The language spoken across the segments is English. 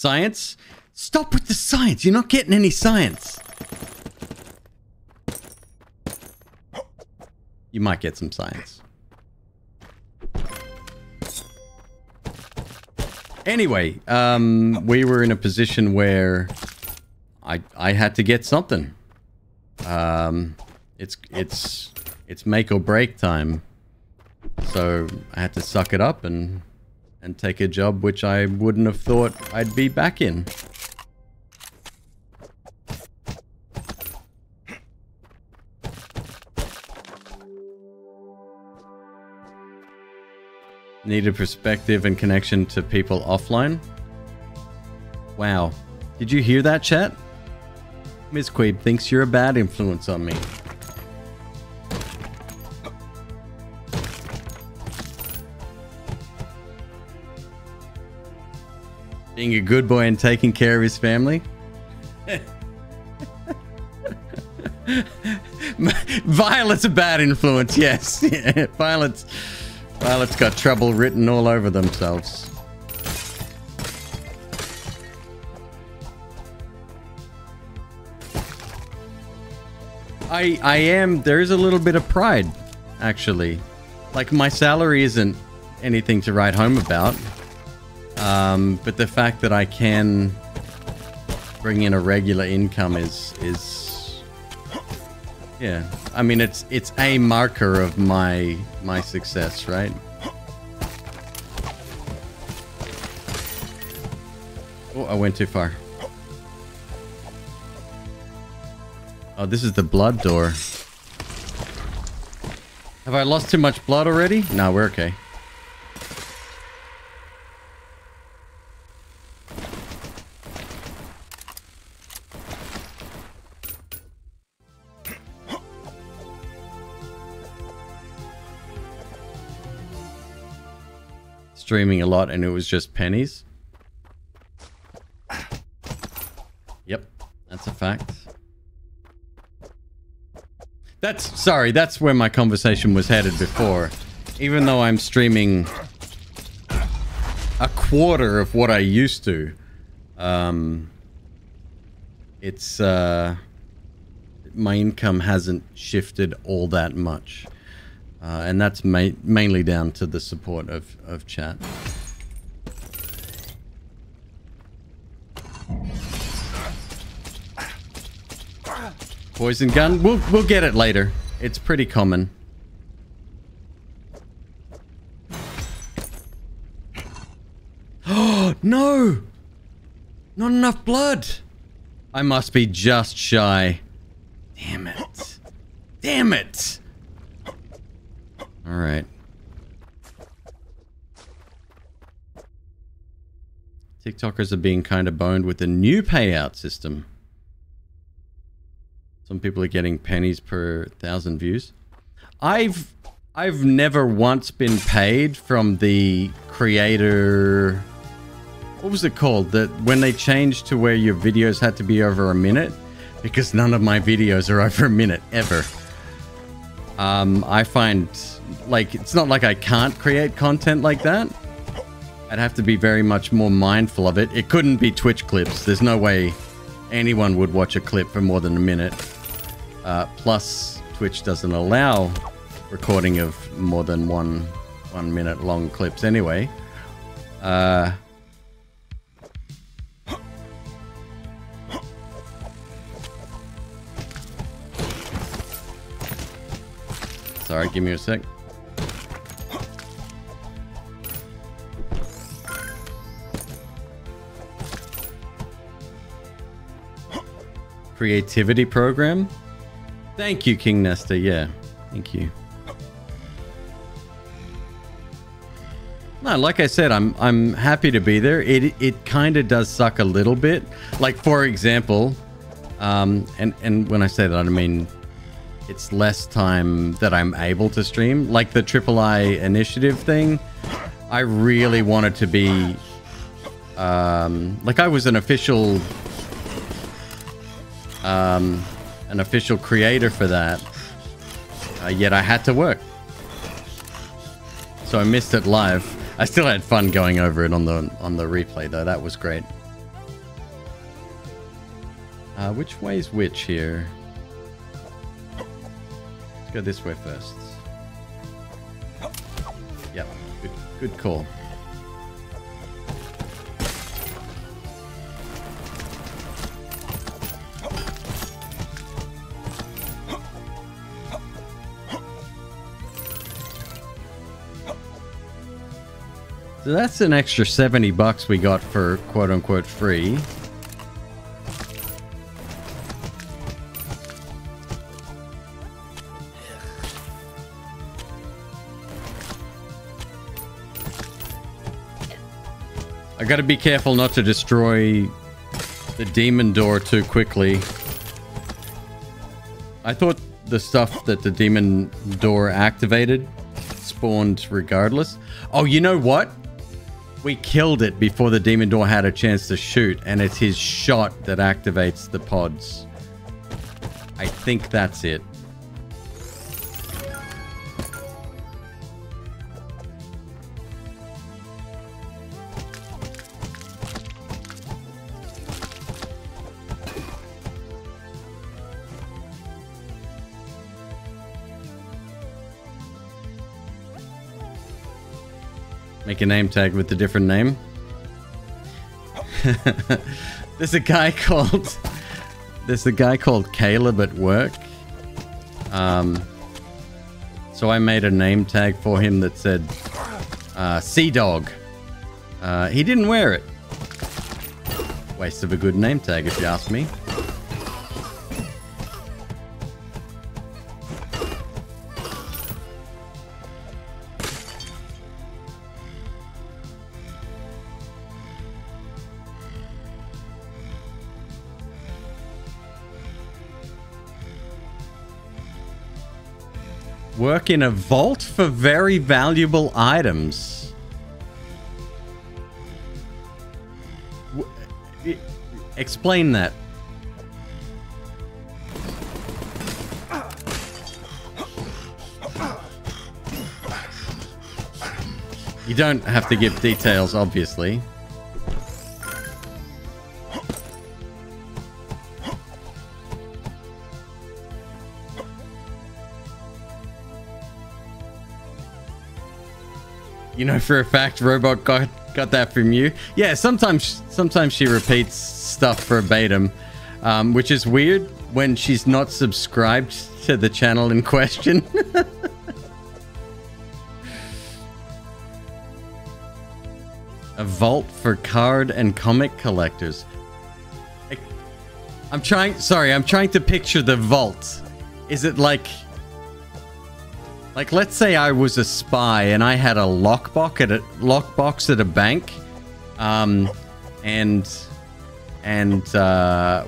Science? Stop with the science. You're not getting any science. You might get some science. Anyway, we were in a position where I had to get something. It's make or break time. So I had to suck it up and take a job which I wouldn't have thought I'd be back in. Needed perspective and connection to people offline. Wow. Did you hear that, chat? Ms. McQueeb thinks you're a bad influence on me. Being a good boy and taking care of his family. Violet's a bad influence, yes. Violet's got trouble written all over themselves. I am, there is a little bit of pride, actually. Like, my salary isn't anything to write home about. But the fact that I can bring in a regular income is yeah. I mean, it's a marker of my success, right? Oh, I went too far. Oh, this is the blood door. Have I lost too much blood already? No, we're okay. Streaming a lot and it was just pennies. Yep, that's a fact. That's where my conversation was headed before. Even though I'm streaming a quarter of what I used to, my income hasn't shifted all that much. And that's mainly down to the support of chat. Poison gun? We'll get it later. It's pretty common. Oh, no! Not enough blood! I must be just shy. Damn it. Damn it! All right. TikTokers are being kind of boned with the new payout system. Some people are getting pennies per 1,000 views. I've never once been paid from the creator. What was it called? That when they changed to where your videos had to be over a minute, because none of my videos are over a minute ever. I find, like, it's not like I can't create content like that. I'd have to be very much more mindful of it. It couldn't be Twitch clips. There's no way anyone would watch a clip for more than a minute. Plus, Twitch doesn't allow recording of more than one minute long clips anyway. Sorry, give me a sec. Creativity program? Thank you, King Nesta. Yeah, thank you. No, like I said, I'm happy to be there. It kind of does suck a little bit. Like, for example, and when I say that, I mean, it's less time that I'm able to stream. Like the III initiative thing, I really wanted to be... like, I was an official creator for that. Yet I had to work. So I missed it live. I still had fun going over it on the replay, though. That was great. Which way is which here? Let's go this way first. Yep, good call. So that's an extra $70 we got for quote-unquote free. I gotta be careful not to destroy the demon door too quickly. I thought the stuff that the demon door activated spawned regardless. Oh, you know what? We killed it before the demon door had a chance to shoot, and it's his shot that activates the pods. I think that's it. Make a name tag with a different name. There's a guy called Caleb at work. So I made a name tag for him that said Sea Dog. He didn't wear it. Waste of a good name tag, if you ask me. Work in a vault for very valuable items. Explain that. You don't have to give details, obviously. You know for a fact Robot got that from you. Yeah, sometimes she repeats stuff verbatim, which is weird when she's not subscribed to the channel in question. A vault for card and comic collectors. I'm trying to picture the vault. Is it like, let's say I was a spy and I had a lockbox at a bank, and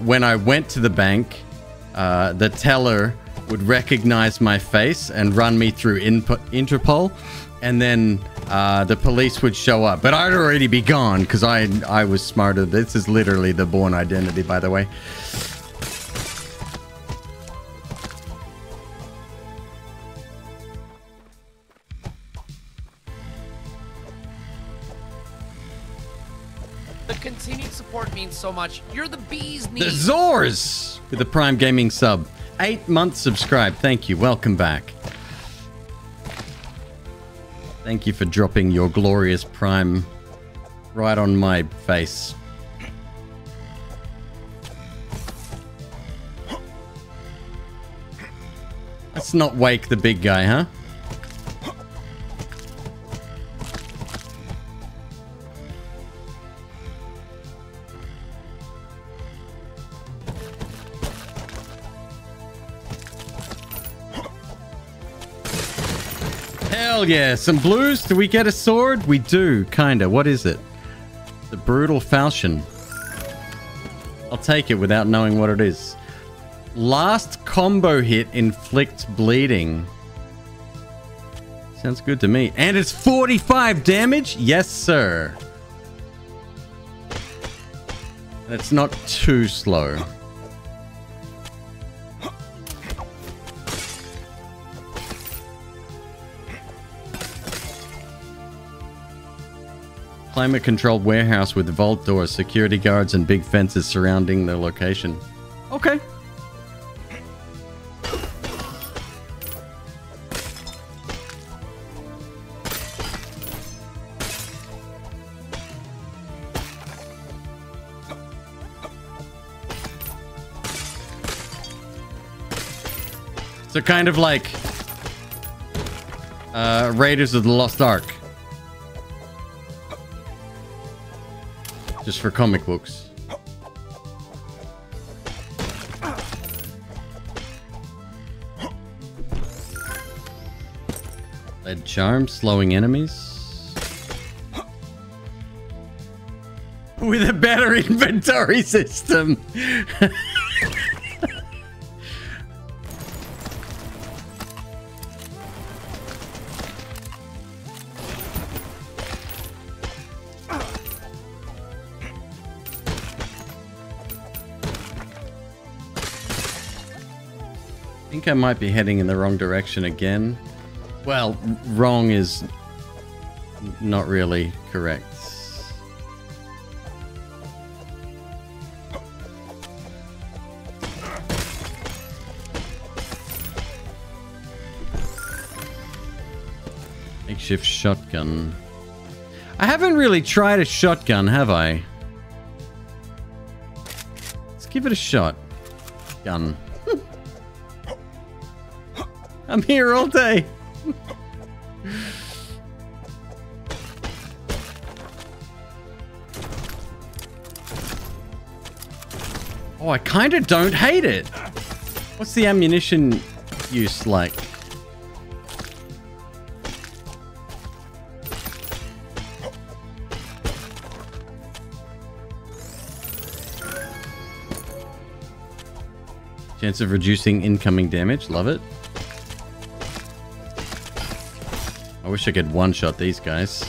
when I went to the bank, the teller would recognize my face and run me through Interpol, and then the police would show up. But I'd already be gone because I was smarter. This is literally the Bourne Identity, by the way. Means so much. You're the bee's knees. The Zors with the Prime Gaming sub. 8 months subscribed. Thank you. Welcome back. Thank you for dropping your glorious Prime right on my face. Let's not wake the big guy, huh? Hell yeah, some blues. Do we get a sword? We do, kinda. What is it? The Brutal Falchion. I'll take it without knowing what it is. Last combo hit inflicts bleeding. Sounds good to me. And it's 45 damage? Yes, sir. And it's not too slow. Climate-controlled warehouse with vault doors, security guards, and big fences surrounding the location. Okay. So kind of like Raiders of the Lost Ark. Just for comic books. Lead charm, slowing enemies. With a better inventory system. I might be heading in the wrong direction again. Well, wrong is not really correct. Makeshift shotgun. I haven't really tried a shotgun, have I? Let's give it a shot. Gun. I'm here all day. Oh, I kind of don't hate it. What's the ammunition use like? Chance of reducing incoming damage. Love it. I wish I could one-shot these guys.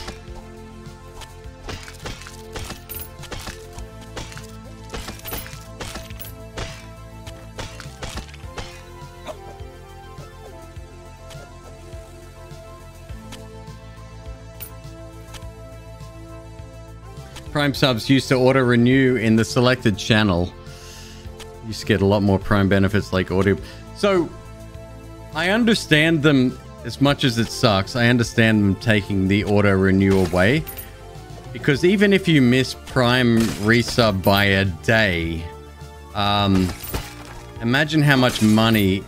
Prime subs used to auto-renew in the selected channel. Used to get a lot more Prime benefits like audio. So, I understand them. As much as it sucks, I understand them taking the auto-renew away. Because even if you miss Prime resub by a day, imagine how much money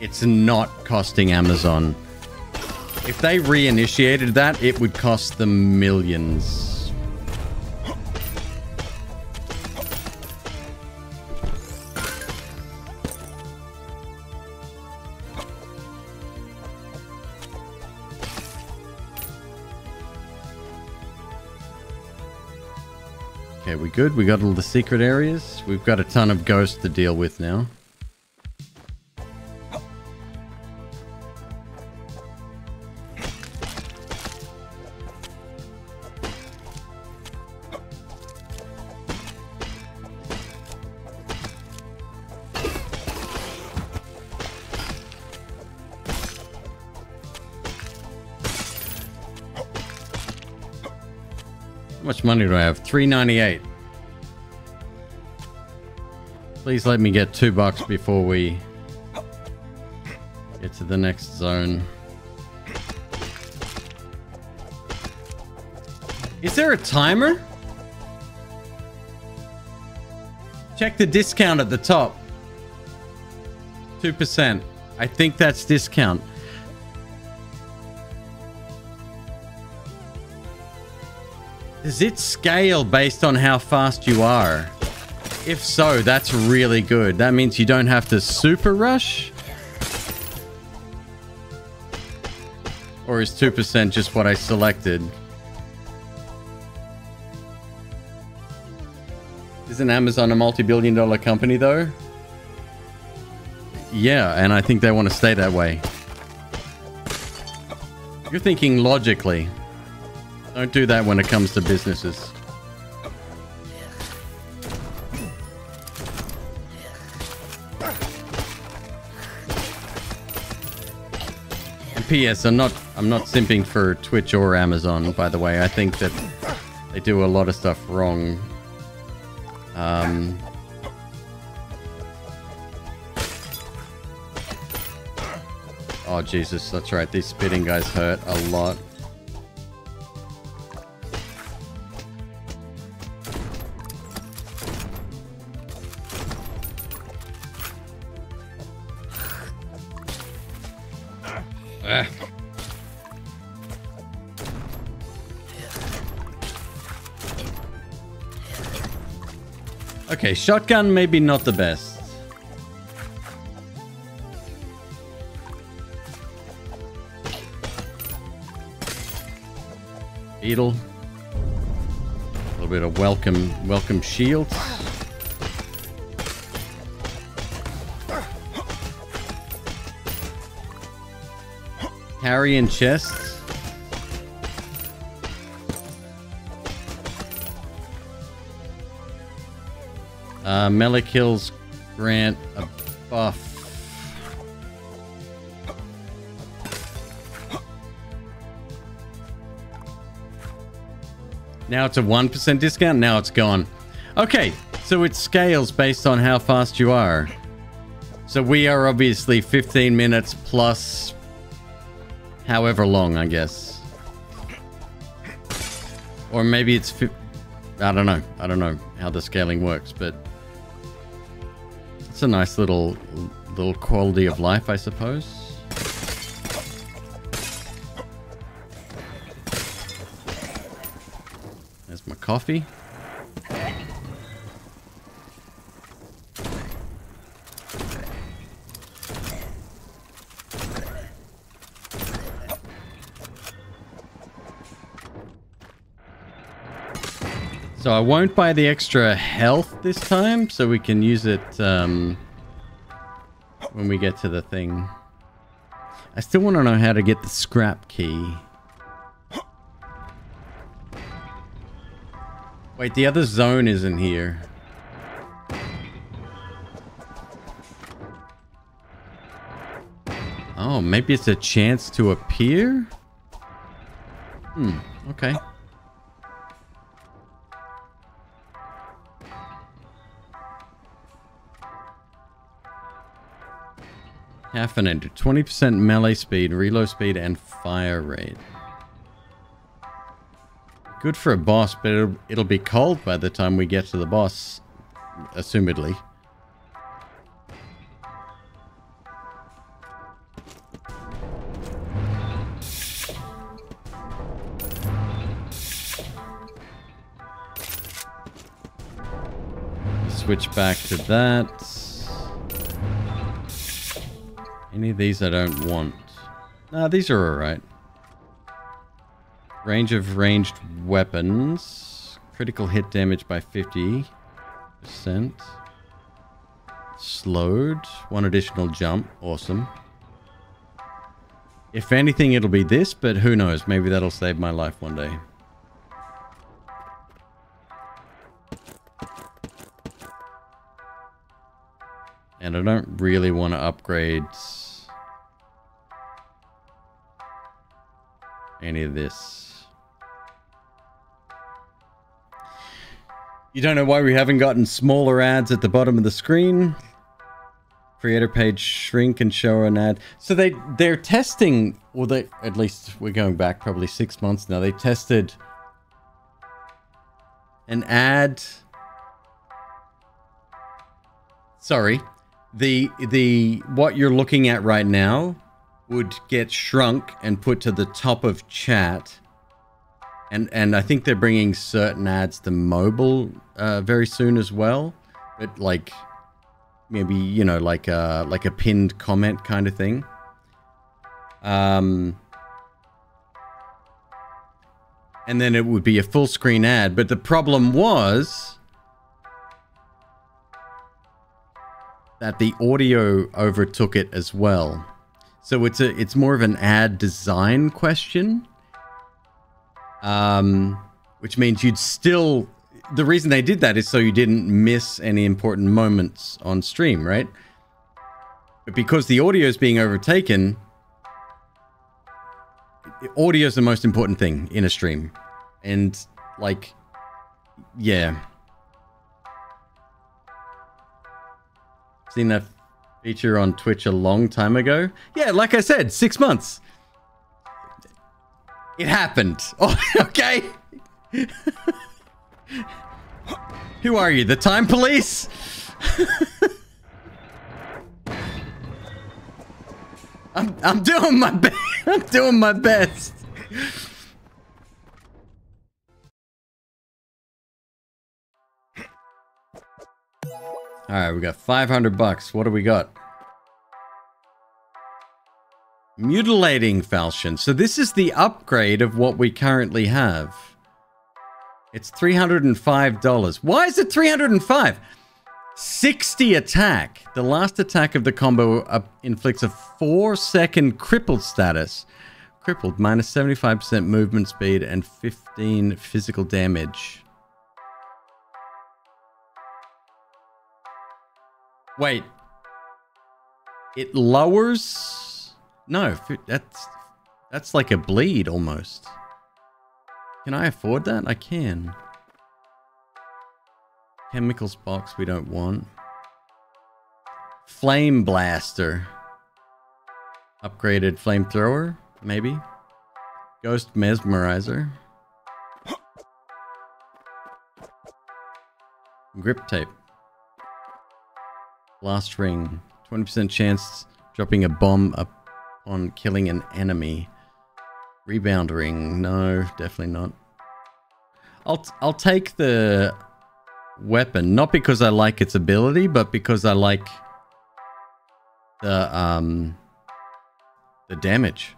it's not costing Amazon. If they reinitiated that, it would cost them millions. We good? We got all the secret areas. We've got a ton of ghosts to deal with now. How much money do I have? $3.98. Please let me get $2 before we get to the next zone. Is there a timer? Check the discount at the top. 2%. I think that's discount. Does it scale based on how fast you are? If so, that's really good. That means you don't have to super rush? Or is 2% just what I selected? Isn't Amazon a multi-billion-dollar company, though? Yeah, and I think they want to stay that way. You're thinking logically. Don't do that when it comes to businesses. P.S. I'm not simping for Twitch or Amazon, by the way. I think that they do a lot of stuff wrong. Oh, Jesus, that's right. These spitting guys hurt a lot. Okay, shotgun maybe not the best. Beetle. A little bit of welcome shields. Carry and chests. Melee kills grant a buff. Now it's a 1% discount. Now it's gone. Okay, so it scales based on how fast you are. So we are obviously 15 minutes plus however long, I guess. Or maybe it's... I don't know. I don't know how the scaling works, but... It's a nice little quality of life, I suppose. There's my coffee. So I won't buy the extra health this time, so we can use it when we get to the thing. I still want to know how to get the scrap key. Wait, the other zone isn't here. Oh, maybe it's a chance to appear? Okay. Half an ender, 20% melee speed, reload speed, and fire rate. Good for a boss, but it'll be cold by the time we get to the boss, assumedly. Switch back to that. Any of these I don't want. Nah, these are alright. Range of ranged weapons. Critical hit damage by 50%. Slowed. One additional jump. Awesome. If anything, it'll be this, but who knows? Maybe that'll save my life one day. And I don't really want to upgrade any of this. You don't know why we haven't gotten smaller ads at the bottom of the screen? Creator page shrink and show an ad. So they're testing, or they, at least we're going back probably 6 months now. They tested an ad. Sorry. The what you're looking at right now would get shrunk and put to the top of chat, and I think they're bringing certain ads to mobile very soon as well, but like maybe, you know, like a pinned comment kind of thing. And then it would be a full screen ad, but the problem was that the audio overtook it as well. So it's more of an ad design question. Which means you'd still... The reason they did that is so you didn't miss any important moments on stream, right? But because the audio is being overtaken, audio is the most important thing in a stream. And like, yeah. Seen that feature on Twitch a long time ago. Yeah, like I said, 6 months. It happened. Oh, okay. Who are you? The time police? I'm doing my best. I'm doing my best. All right, we got 500 bucks. What do we got? Mutilating falchion. So this is the upgrade of what we currently have. It's $305. Why is it 305? 60 attack. The last attack of the combo inflicts a 4-second crippled status. Crippled, minus 75% movement speed and 15 physical damage. Wait. It lowers? No, that's like a bleed almost. Can I afford that? I can. Chemicals box we don't want. Flame blaster. Upgraded flamethrower, maybe. Ghost mesmerizer. Grip tape. Blast ring. 20% chance dropping a bomb upon killing an enemy. Rebound ring. No, definitely not. I'll take the weapon, not because I like its ability, but because I like the damage.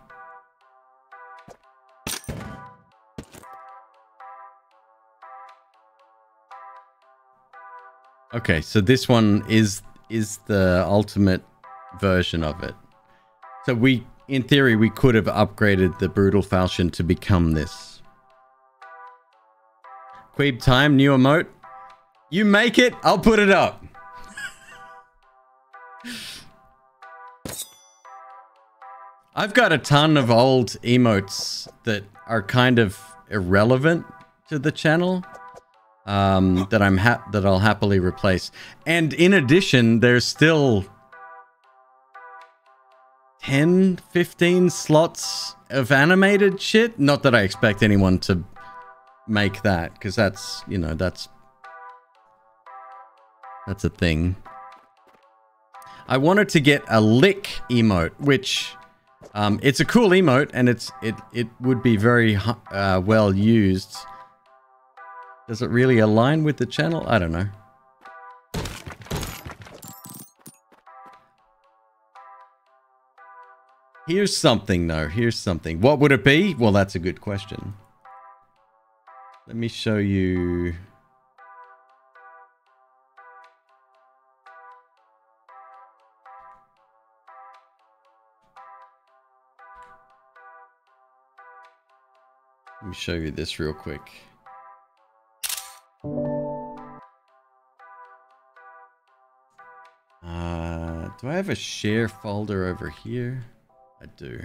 Okay, so this one is the ultimate version of it. So we, in theory, we could have upgraded the brutal falchion to become this. McQueeb time, new emote. You make it, I'll put it up. I've got a ton of old emotes that are kind of irrelevant to the channel, that I'll happily replace. And in addition, there's still 10, 15 slots of animated shit. Not that I expect anyone to make that, because that's, you know, that's a thing. I wanted to get a lick emote, which it's a cool emote, and it would be very well used. Does it really align with the channel? I don't know. Here's something though. Here's something. What would it be? Well, that's a good question. Let me show you. Let me show you this real quick. Do I have a share folder over here? I do.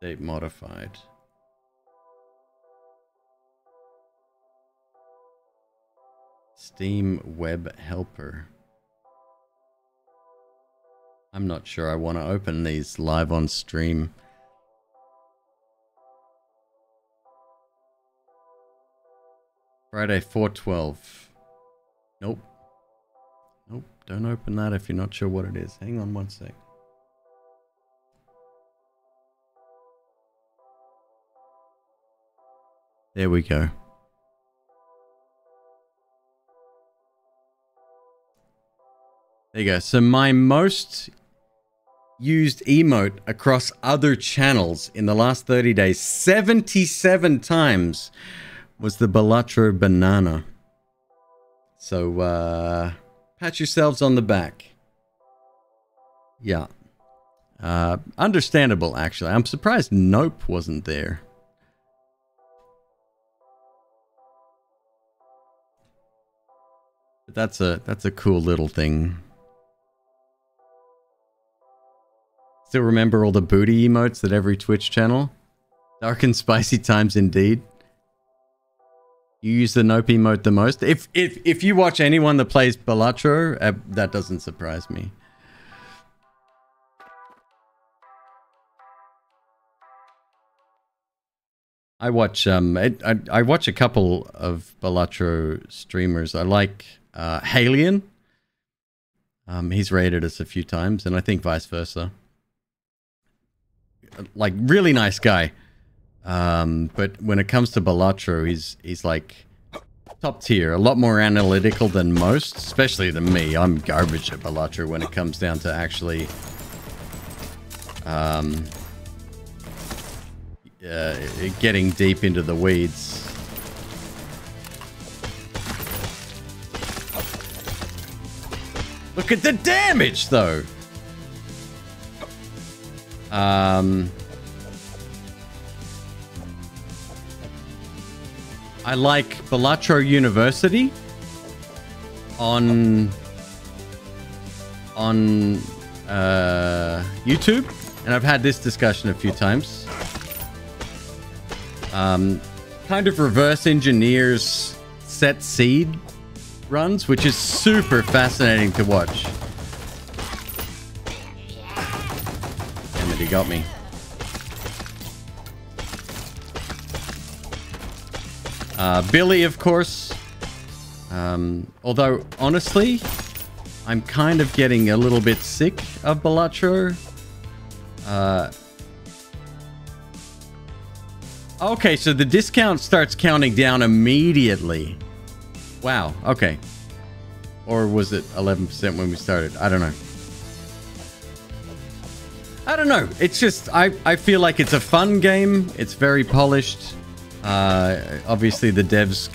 Date modified. Steam web helper. I'm not sure I want to open these live on stream. Friday 412. Nope. Nope. Don't open that if you're not sure what it is. Hang on one sec. There we go. There you go. So my most used emote across other channels in the last 30 days, 77 times, was the Balatro banana. So, pat yourselves on the back. Yeah. Understandable, actually. I'm surprised Nope wasn't there. But that's a cool little thing. Still remember all the booty emotes at every Twitch channel? Dark and spicy times indeed. You use the Nopi mode the most. If you watch anyone that plays Balatro, that doesn't surprise me. I watch I watch a couple of Balatro streamers. I like Halion. He's raided us a few times, and I think vice versa. Like, really nice guy. But when it comes to Balatro, he's like top tier, a lot more analytical than most, especially than me. I'm garbage at Balatro when it comes down to actually getting deep into the weeds. Look at the damage, though! I like Balatro University on YouTube, and I've had this discussion a few times. Kind of reverse engineers set seed runs, which is super fascinating to watch. Damn it, he got me. Billy, of course. Although, honestly, I'm kind of getting a little bit sick of Balatro. Okay, so the discount starts counting down immediately. Wow, okay. Or was it 11% when we started? I don't know. It's just, I feel like it's a fun game. It's very polished. Obviously, the devs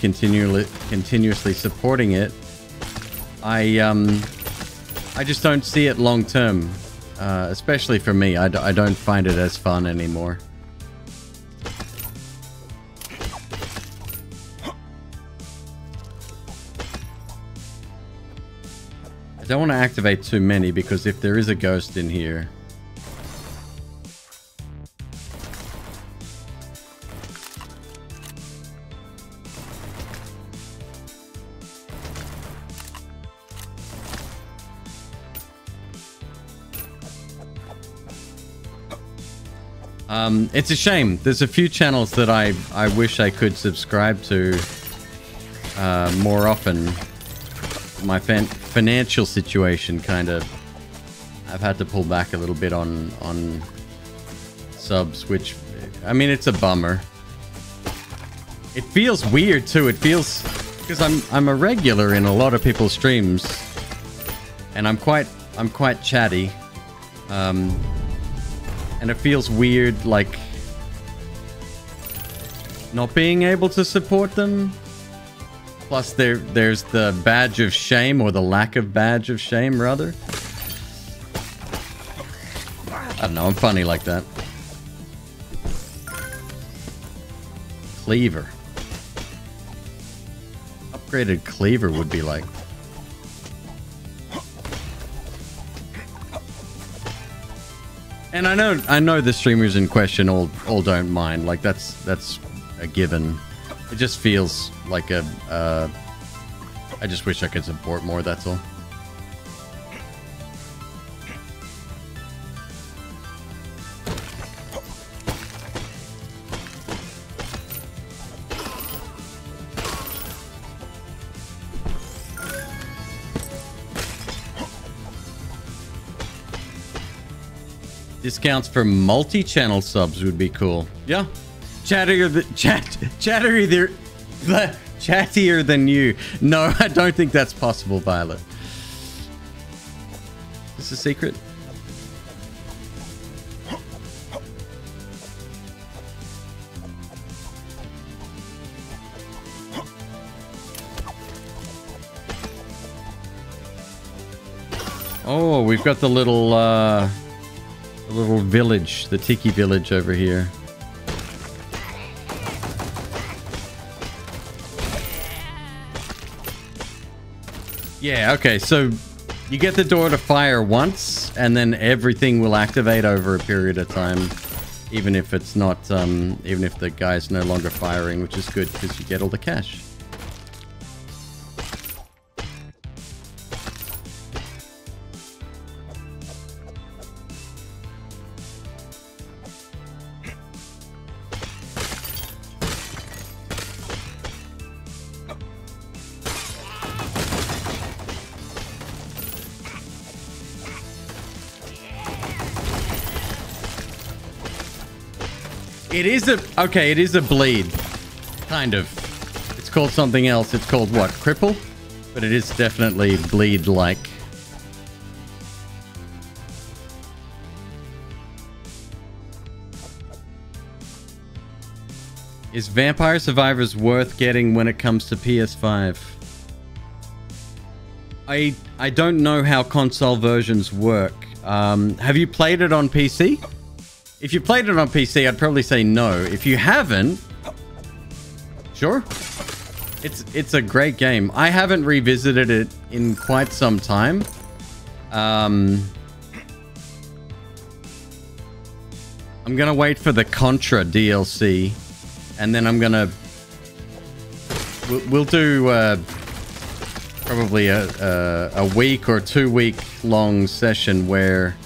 continuously supporting it. I just don't see it long term. Especially for me. I don't find it as fun anymore. I don't want to activate too many, because if there is a ghost in here... it's a shame. There's a few channels that I wish I could subscribe to more often. My financial situation kind of... I've had to pull back a little bit on subs, which... I mean, it's a bummer. It feels weird, too. It feels... Because I'm a regular in a lot of people's streams. And I'm quite chatty. And it feels weird, like... not being able to support them. Plus, there's the badge of shame, or the lack of badge of shame, rather. I don't know, I'm funny like that. Cleaver. Upgraded Cleaver would be like... And I know the streamers in question all don't mind. Like, that's a given. It just feels like a... I just wish I could support more, that's all. Discounts for multi-channel subs would be cool. Yeah. Chattier than you. No, I don't think that's possible, Violet. Is this a secret? Oh, we've got the little village, the tiki village over here. Yeah, okay, so you get the door to fire once, and then everything will activate over a period of time, even if it's not, even if the guy's no longer firing, which is good because you get all the cash. It is a... Okay, it is a bleed. Kind of. It's called something else. It's called what? Cripple? But it is definitely bleed-like. Is Vampire Survivors worth getting when it comes to PS5? I don't know how console versions work. Have you played it on PC? If you played it on PC, I'd probably say no. If you haven't, sure. It's a great game. I haven't revisited it in quite some time. I'm gonna wait for the Contra DLC, and then I'm gonna... We'll do probably a week or 2 week long session where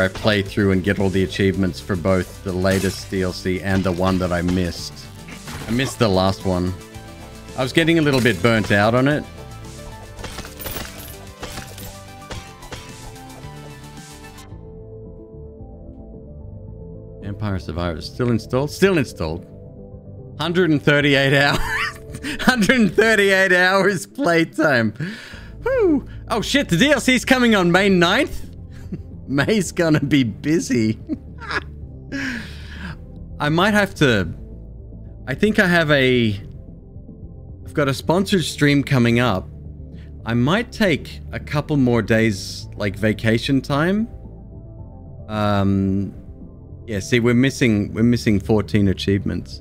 I play through and get all the achievements for both the latest DLC and the one that I missed. I missed the last one. I was getting a little bit burnt out on it. Vampire Survivors still installed? Still installed. 138 hours. 138 hours playtime. Woo! Oh shit, the DLC's coming on May 9th? May's gonna be busy. I might have to... I think I have a... I've got a sponsored stream coming up. I might take a couple more days, like, vacation time. Yeah, see, we're missing 14 achievements.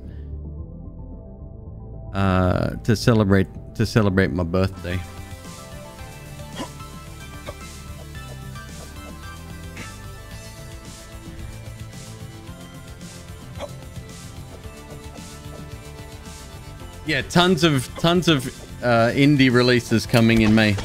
To celebrate my birthday. Yeah, tons of indie releases coming in May.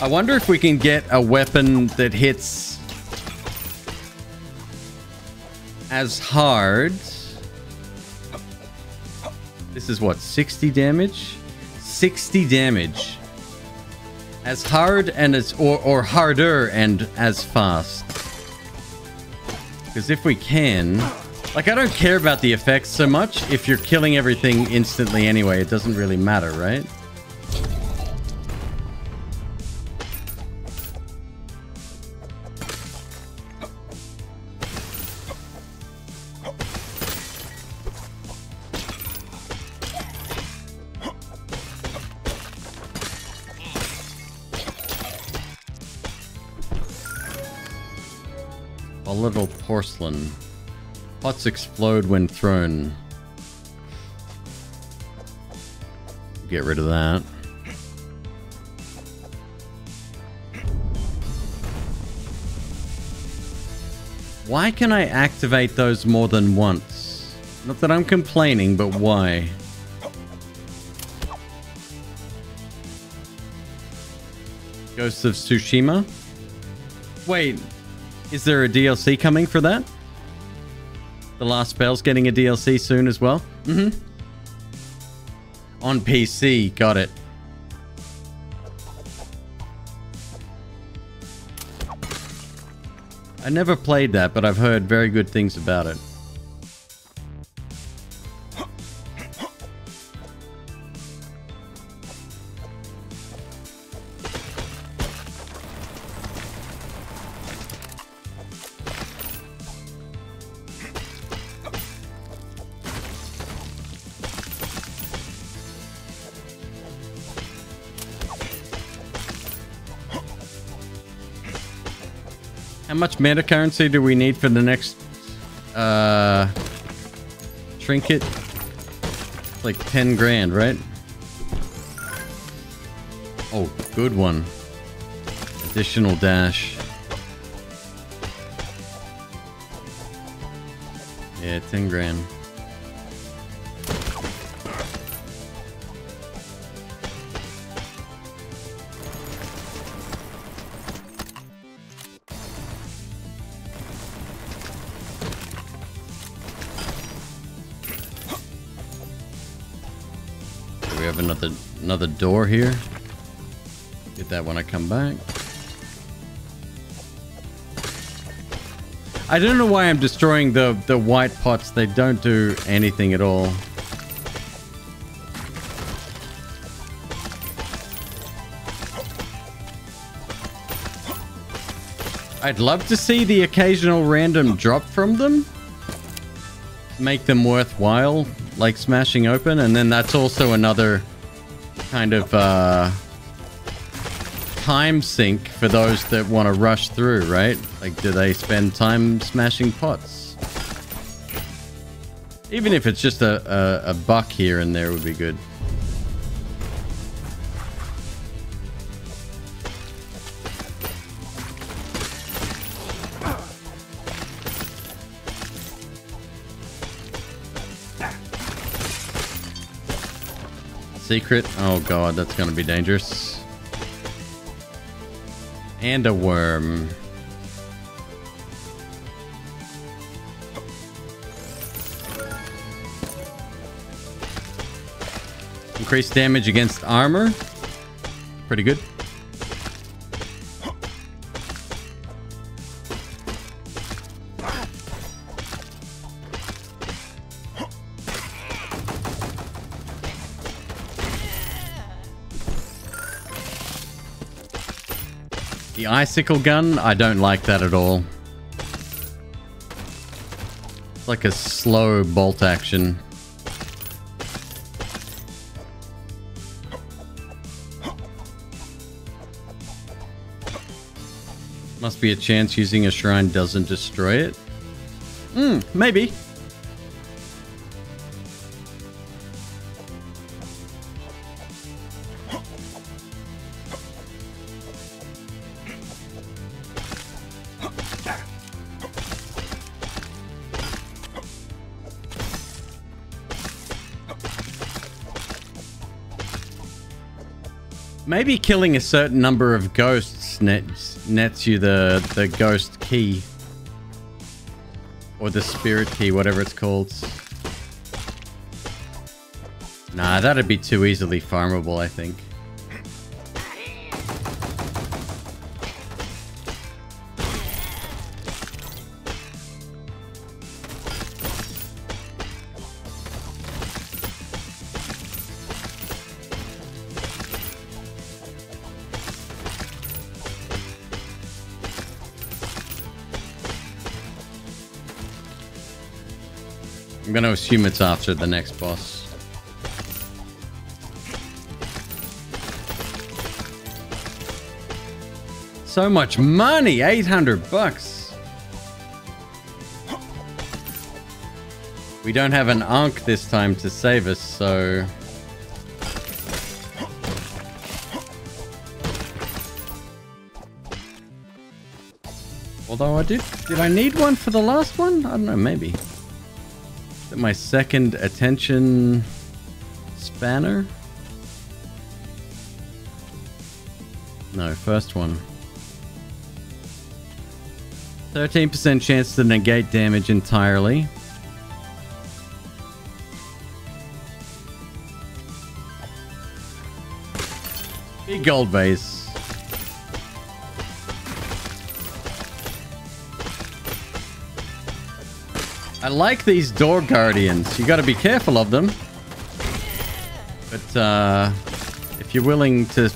I wonder if we can get a weapon that hits as hard. This is what, 60 damage? 60 damage. As hard and as, or harder and as fast. Because if we can, like, I don't care about the effects so much. If you're killing everything instantly anyway, it doesn't really matter, right? Little porcelain. Pots explode when thrown. Get rid of that. Why can I activate those more than once? Not that I'm complaining, but why? Ghosts of Tsushima? Wait. Is there a DLC coming for that? The Last Spell's getting a DLC soon as well? Mm-hmm. On PC, got it. I never played that, but I've heard very good things about it. How much meta currency do we need for the next trinket? It's like 10 grand, right? Oh, good one. Additional dash. Yeah, 10 grand. We have another door here. Get that when I come back. I don't know why I'm destroying the white pots. They don't do anything at all. I'd love to see the occasional random drop from them. Make them worthwhile, like smashing open. And then that's also another kind of time sink for those that want to rush through, right? Like, do they spend time smashing pots? Even if it's just a buck here and there would be good. Secret. Oh god, that's gonna be dangerous. And a worm. Increased damage against armor. Pretty good. The icicle gun, I don't like that at all. It's like a slow bolt action. Must be a chance using a shrine doesn't destroy it. Maybe. Maybe killing a certain number of ghosts nets you the ghost key. Or the spirit key, whatever it's called. Nah, that'd be too easily farmable, I think. I'm gonna assume it's after the next boss. So much money, 800 bucks. We don't have an Ankh this time to save us, so although I did I need one for the last one? I don't know, maybe. My second attention spanner? No, first one. 13% chance to negate damage entirely. Big gold vase. I like these door guardians. You got to be careful of them. But if you're willing to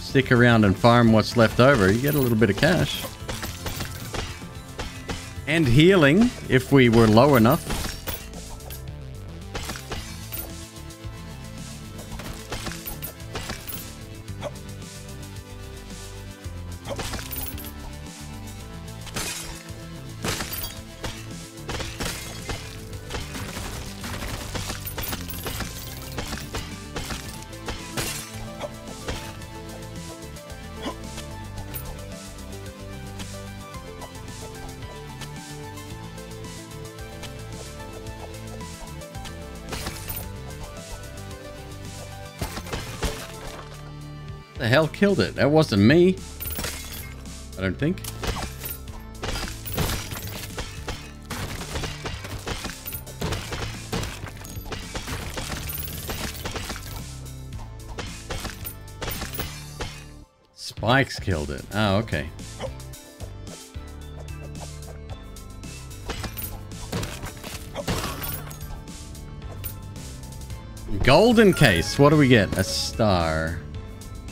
stick around and farm what's left over, you get a little bit of cash. And healing, if we were low enough. The hell killed it? That wasn't me. I don't think. Spikes killed it. Oh, okay. Golden case. What do we get? A star.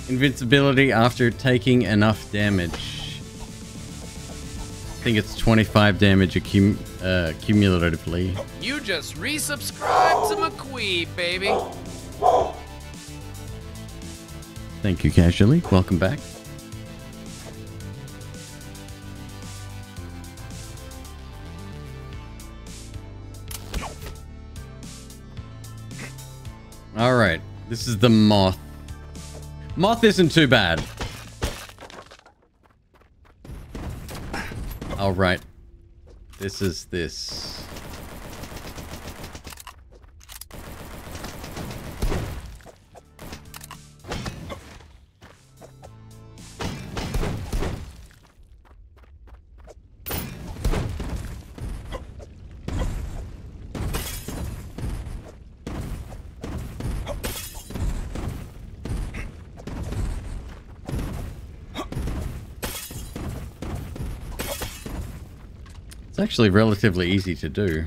Invincibility after taking enough damage. I think it's 25 damage cumulatively. You just resubscribed to McQueeb, baby. Thank you, Casually. Welcome back. All right, this is the moth. Moth isn't too bad. All right, this is this. Actually relatively easy to do.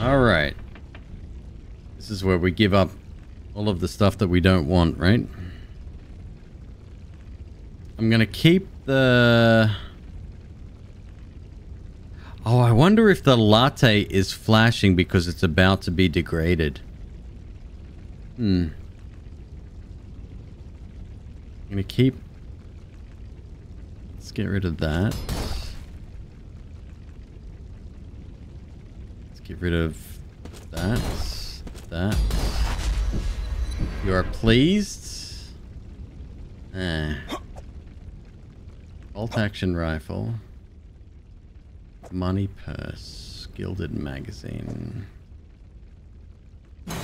All right. This is where we give up all of the stuff that we don't want, right? I'm going to keep the... Oh, I wonder if the latte is flashing because it's about to be degraded. Hmm. I'm going to keep... Get rid of that. Let's get rid of that. That. You are pleased. Eh. Bolt action rifle. Money purse. Gilded magazine. Give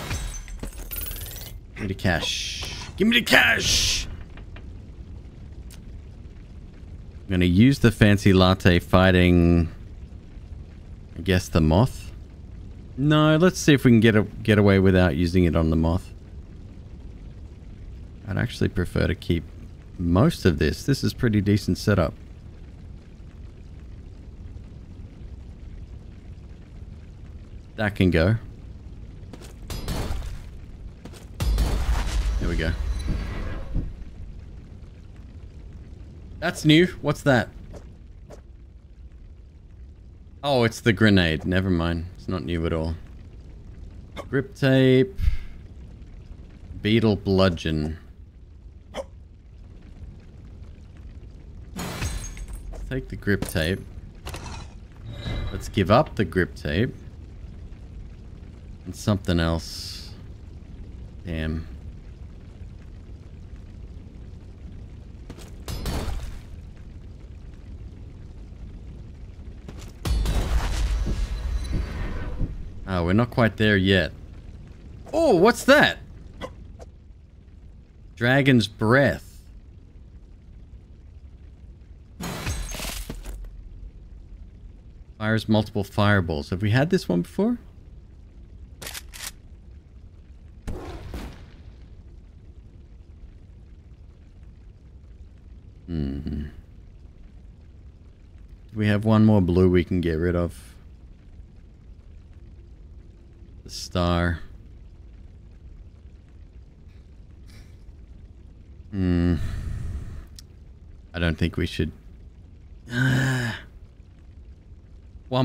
me the cash. Give me the cash! I'm going to use the fancy latte fighting, I guess, the moth. No, let's see if we can get away without using it on the moth. I'd actually prefer to keep most of this. This is pretty decent setup. That can go. There we go. That's new. What's that? Oh, it's the grenade. Never mind. It's not new at all. Grip tape. Beetle bludgeon. Let's take the grip tape. Let's give up the grip tape. And something else. Damn. Oh, we're not quite there yet. Oh, what's that? Dragon's breath. Fires multiple fireballs. Have we had this one before? Hmm. We have one more blue we can get rid of. The star. Hmm. I don't think we should. One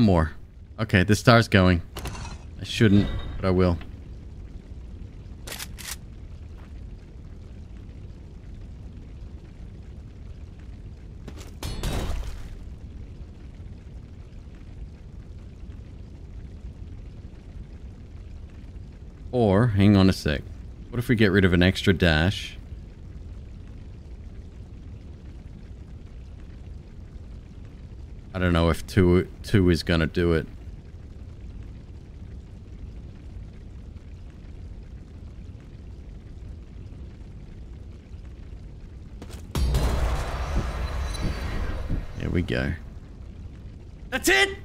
more. Okay, the star's going. I shouldn't, but I will. Or, hang on a sec. What if we get rid of an extra dash? I don't know if two is gonna do it. There we go. That's it!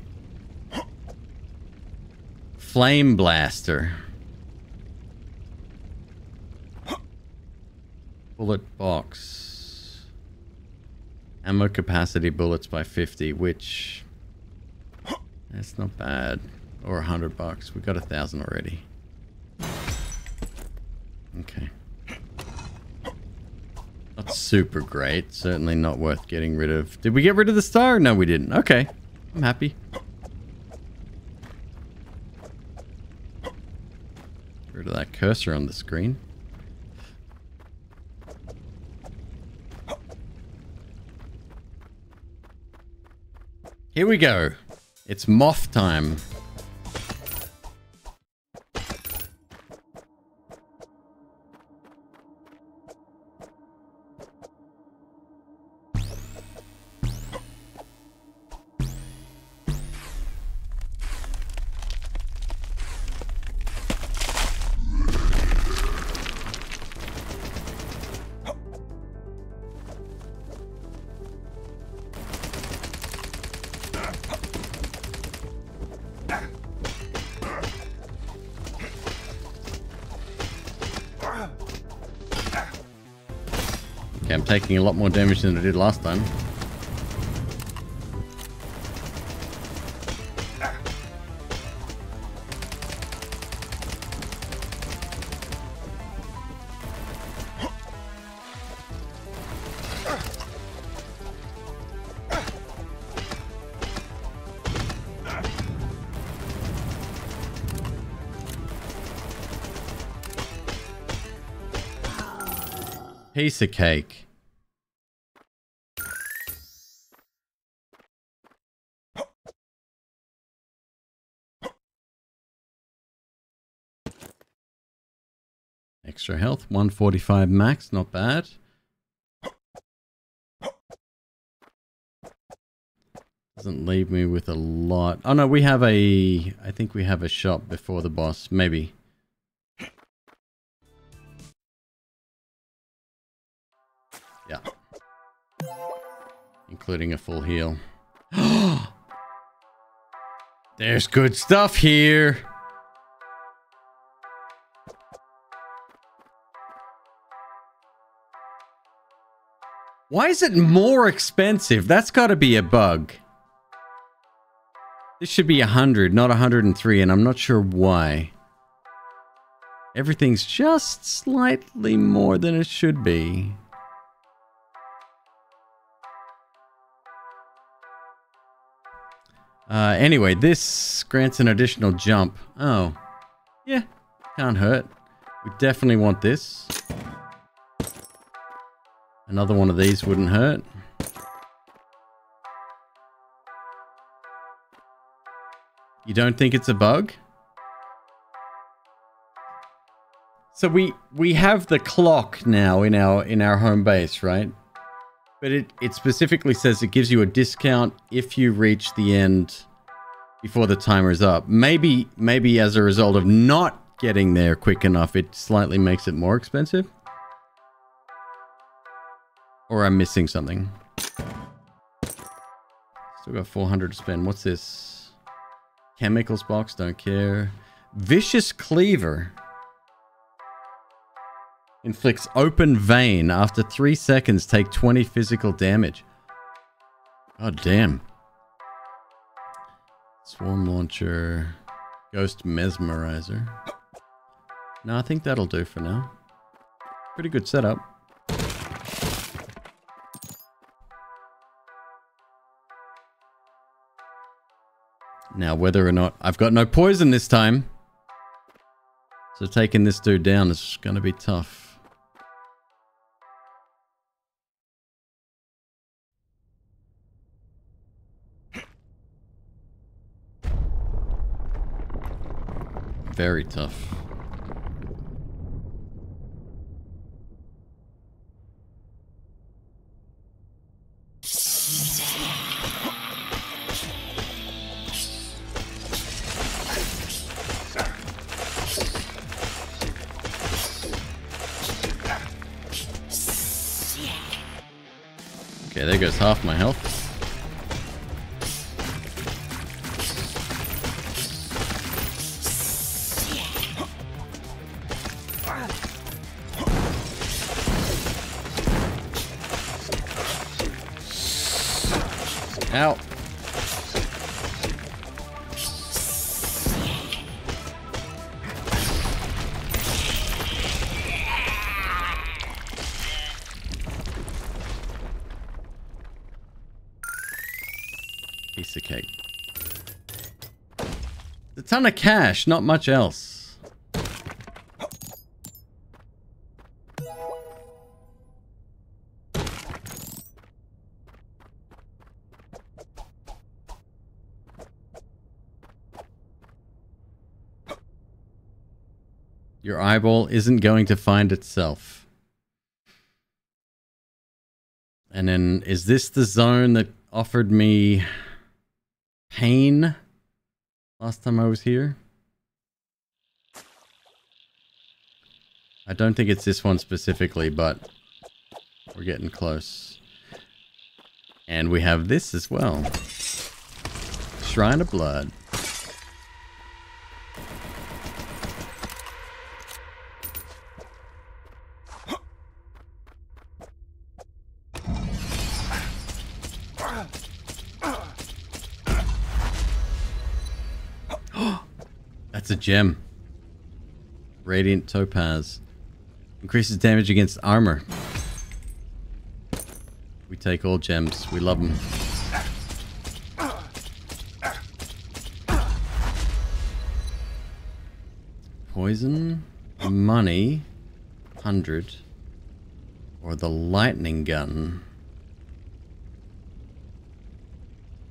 Flame blaster. Bullet box. Ammo capacity bullets by 50, which... that's not bad. Or $100. We got 1,000 already. Okay. Not super great. Certainly not worth getting rid of. Did we get rid of the star? No, we didn't. Okay. I'm happy. Get rid of that cursor on the screen. Here we go. It's moth time. Taking a lot more damage than I did last time. Piece of cake. Extra health, 145 max, not bad. Doesn't leave me with a lot. Oh no, we have a... I think we have a shop before the boss, maybe. Yeah. Including a full heal. There's good stuff here! Why is it more expensive? That's got to be a bug. This should be 100, not 103, and I'm not sure why. Everything's just slightly more than it should be. Anyway, this grants an additional jump. Oh. Yeah, can't hurt. We definitely want this. Another one of these wouldn't hurt. You don't think it's a bug? So we have the clock now in our home base, right? But it specifically says it gives you a discount if you reach the end before the timer is up. Maybe as a result of not getting there quick enough, it slightly makes it more expensive. Or I'm missing something. Still got 400 to spend. What's this? Chemicals box, don't care. Vicious cleaver. Inflicts open vein. After 3 seconds, take 20 physical damage. God damn. Swarm launcher. Ghost mesmerizer. No, I think that'll do for now. Pretty good setup. Now, whether or not... I've got no poison this time. So taking this dude down is going to be tough. Very tough. There goes half my health. Ow. Piece of cake. A ton of cash, not much else. Your eyeball isn't going to find itself. And then, is this the zone that offered me pain last time I was here? I don't think it's this one specifically, but we're getting close. And we have this as well. Shrine of Blood. It's a gem. Radiant Topaz. Increases damage against armor. We take all gems. We love them. Poison. Money. 100. Or the lightning gun.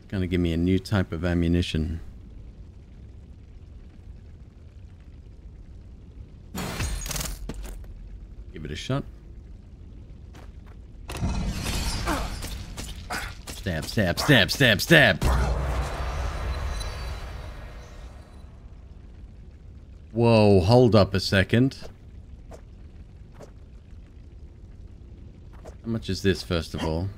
It's going to give me a new type of ammunition. Give it a shot. Stab, stab, stab, stab, stab. Whoa, hold up a second. How much is this, first of all?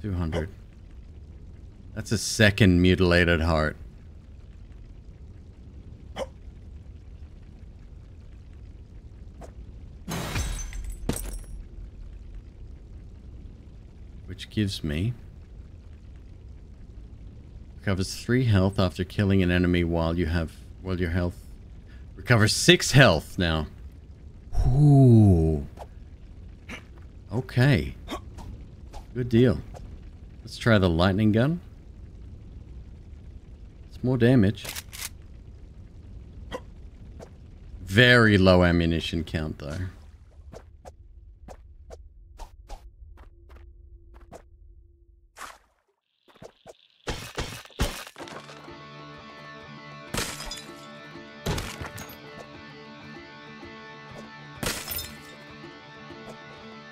200. That's a second mutilated heart. Which gives me recovers 3 health after killing an enemy while you have your health recovers 6 health now. Ooh. Okay. Good deal. Let's try the lightning gun. It's more damage. Very low ammunition count though.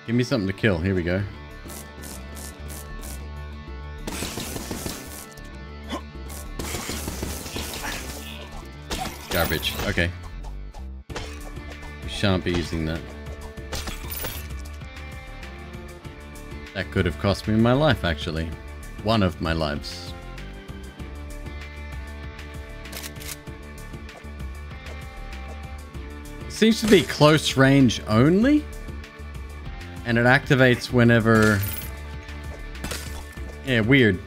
Give me something to kill. Here we go. Garbage. Okay. We shan't be using that. That could have cost me my life, actually. One of my lives. It seems to be close range only? And it activates whenever... Yeah, weird.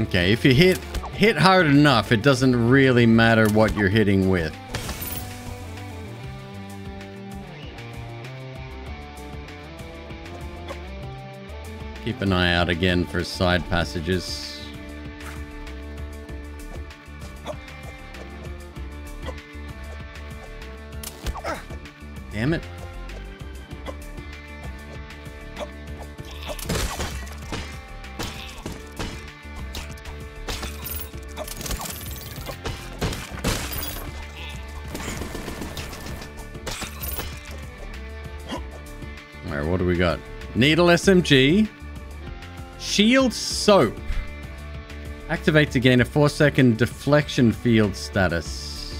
Okay, if you hit hard enough, it doesn't really matter what you're hitting with. Keep an eye out again for side passages. Damn it. Got needle SMG, shield soap, activate to gain a 4-second deflection field status.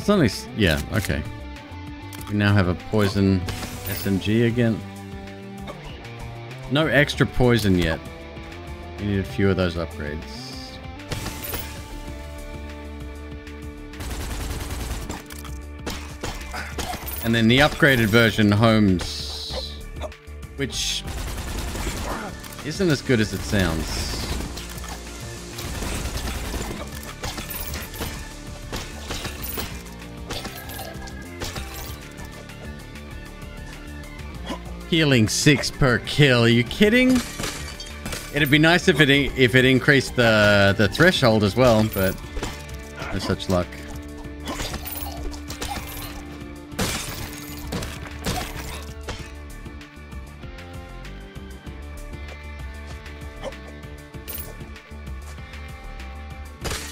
There's nothing... Yeah, okay. We now have a poison SMG again. No extra poison yet. We need a few of those upgrades. And then the upgraded version homes, which isn't as good as it sounds. Healing 6 per kill. Are you kidding? It'd be nice if it increased the threshold as well, but no such luck.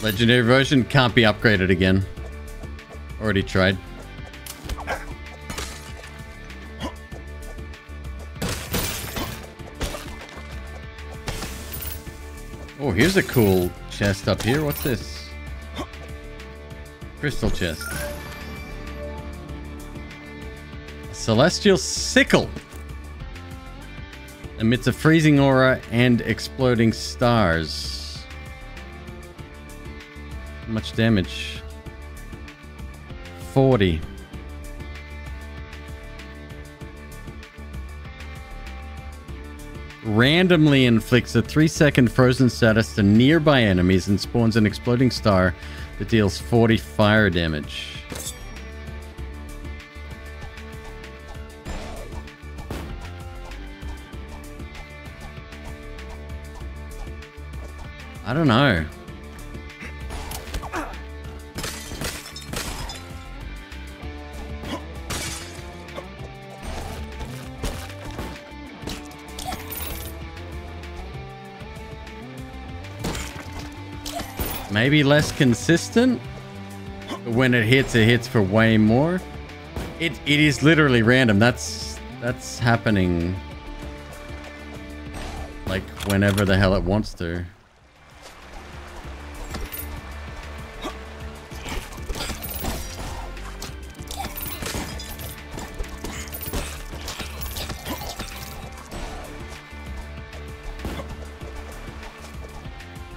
Legendary version can't be upgraded again. Already tried. Oh, here's a cool chest up here. What's this? Crystal chest. A celestial sickle. Emits a freezing aura and exploding stars. How much damage? 40. Randomly inflicts a 3-second frozen status to nearby enemies and spawns an exploding star that deals 40 fire damage. I don't know. Maybe less consistent. When it hits for way more. It is literally random. That's happening like whenever the hell it wants to.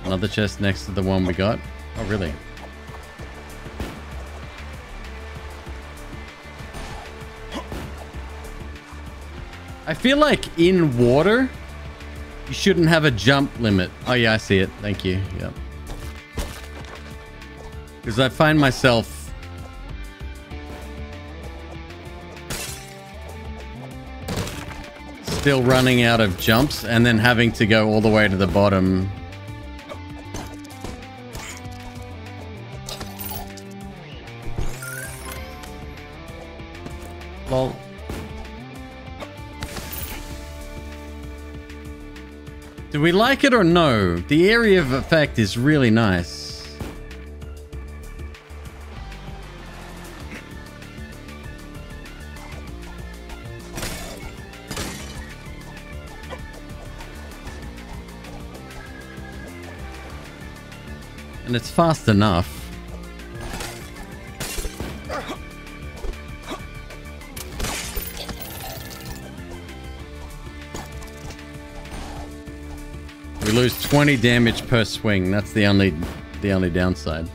Another chest next to the one we got. Oh, really? I feel like in water, you shouldn't have a jump limit. Oh, yeah, I see it. Thank you. Yep. Because I find myself still running out of jumps and then having to go all the way to the bottom. Lol. Do we like it or no? The area of effect is really nice. And it's fast enough. We lose 20 damage per swing. That's the only downside.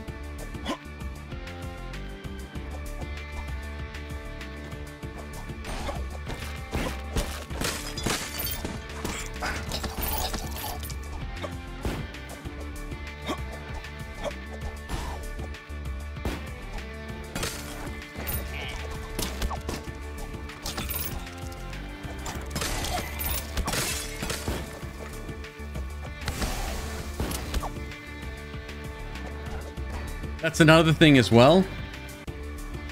That's another thing as well.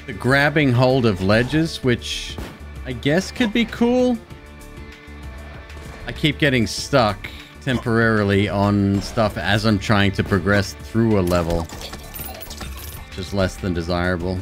The grabbing hold of ledges, which I guess could be cool. I keep getting stuck temporarily on stuff as I'm trying to progress through a level, which is less than desirable.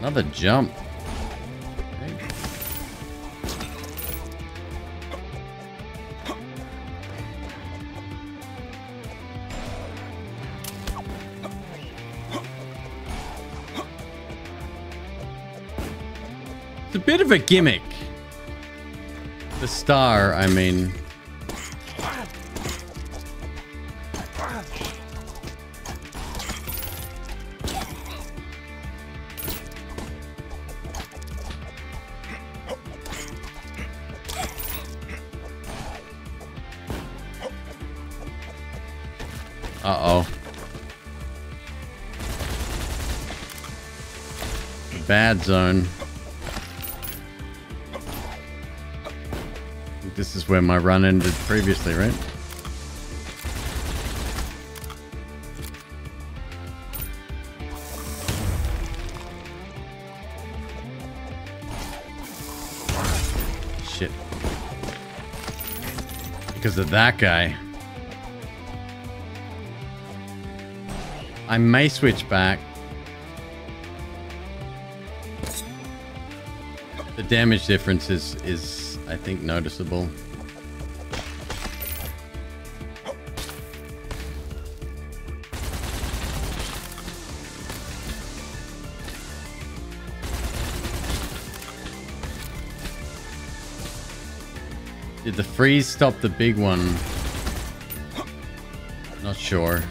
Another jump. It's a bit of a gimmick. The star, I mean. Uh-oh. Bad zone. This is where my run ended previously, right? Shit. Because of that guy. I may switch back. The damage difference is I think noticeable. Did the freeze stop the big one? Not sure.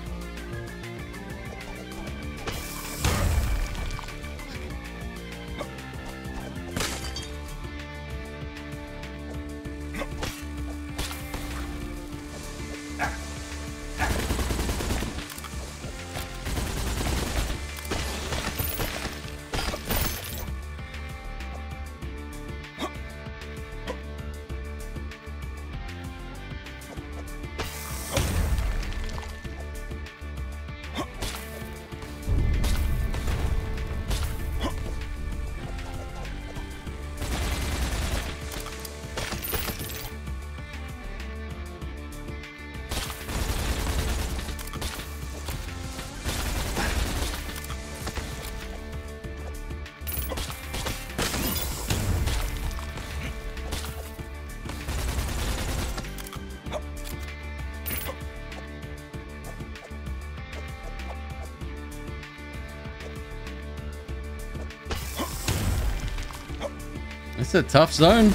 It's a tough zone.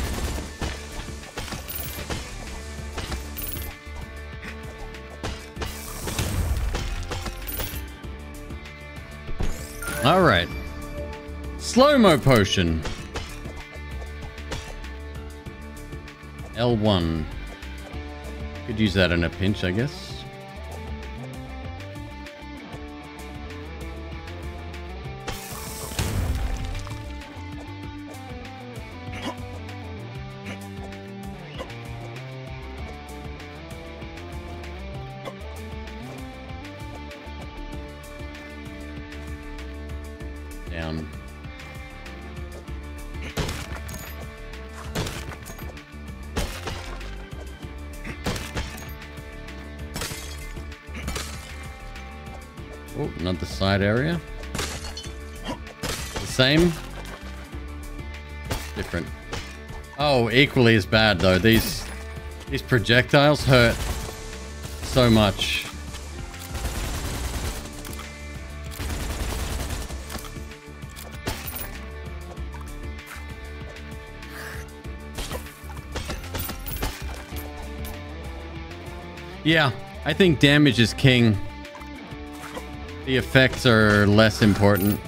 All right. Slow-mo potion. L1. Could use that in a pinch, I guess. Area. The same. Different. Oh, equally as bad though. These projectiles hurt so much. Yeah, I think damage is king. The effects are less important.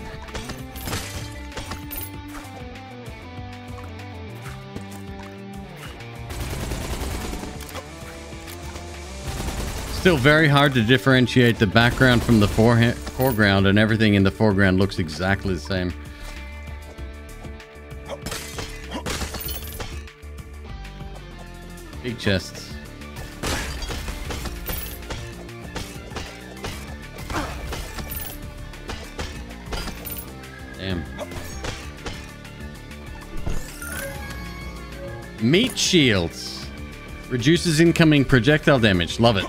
Still very hard to differentiate the background from the foreground, and everything in the foreground looks exactly the same. Big chests. Meat shields. Reduces incoming projectile damage. Love it.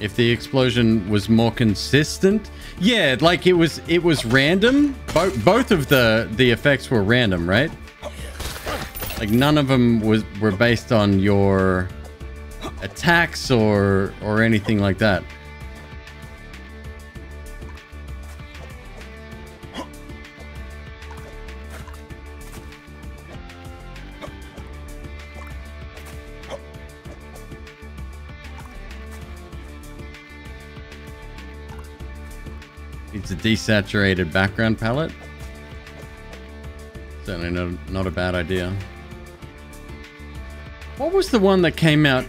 if the explosion was more consistent. Yeah, like it was random. Both of the effects were random, right? Like none of them were based on your attacks or anything like that. It's a desaturated background palette. Certainly not a bad idea. What was the one that came out?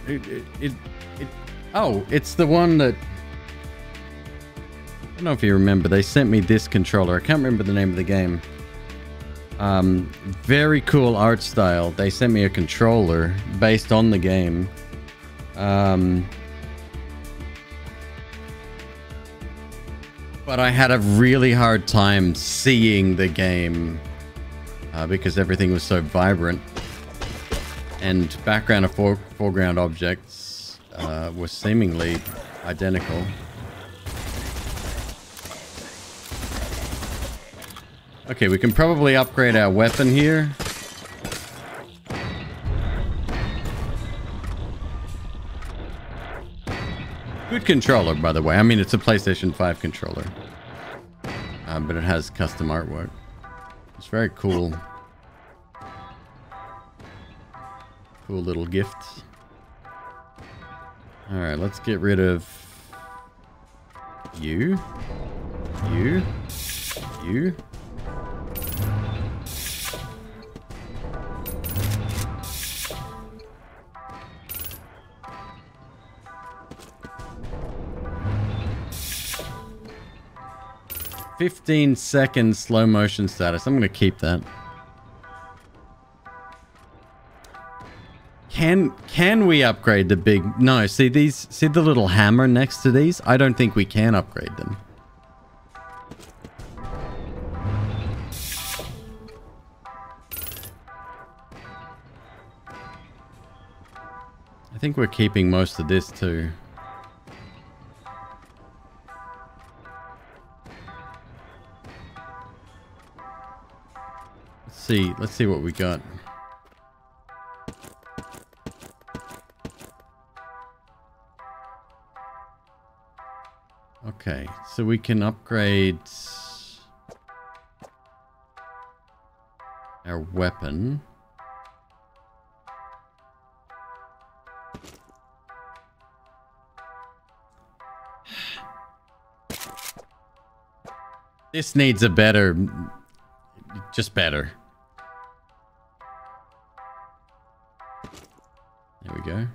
Oh, it's the one that... I don't know if you remember. They sent me this controller. I can't remember the name of the game. Very cool art style. They sent me a controller based on the game. But I had a really hard time seeing the game because everything was so vibrant. And background and foreground objects were seemingly identical. Okay, we can probably upgrade our weapon here. Good controller, by the way. I mean, it's a PlayStation 5 controller. But it has custom artwork. It's very cool. Cool little gifts. All right, let's get rid of you. You. fifteen-second slow motion status. I'm going to keep that. Can we upgrade the big... No, see these... See the little hammer next to these? I don't think we can upgrade them. I think we're keeping most of this too. Let's see. Let's see what we got. Okay, so we can upgrade our weapon. This needs a better, just better. There we go.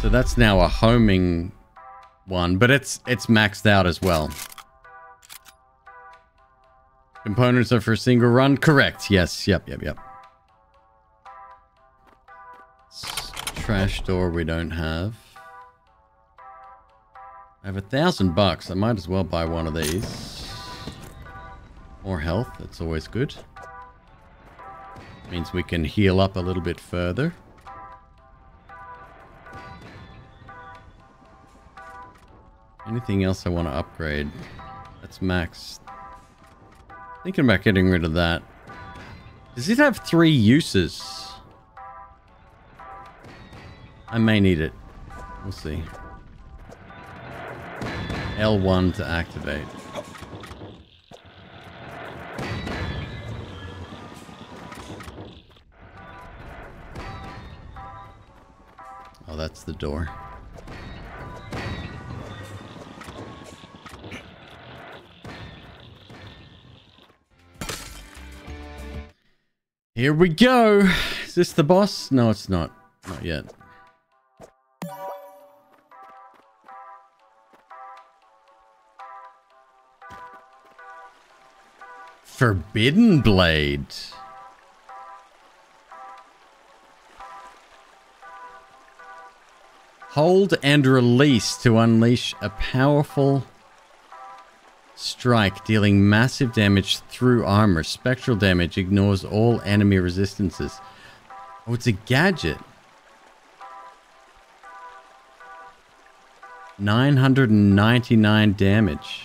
So that's now a homing one, but it's maxed out as well. Components are for a single run. Correct. Yes. Yep. Trash door we don't have. I have $1,000. I might as well buy one of these. More health. That's always good. Means we can heal up a little bit further. Anything else I want to upgrade? That's maxed. Thinking about getting rid of that. Does it have 3 uses? I may need it. We'll see. L1 to activate. Oh, that's the door. Here we go. Is this the boss? No, it's not. Not yet. Forbidden Blade. Hold and release to unleash a powerful strike, dealing massive damage through armor. Spectral damage ignores all enemy resistances. Oh, it's a gadget. 999 damage.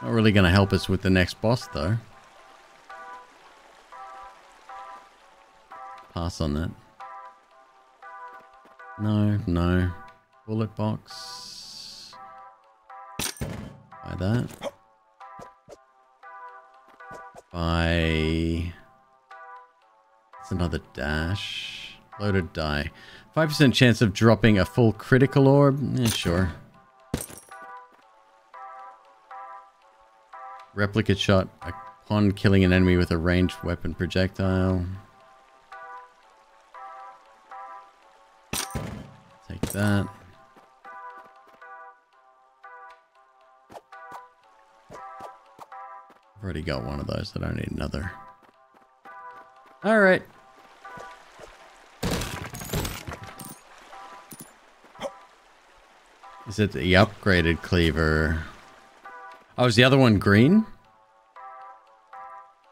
Not really going to help us with the next boss, though. Pass on that. No, no. Bullet box. Buy that. Buy... It's another dash. Loaded die. 5% chance of dropping a full critical orb. Yeah, sure. Replicate shot upon killing an enemy with a ranged weapon projectile. Take that. I've already got one of those. I don't need another. All right. Is it the upgraded cleaver? Oh, is the other one green?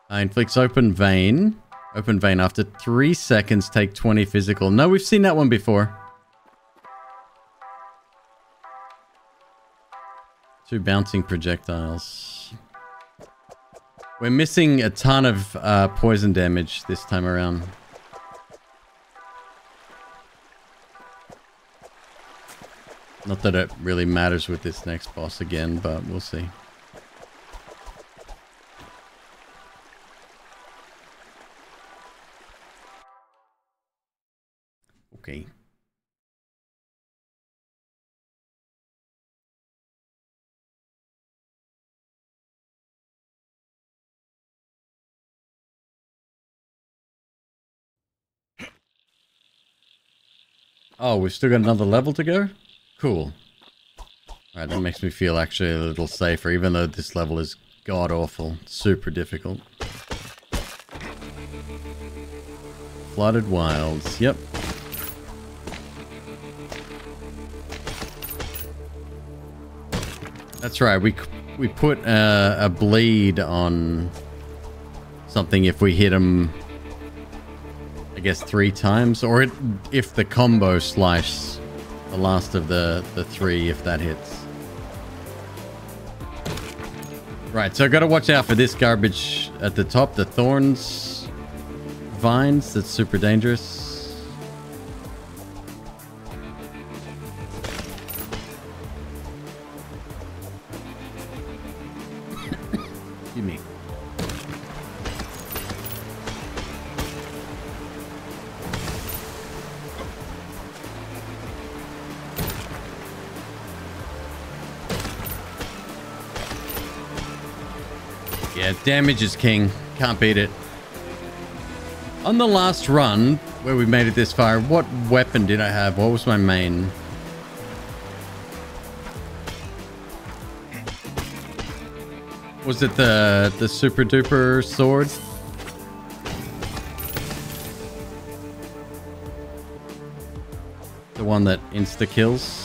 Inflicts open vein. Open vein after 3 seconds, take 20 physical. No, we've seen that one before. 2 bouncing projectiles. We're missing a ton of poison damage this time around. Not that it really matters with this next boss again, but we'll see. Okay. Oh, we've still got another level to go? Cool. Alright, that makes me feel actually a little safer, even though this level is god-awful. Super difficult. Flooded Wilds. Yep. That's right, we put a bleed on something if we hit them, I guess, 3 times, or if the combo slice, the last of the 3, if that hits. Right, so I gotta watch out for this garbage at the top, the thorns, vines, that's super dangerous. Damage is king. Can't beat it. On the last run, where we made it this far, what weapon did I have? What was my main? Was it the super duper sword? The one that insta-kills?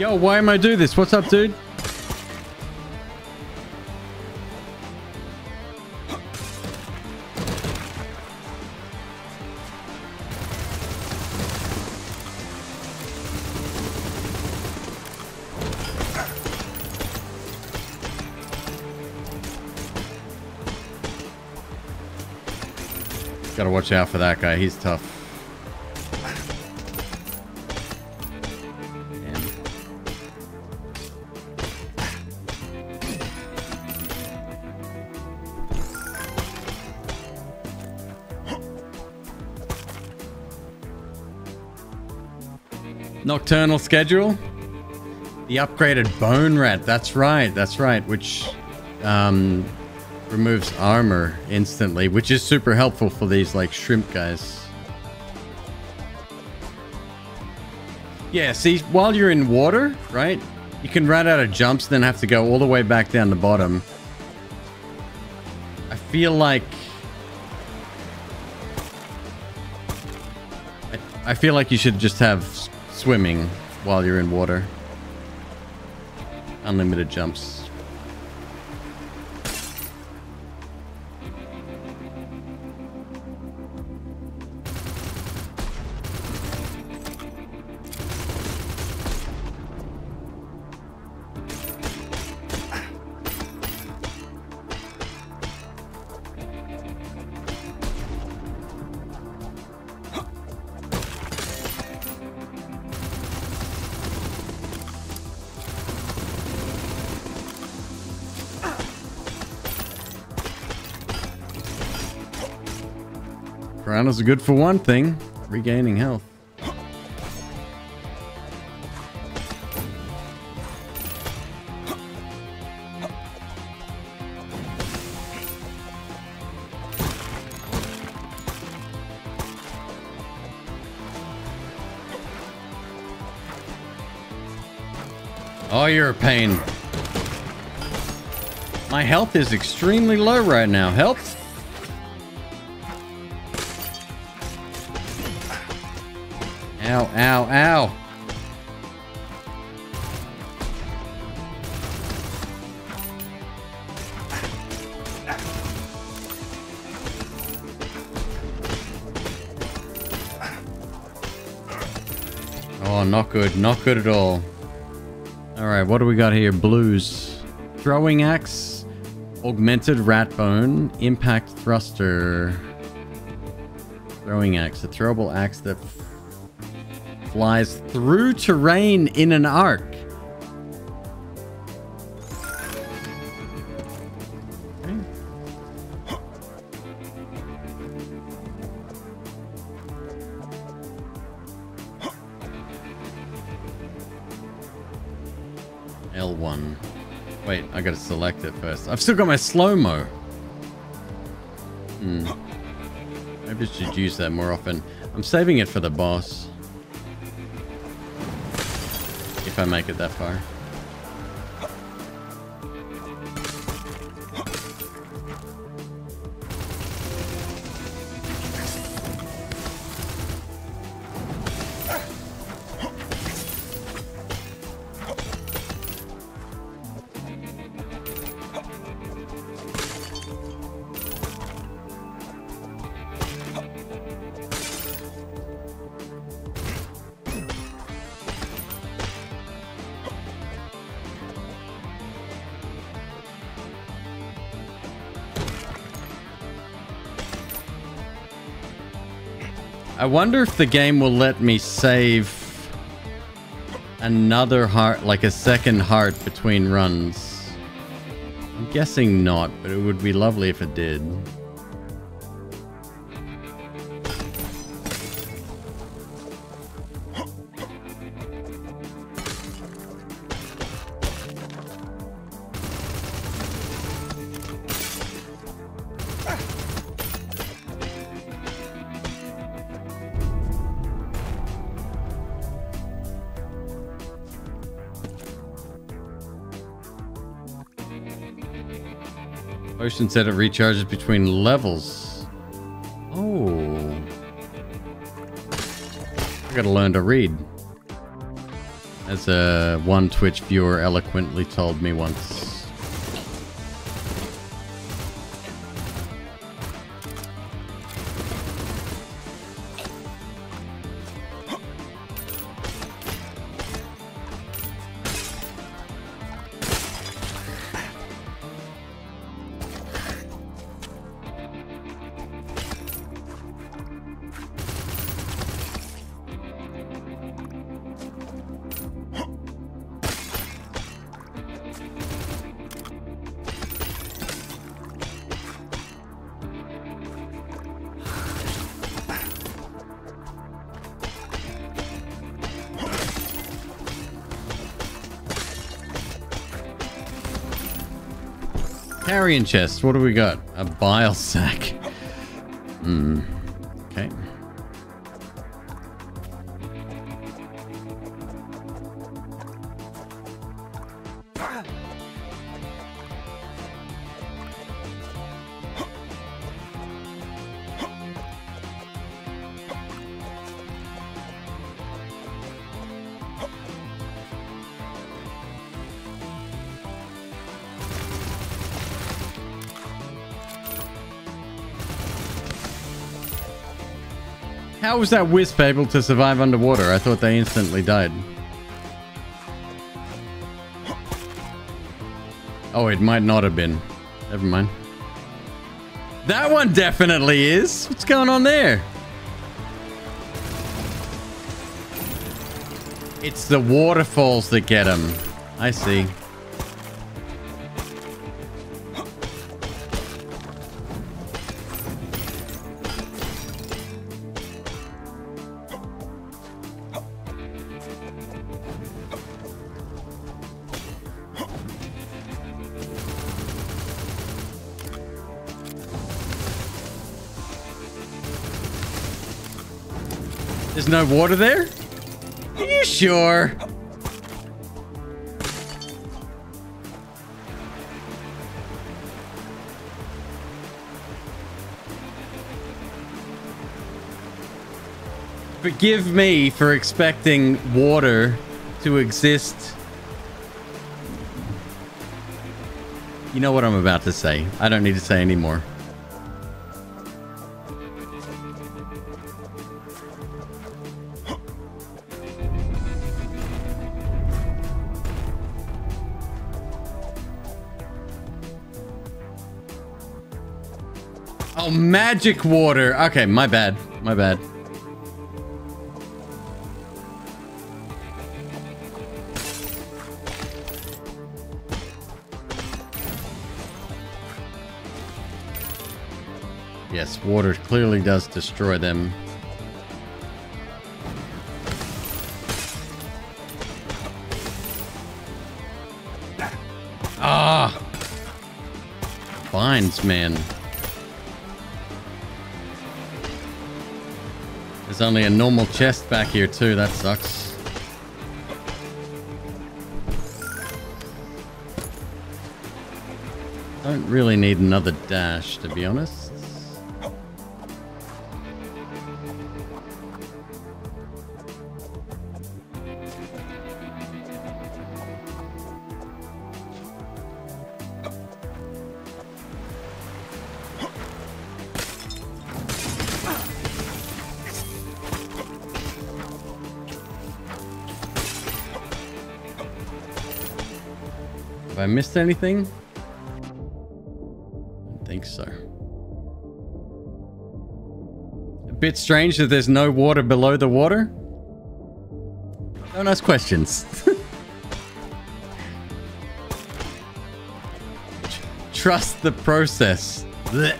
Yo, why am I doing this? What's up, dude? Gotta watch out for that guy. He's tough. Nocturnal schedule, the upgraded bone rat, that's right, which removes armor instantly, which is super helpful for these like shrimp guys. Yeah, see, while you're in water, right, you can run out of jumps, then have to go all the way back down the bottom. I feel like you should just have swimming while you're in water. Unlimited jumps. Piranhas are good for one thing, regaining health. Oh, you're a pain. My health is extremely low right now. Help. Ow, ow, ow. Oh, not good. Not good at all. All right, what do we got here? Blues. Throwing axe, augmented rat bone, impact thruster. Throwing axe, a throwable axe that flies through terrain in an arc. Okay. L1. Wait, I gotta select it first. I've still got my slow-mo. Maybe I should use that more often. I'm saving it for the boss. If I make it that far. I wonder if the game will let me save another heart, like a second heart between runs. I'm guessing not, but it would be lovely if it did. Potion said it recharges between levels. Oh. I gotta learn to read. As one Twitch viewer eloquently told me once. Carrying chest. What do we got? A bile sack. Okay. How was that wisp able to survive underwater? I thought they instantly died. Oh, it might not have been. Never mind. That one definitely is. What's going on there? It's the waterfalls that get him. I see. There's no water there? Are you sure? Forgive me for expecting water to exist. You know what I'm about to say. I don't need to say anymore. Oh, magic water. Okay, my bad. My bad. Yes, water clearly does destroy them. Ah! Binds, man. There's only a normal chest back here too, that sucks. Don't really need another dash, to be honest. Missed anything? I think so. A bit strange that there's no water below the water. Don't ask questions. Trust the process. Blech.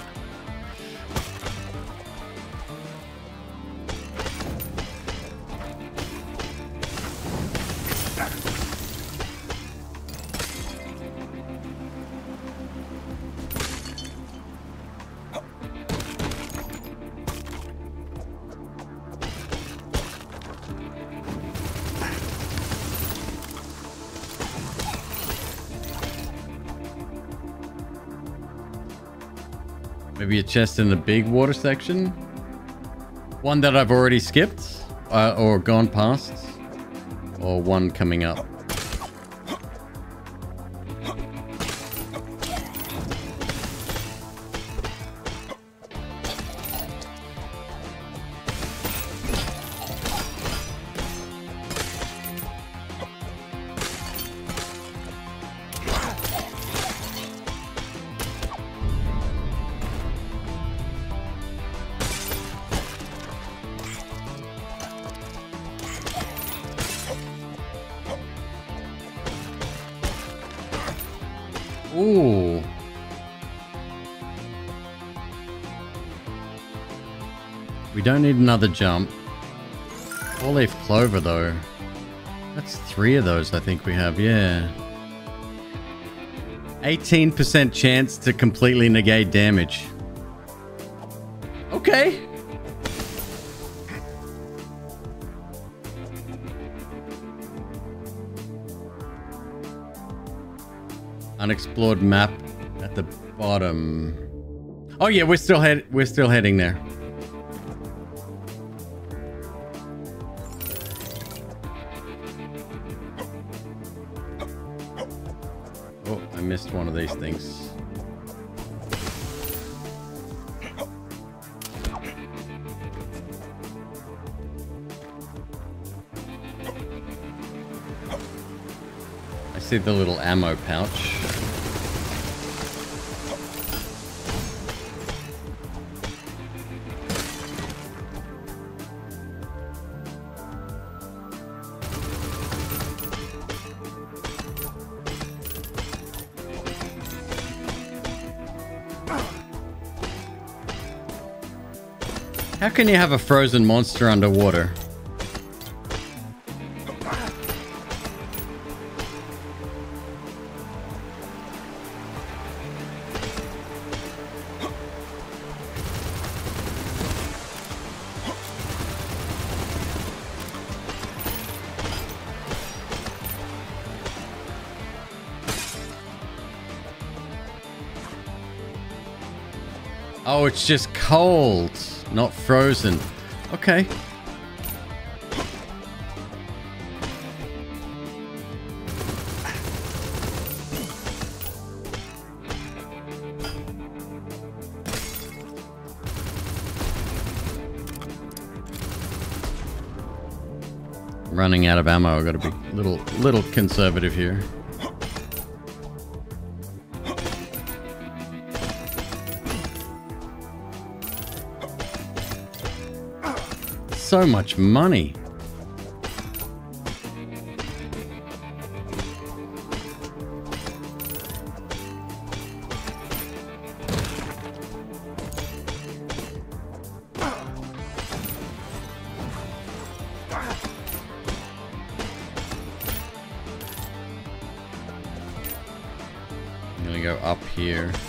Maybe a chest in the big water section. One that I've already skipped or gone past, or one coming up. Don't need another jump. Four leaf clover though. That's three of those I think we have, yeah. 18% chance to completely negate damage. Okay. Unexplored map at the bottom. Oh yeah, we're still heading there. Missed one of these things. I see the little ammo pouch. How can you have a frozen monster underwater? Oh, it's just cold, not frozen. Okay. Running out of ammo. I've got to be a little conservative here. So much money.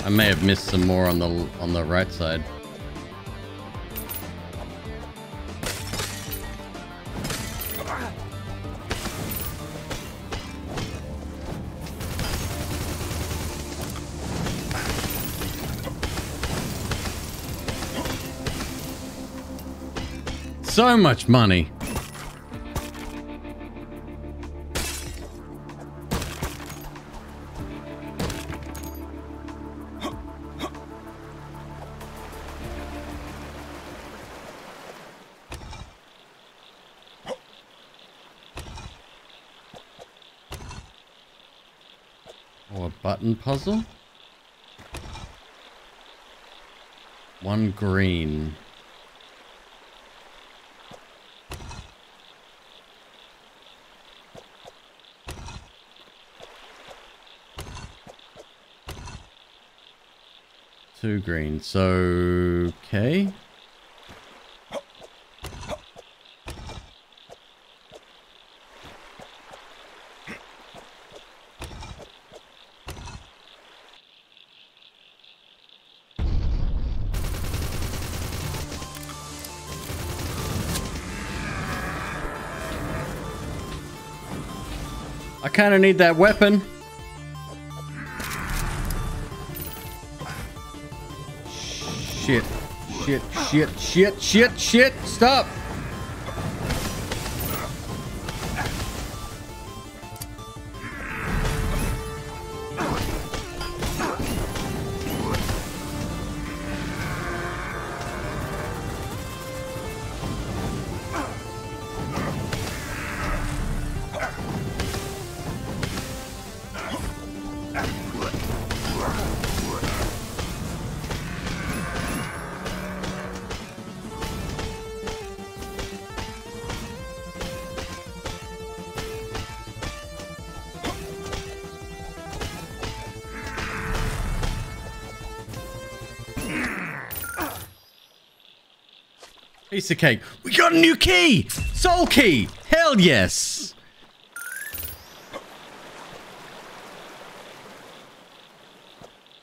I may have missed some more on the right side. So much money. Puzzle. One green. Two green. So, okay. I kind of need that weapon. Shit. Shit, shit, shit, shit, shit. Stop. Piece of cake. We got a new key! Soul key! Hell yes!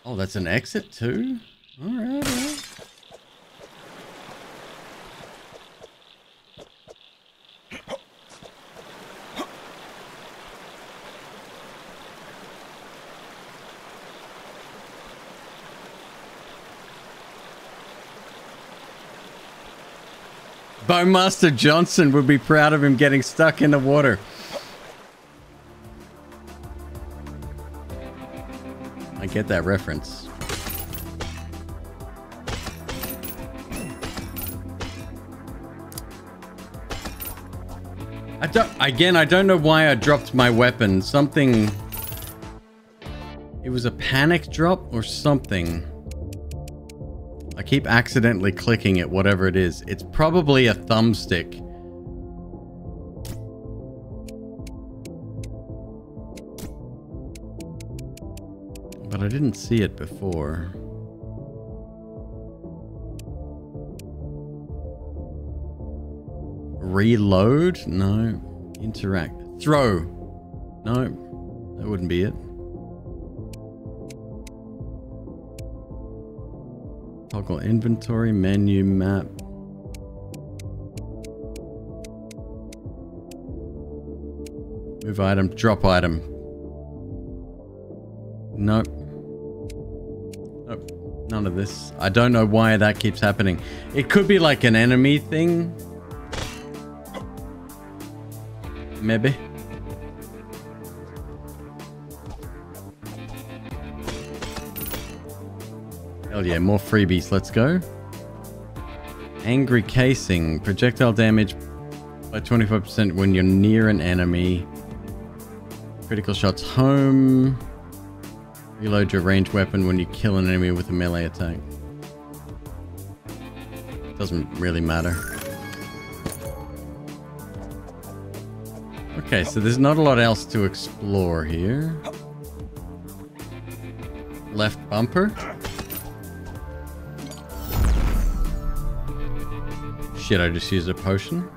Oh, that's an exit too? Alright, alright. Bowmaster Johnson would be proud of him getting stuck in the water. I get that reference. I don't know why I dropped my weapon. Something... It was a panic drop or something. I keep accidentally clicking at whatever it is. It's probably a thumbstick. But I didn't see it before. Reload? No. Interact. Throw. No. That wouldn't be it. Toggle inventory, menu, map. Move item, drop item. Nope. Nope. None of this. I don't know why that keeps happening. It could be like an enemy thing. Maybe. Hell yeah, more freebies. Let's go. Angry casing. Projectile damage by 25% when you're near an enemy. Critical shots home. Reload your ranged weapon when you kill an enemy with a melee attack. Doesn't really matter. Okay, so there's not a lot else to explore here. Left bumper. Shit, I just used a potion.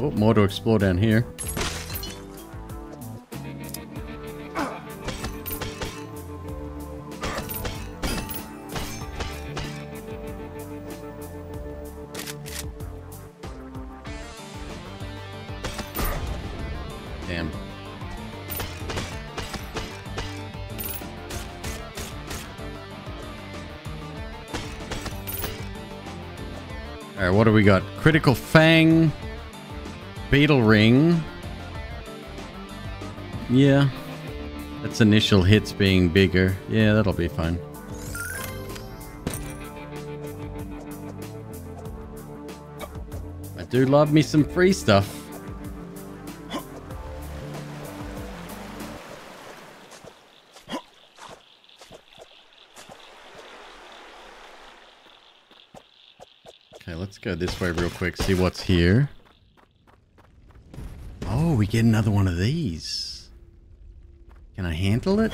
Oh, more to explore down here. Damn. All right, what do we got? Critical Fang. Beetle ring. Yeah. That's initial hits being bigger. Yeah, that'll be fine. I do love me some free stuff. Okay, let's go this way real quick, see what's here. Oh, we get another one of these. Can I handle it?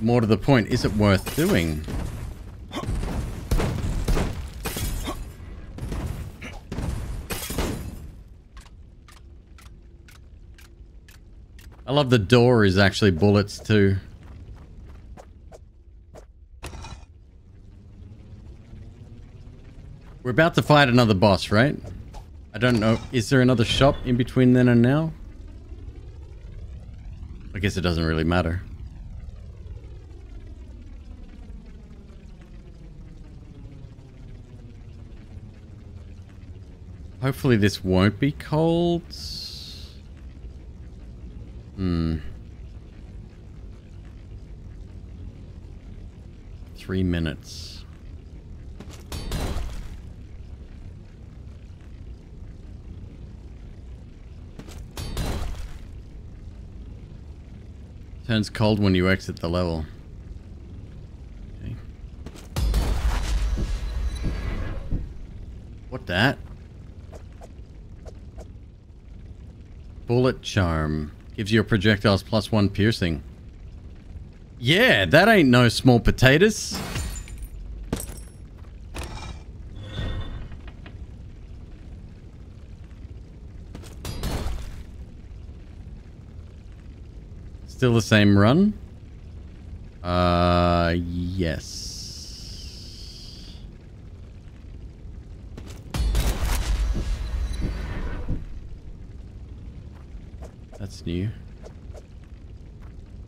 More to the point, is it worth doing? I love the door is actually bullets too. We're about to fight another boss, right? I don't know. Is there another shop in between then and now? I guess it doesn't really matter. Hopefully this won't be cold. Hmm. 3 minutes. Turns cold when you exit the level. Okay. What that? Bullet charm. Gives your projectiles +1 piercing. Yeah, that ain't no small potatoes. Still the same run? Yes. That's new.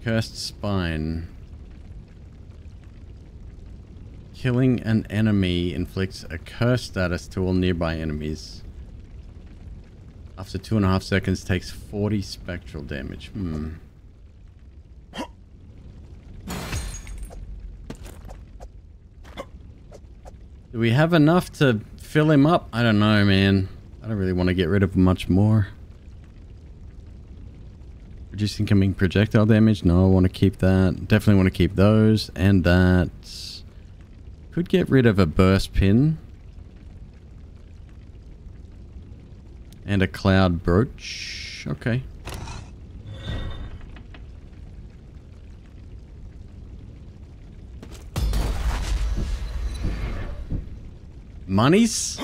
Cursed spine. Killing an enemy inflicts a curse status to all nearby enemies. After 2.5 seconds, takes 40 spectral damage. Hmm. Do we have enough to fill him up? I don't know, man. I don't really want to get rid of much more. Reducing incoming projectile damage. No, I want to keep that. Definitely want to keep those. And that. Could get rid of a burst pin. And a cloud brooch. Okay. Monies?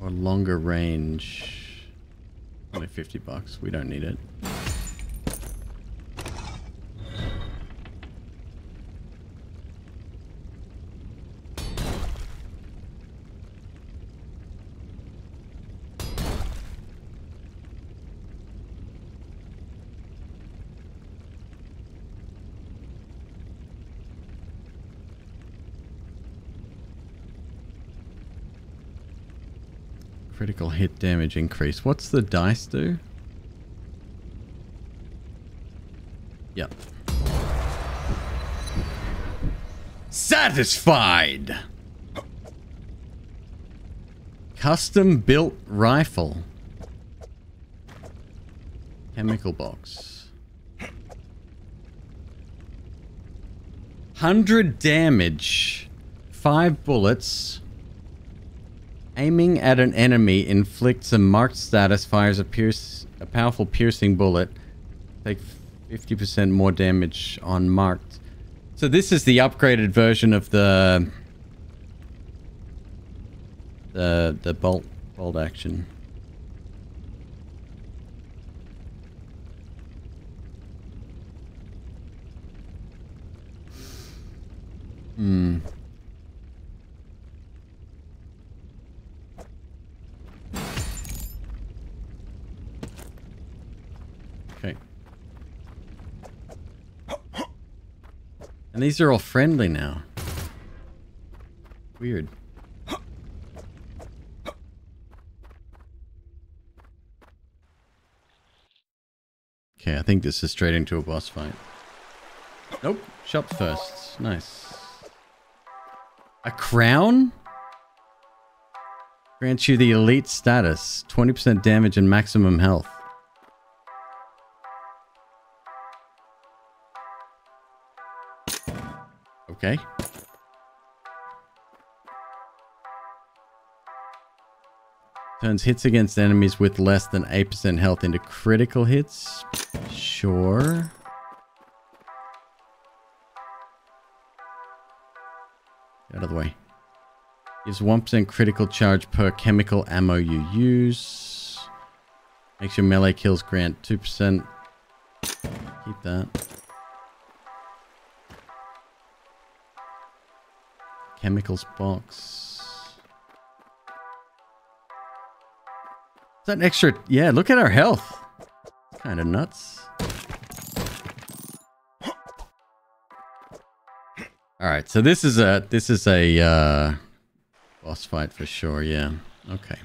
Or longer range? Only $50. We don't need it. Critical hit damage increase. What's the dice do? Yep. Satisfied! Custom built rifle. Chemical box. 100 damage. 5 bullets. Aiming at an enemy inflicts a marked status, fires a powerful piercing bullet. Take 50% more damage on marked. So this is the upgraded version of the bolt action. Hmm. Okay. And these are all friendly now. Weird. Okay, I think this is straight into a boss fight. Nope, shop first. Nice. A crown? Grants you the elite status, 20% damage and maximum health. Okay. Turns hits against enemies with less than 8% health into critical hits. Sure. Out of the way. Gives 1% critical charge per chemical ammo you use. Makes your melee kills grant 2%. Keep that. Chemicals box. Is that an extra? Yeah, look at our health. Kind of nuts. All right, so this is a boss fight for sure. Yeah. Okay.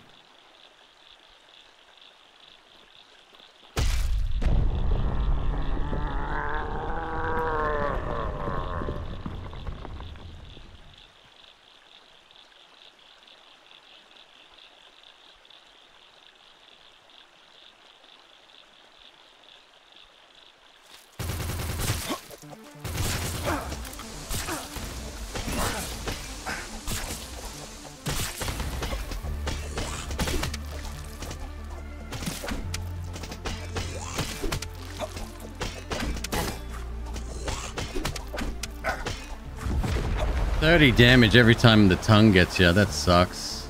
Damage every time the tongue gets you. That sucks.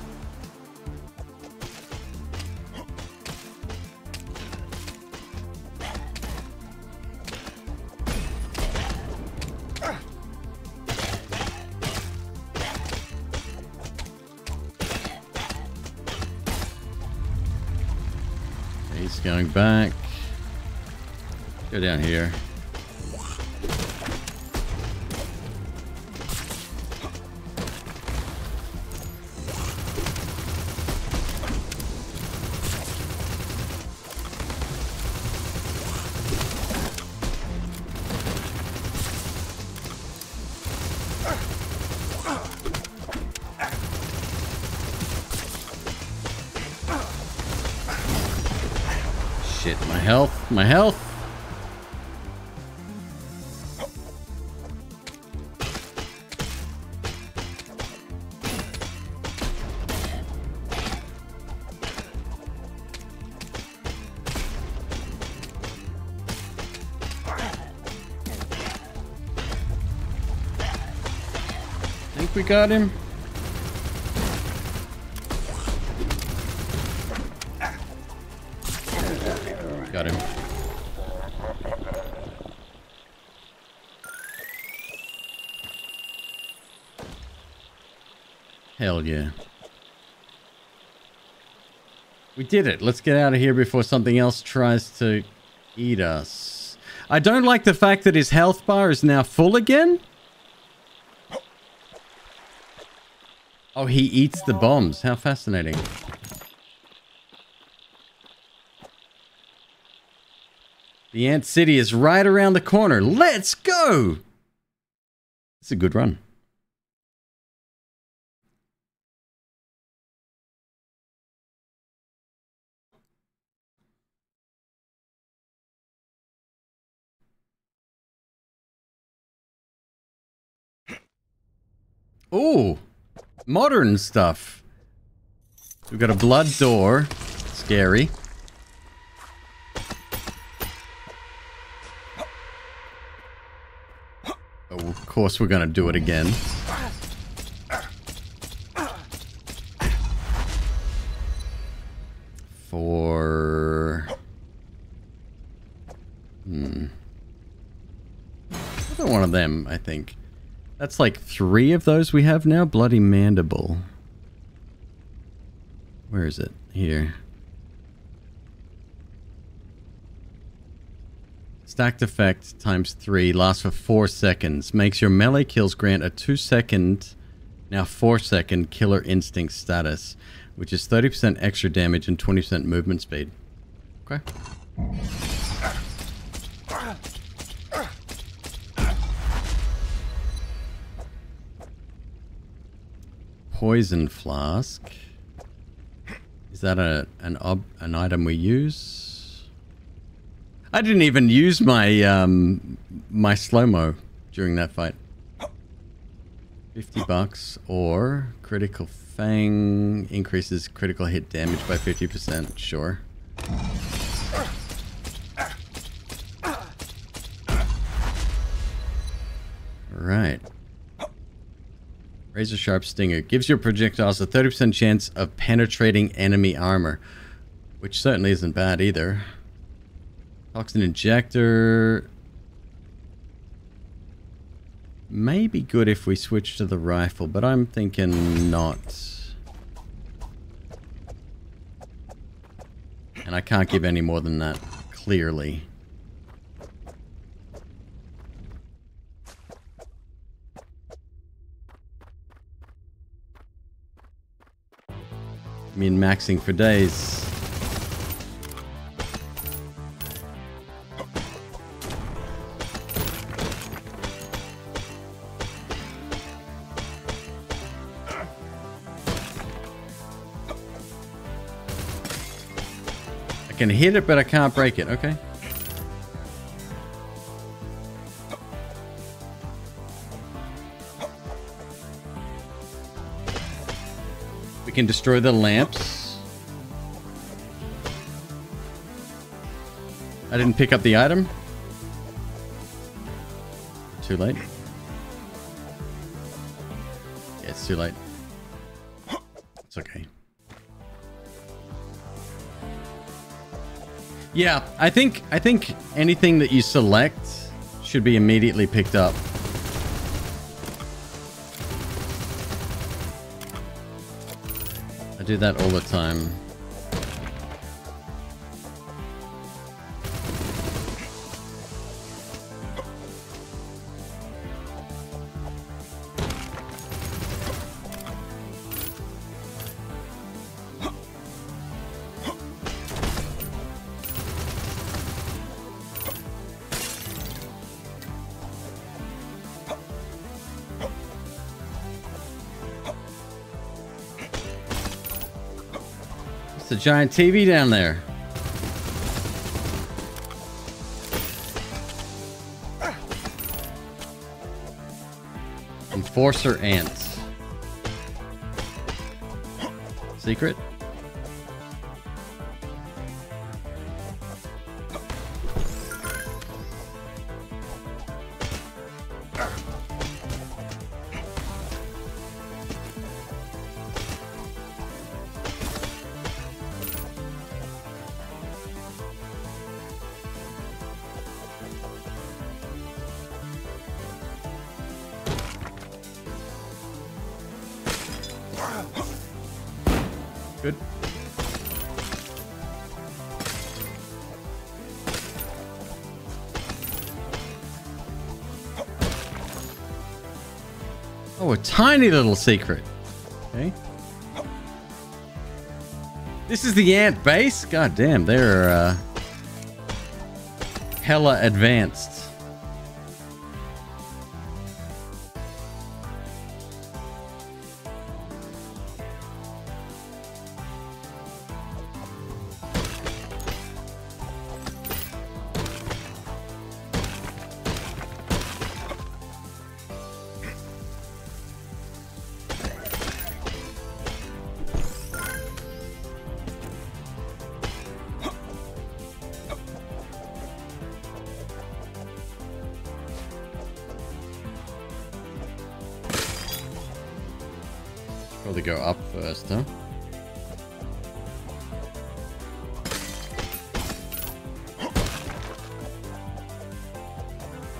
He's going back. Go down here. My health. I think we got him. Yeah. We did it. Let's get out of here before something else tries to eat us. I don't like the fact that his health bar is now full again. Oh, he eats the bombs. How fascinating. The Ant City is right around the corner. Let's go! It's a good run. Ooh, modern stuff. We've got a blood door. Scary. Oh, of course we're gonna do it again. For... Another one of them, I think. That's like 3 of those we have now. Bloody mandible. Where is it? Here. Stacked effect times 3. Lasts for 4 seconds. Makes your melee kills grant a 2-second, now 4-second killer instinct status, which is 30% extra damage and 20% movement speed. Okay. Poison flask. Is that an item we use? I didn't even use my my slow-mo during that fight. 50 bucks or critical fang increases critical hit damage by 50%, sure. Right. Razor Sharp Stinger gives your projectiles a 30% chance of penetrating enemy armor, which certainly isn't bad either. Toxin Injector may be good if we switch to the rifle, but I'm thinking not. And I can't give any more than that, clearly. Min-maxing for days. I can hit it, but I can't break it. Okay. Can destroy the lamps. I didn't pick up the item. Too late. Yeah, it's too late. It's okay. Yeah, I think anything that you select should be immediately picked up. Do that all the time. Giant TV down there. Enforcer ants. Secret. Tiny little secret. Okay. This is the ant base. God damn, they're hella advanced.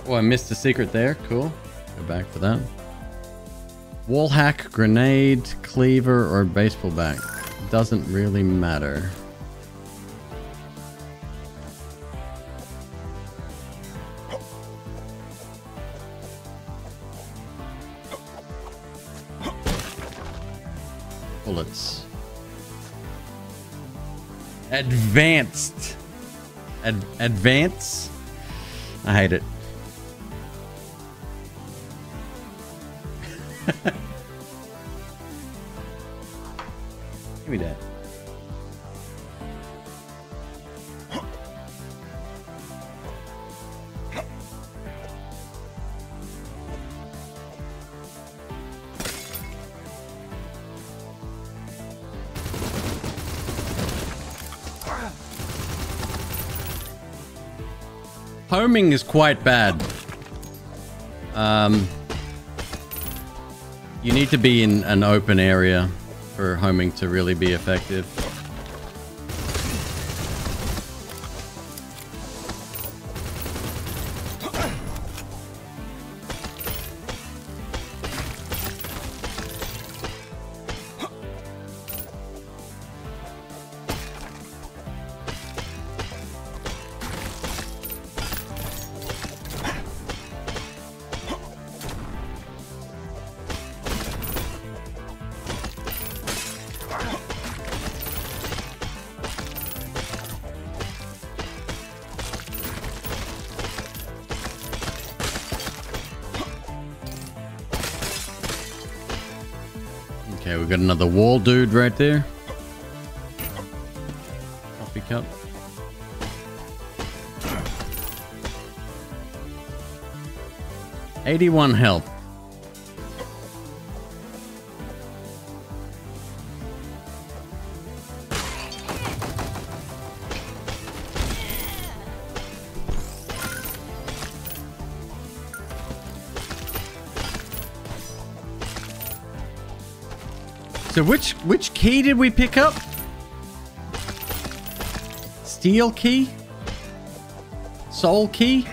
I missed a secret there. Cool. Go back for that. Wall hack, grenade, cleaver, or baseball bat. Doesn't really matter. Bullets. Advanced. Advance? I hate it. Homing is quite bad. You need to be in an open area for homing to really be effective. Another wall dude right there. Coffee cup. $81 health. So which key did we pick up? Steel key? Soul key?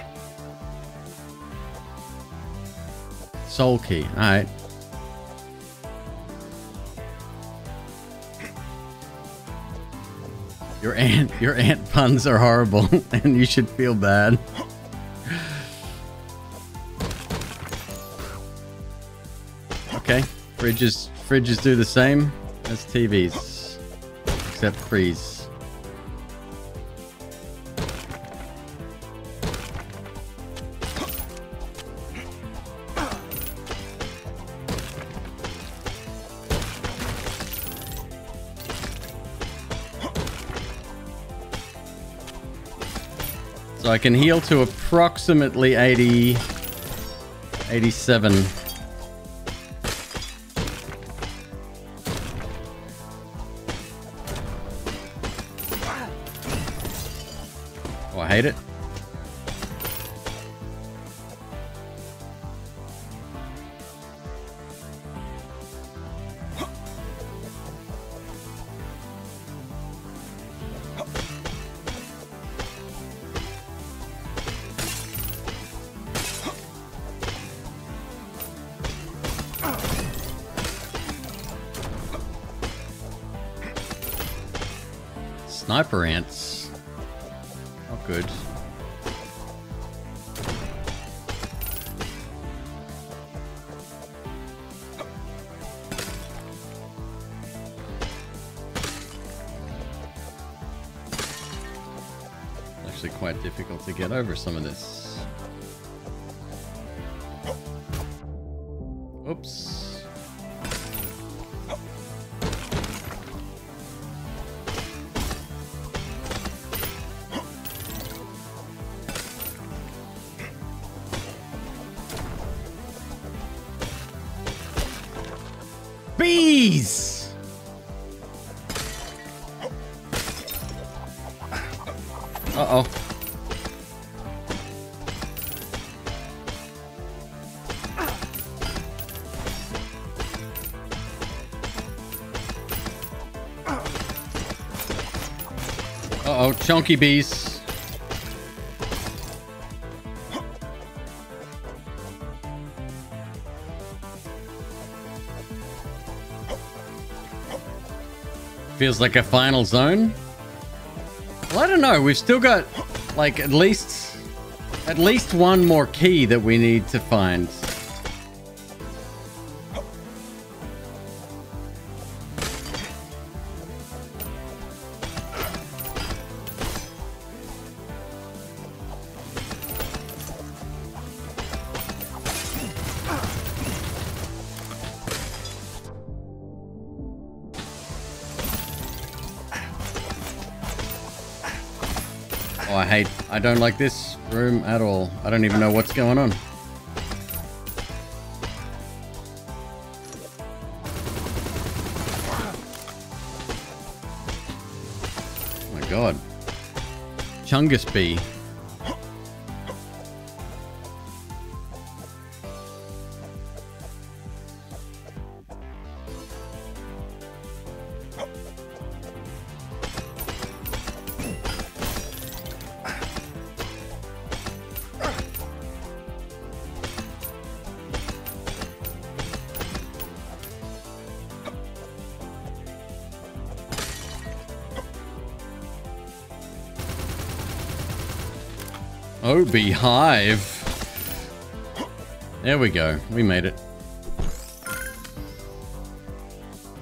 Soul key, alright. Your aunt puns are horrible and you should feel bad. Okay, fridges do the same as TVs, except freeze. So I can heal to approximately 87. Hate it. Sniper ants. actually quite difficult to get over some of this. Oops. Bees! Uh-oh. Uh-oh, chunky bees. Feels like a final zone. Well, I don't know, we've still got like at least one more key that we need to find. I don't like this room at all. I don't even know what's going on. Oh my god. Chungus bee. Oh, beehive. There we go. We made it.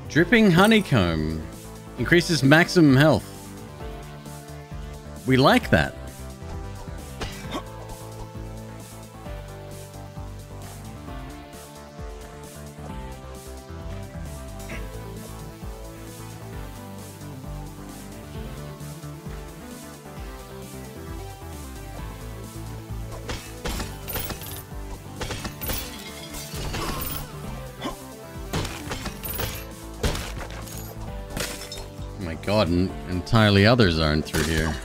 Dripping honeycomb. Increases maximum health. We like that. God, an entirely other zone through here.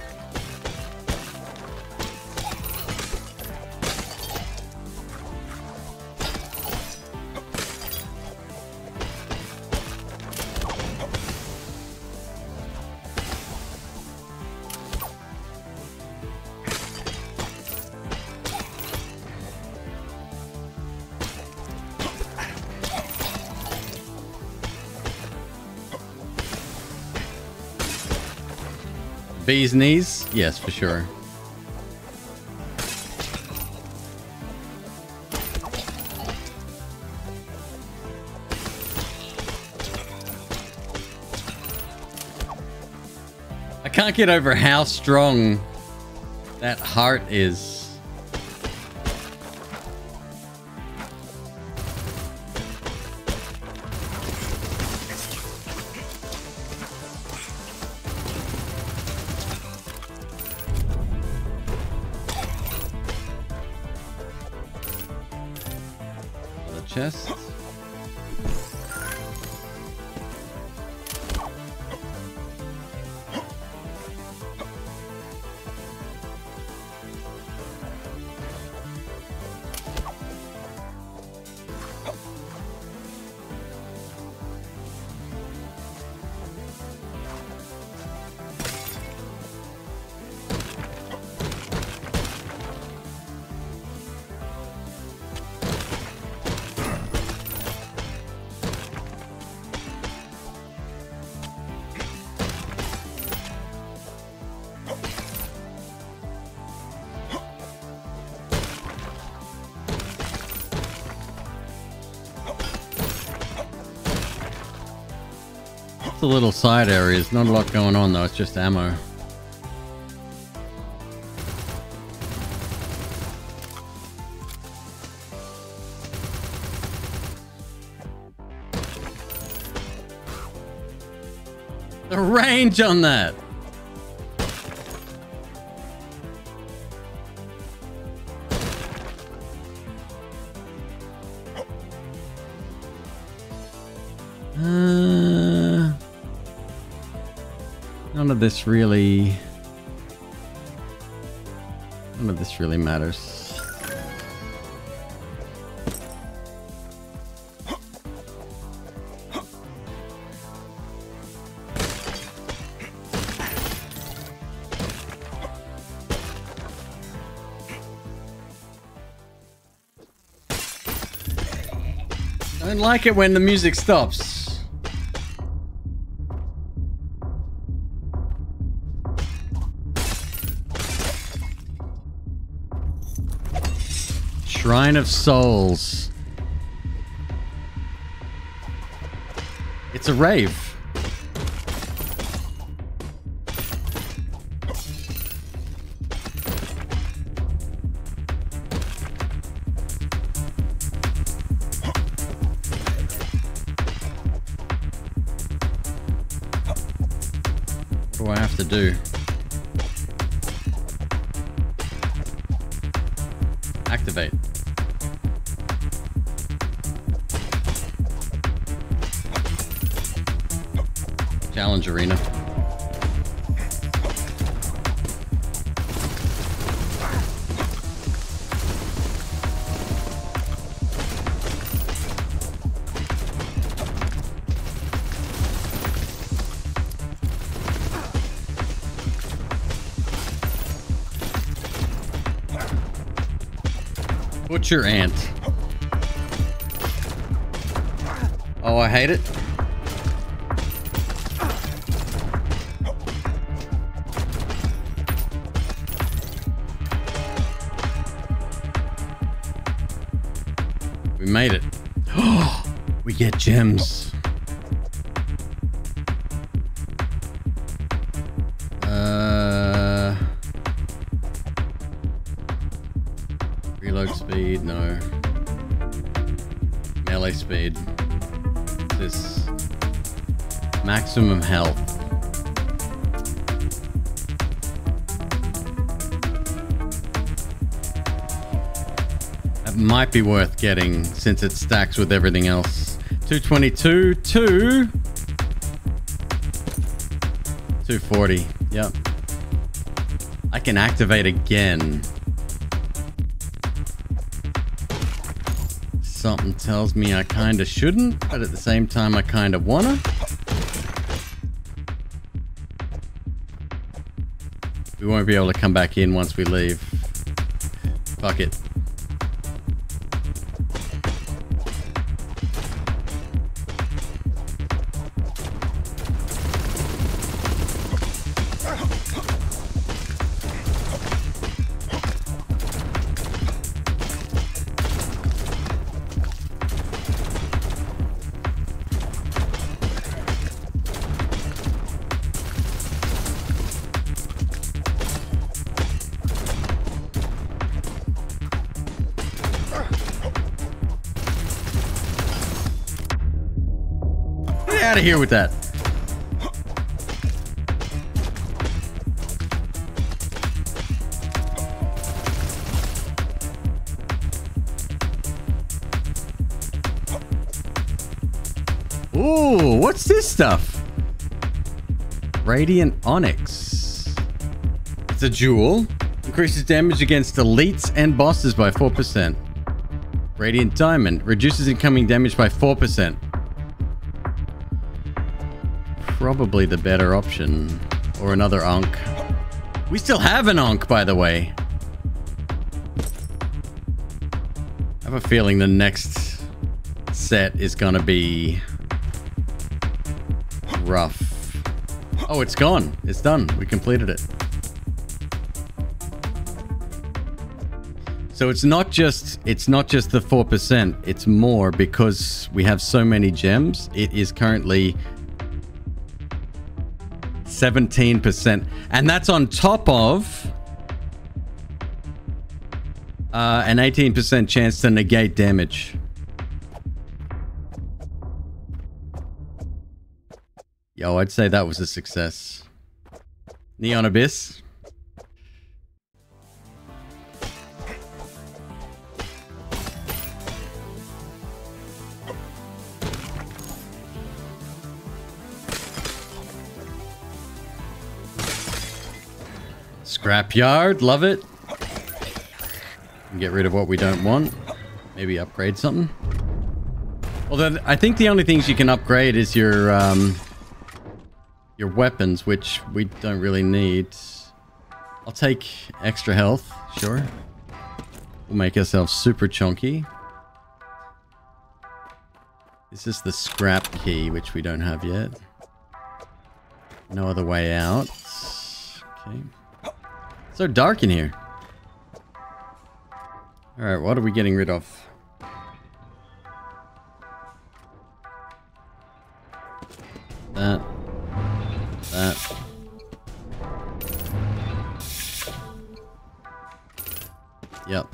Bees knees? Yes, for sure. I can't get over how strong that heart is. Chest. Little side areas, not a lot going on though, it's just ammo. The range on that. None of this really... None of this really matters. I don't like it when the music stops. Shrine of Souls. It's a rave. What do I have to do? Activate. Challenge arena. Butcher ant. Oh, I hate it. Made it. Oh, we get gems. Reload speed, no. Melee speed. This maximum health. Might be worth getting since it stacks with everything else. 222 to 240. Yep. I can activate again. Something tells me I kind of shouldn't, but at the same time I kind of wanna. We won't be able to come back in once we leave. Fuck it. Out of here with that. Ooh, what's this stuff? Radiant Onyx. It's a jewel. Increases damage against elites and bosses by 4%. Radiant Diamond. Reduces incoming damage by 4%. Probably the better option. Or another Ankh. We still have an Ankh, by the way. I have a feeling the next set is gonna be rough. Oh, it's gone. It's done. We completed it. So it's not just the 4%. It's more because we have so many gems. It is currently 17%, and that's on top of an 18% chance to negate damage. go. I'd say that was a success. Neon Abyss. Scrapyard, love it. Get rid of what we don't want. Maybe upgrade something. Although I think the only things you can upgrade is your weapons, which we don't really need. I'll take extra health, sure. We'll make ourselves super chonky. This is the scrap key, which we don't have yet. No other way out. Okay. It's so dark in here. All right, what are we getting rid of? That. That. Yep.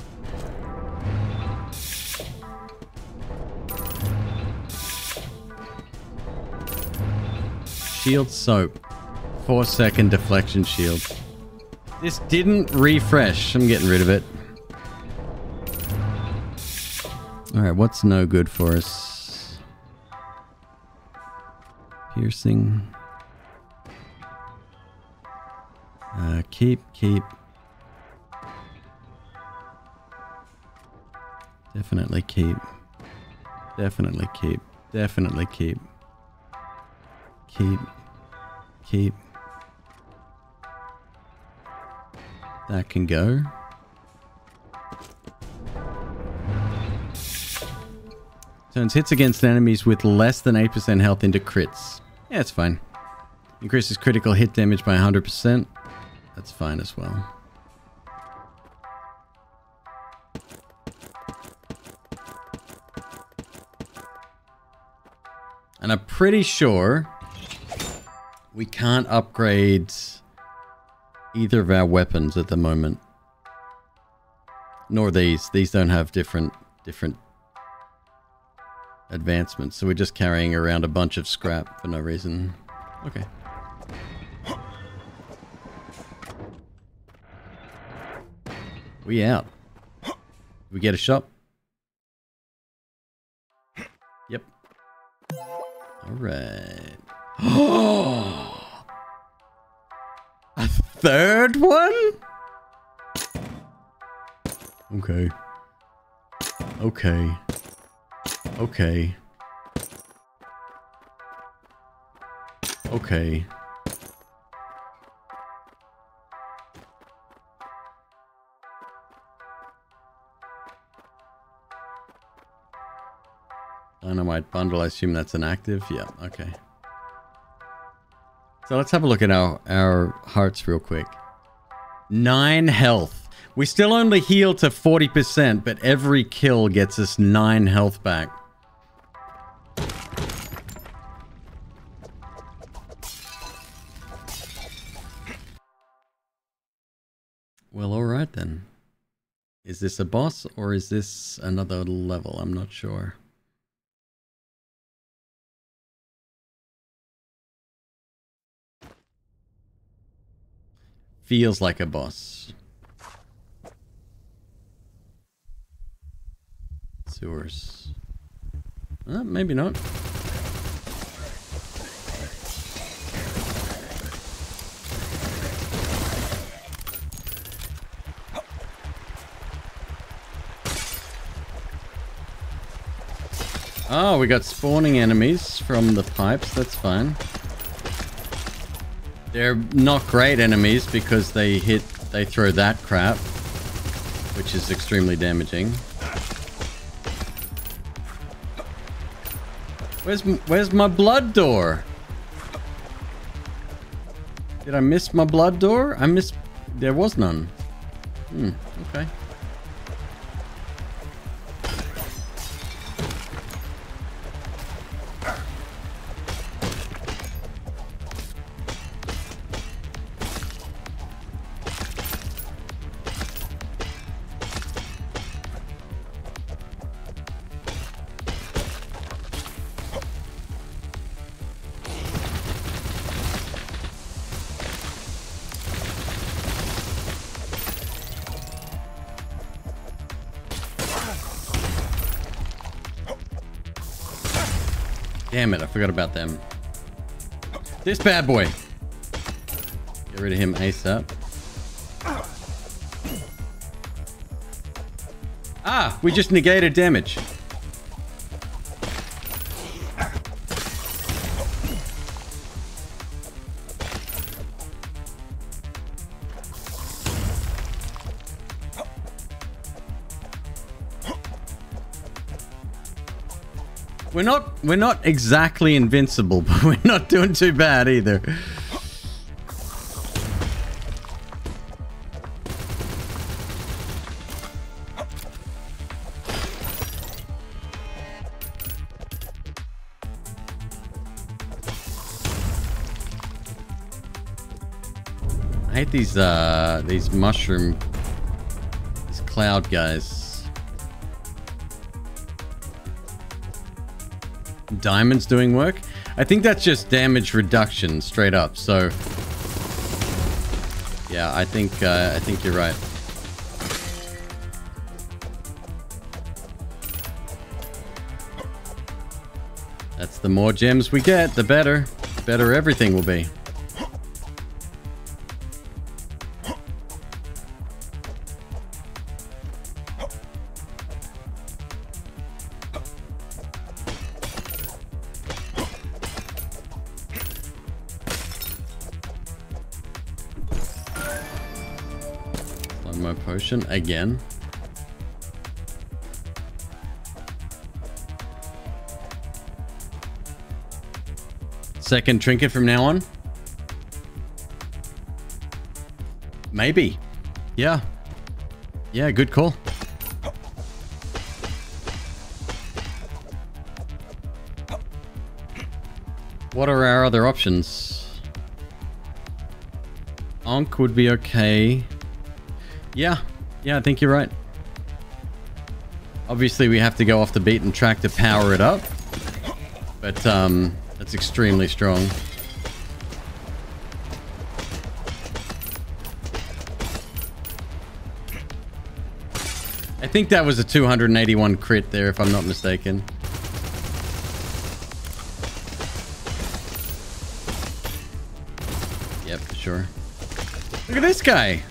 Shield soap. 4-second deflection shield. This didn't refresh. I'm getting rid of it. Alright, what's no good for us? Piercing. Keep. Definitely keep. Definitely keep. Definitely keep. Keep. That can go. Turns hits against enemies with less than 8% health into crits. Yeah, it's fine. Increases critical hit damage by 100%. That's fine as well. And I'm pretty sure we can't upgrade either of our weapons at the moment. Nor these. These don't have different advancements, so we're just carrying around a bunch of scrap for no reason. Okay. We out. We get a shop. Yep. Alright. Oh! A third one? Okay. Dynamite bundle, I assume that's inactive. Yeah, okay. So let's have a look at our hearts real quick. 9 health. We still only heal to 40%, but every kill gets us 9 health back. Well, alright then. Is this a boss or is this another level? I'm not sure. Feels like a boss. Sewers. Maybe not. Oh, we got spawning enemies from the pipes. That's fine. They're not great enemies because they throw that crap, which is extremely damaging. Where's my blood door? Did I miss my blood door? There was none. Okay. Damn it, I forgot about them. This bad boy. Get rid of him ASAP. Ah, we just negated damage. We're not exactly invincible, but we're not doing too bad either. I hate these mushroom, these cloud guys. Diamonds doing work. I think that's just damage reduction straight up. So yeah, I think you're right. That's the more gems we get, the better everything will be. Again. Second trinket from now on? Maybe. Yeah. Yeah, good call. What are our other options? Ankh would be okay. Yeah. Yeah, I think you're right. Obviously, we have to go off the beaten track to power it up. But, that's extremely strong. I think that was a 281 crit there, if I'm not mistaken. Yep, for sure. Look at this guy!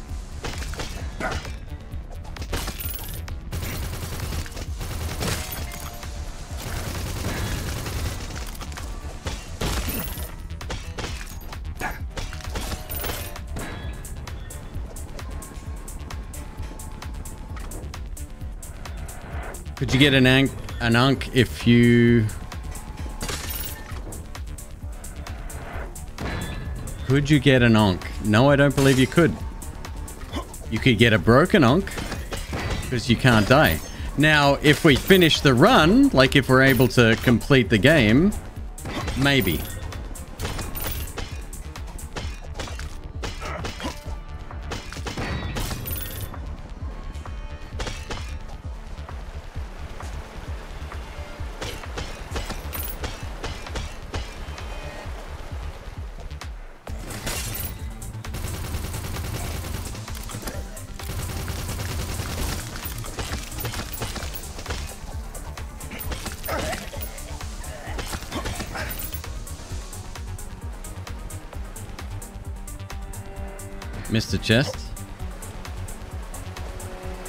Could you get an Ankh if you... Could you get an Ankh? No, I don't believe you could. You could get a broken Ankh, because you can't die. Now, if we finish the run, like if we're able to complete the game, maybe. Missed a chest.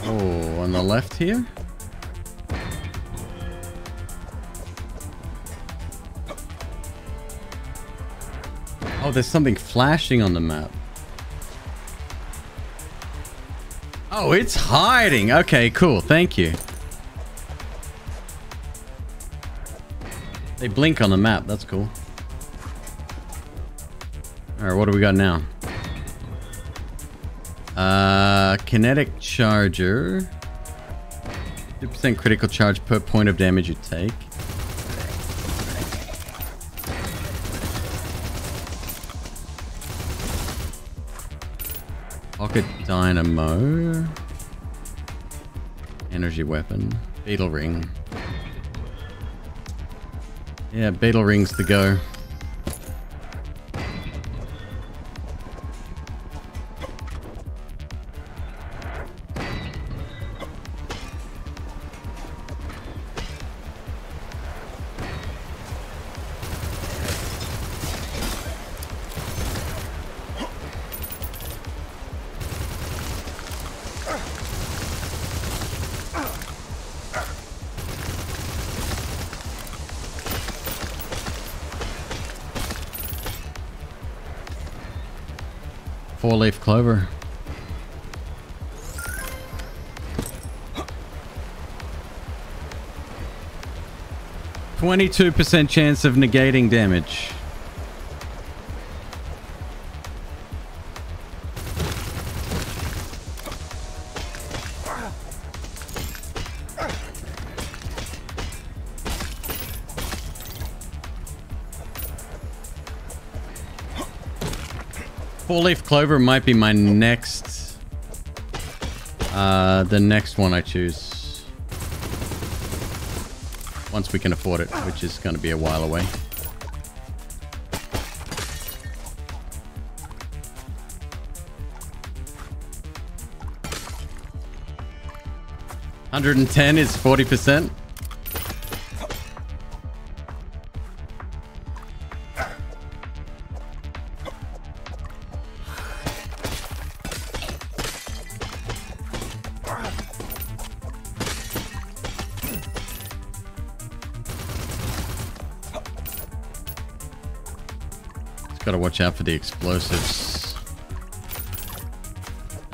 Oh, on the left here? Oh, there's something flashing on the map. Oh, it's hiding. Okay, cool. Thank you. They blink on the map. That's cool. All right, what do we got now? Kinetic charger. 2% critical charge per point of damage you take. Pocket dynamo. Energy weapon. Beetle ring. Yeah, beetle ring's the go. 4-leaf clover. %22 chance of negating damage. Four-leaf clover might be my next, the next one I choose. Once we can afford it, which is going to be a while away. $110 is 40%. Watch out for the explosives.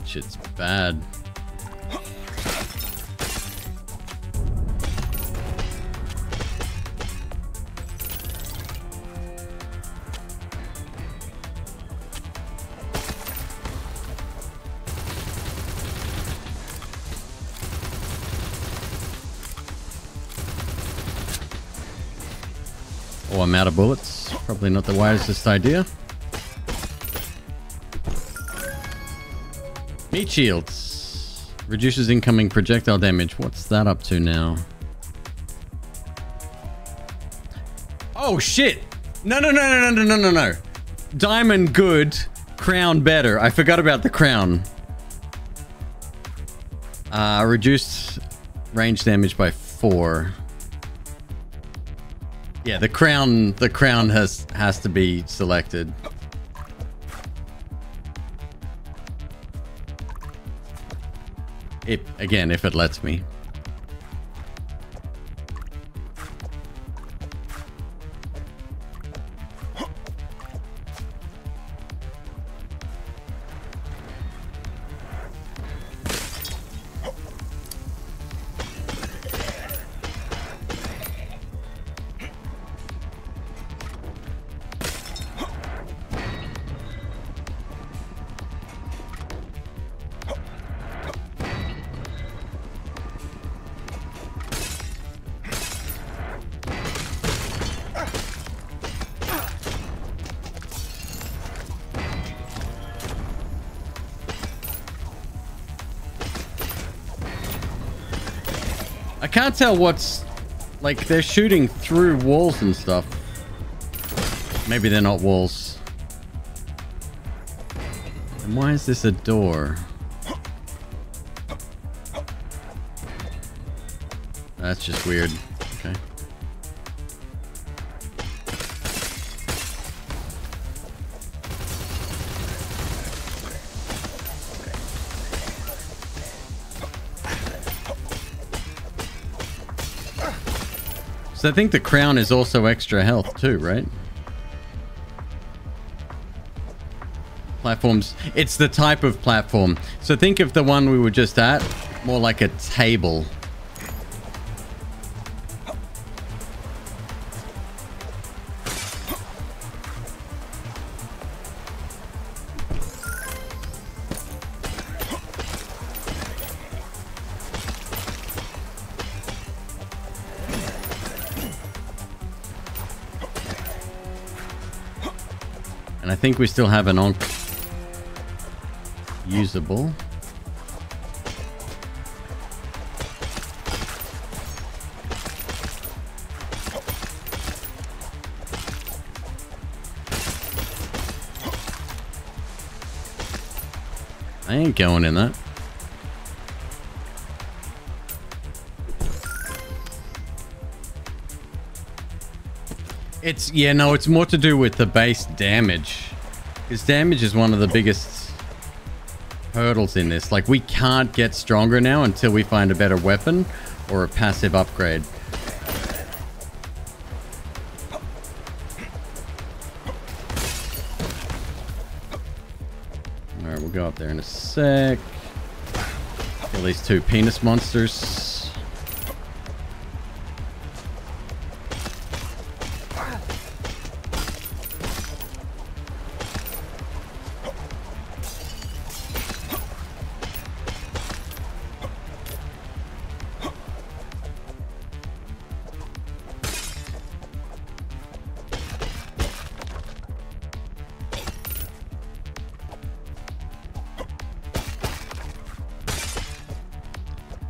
Shit's bad. Oh, I'm out of bullets. Probably not the wisest idea. Meat shields. Reduces incoming projectile damage. What's that up to now? Oh shit! No. Diamond good, crown better. I forgot about the crown. Reduced range damage by 4. Yeah, the crown has to be selected. It, again, if it lets me. I can't tell what's, like, they're shooting through walls and stuff. Maybe they're not walls. And why is this a door? That's just weird. Okay. So I think the crown is also extra health too, right? Platforms. It's the type of platform. So think of the one we were just at, more like a table. I think we still have an onk usable. I ain't going in that. It's, yeah, no, it's more to do with the base damage. Because damage is one of the biggest hurdles in this. Like, we can't get stronger now until we find a better weapon or a passive upgrade. We'll go up there in a sec. Kill these two penis monsters.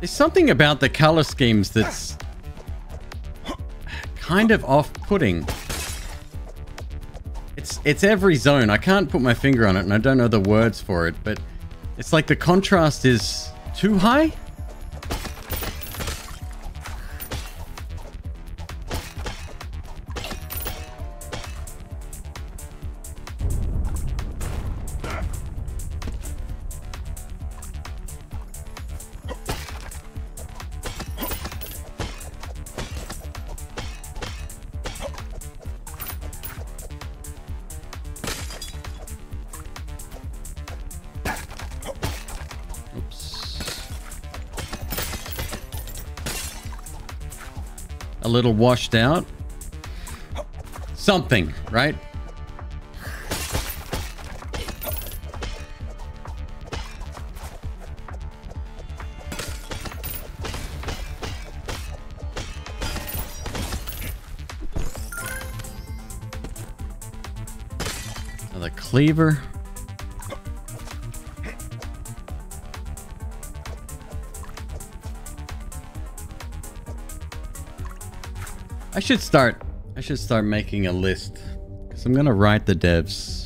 Something about the color schemes that's kind of off-putting. It's every zone. I can't put my finger on it, and I don't know the words for it, but it's like the contrast is too high. Little washed out something, right? Another cleaver. I should start making a list, because I'm gonna write the devs.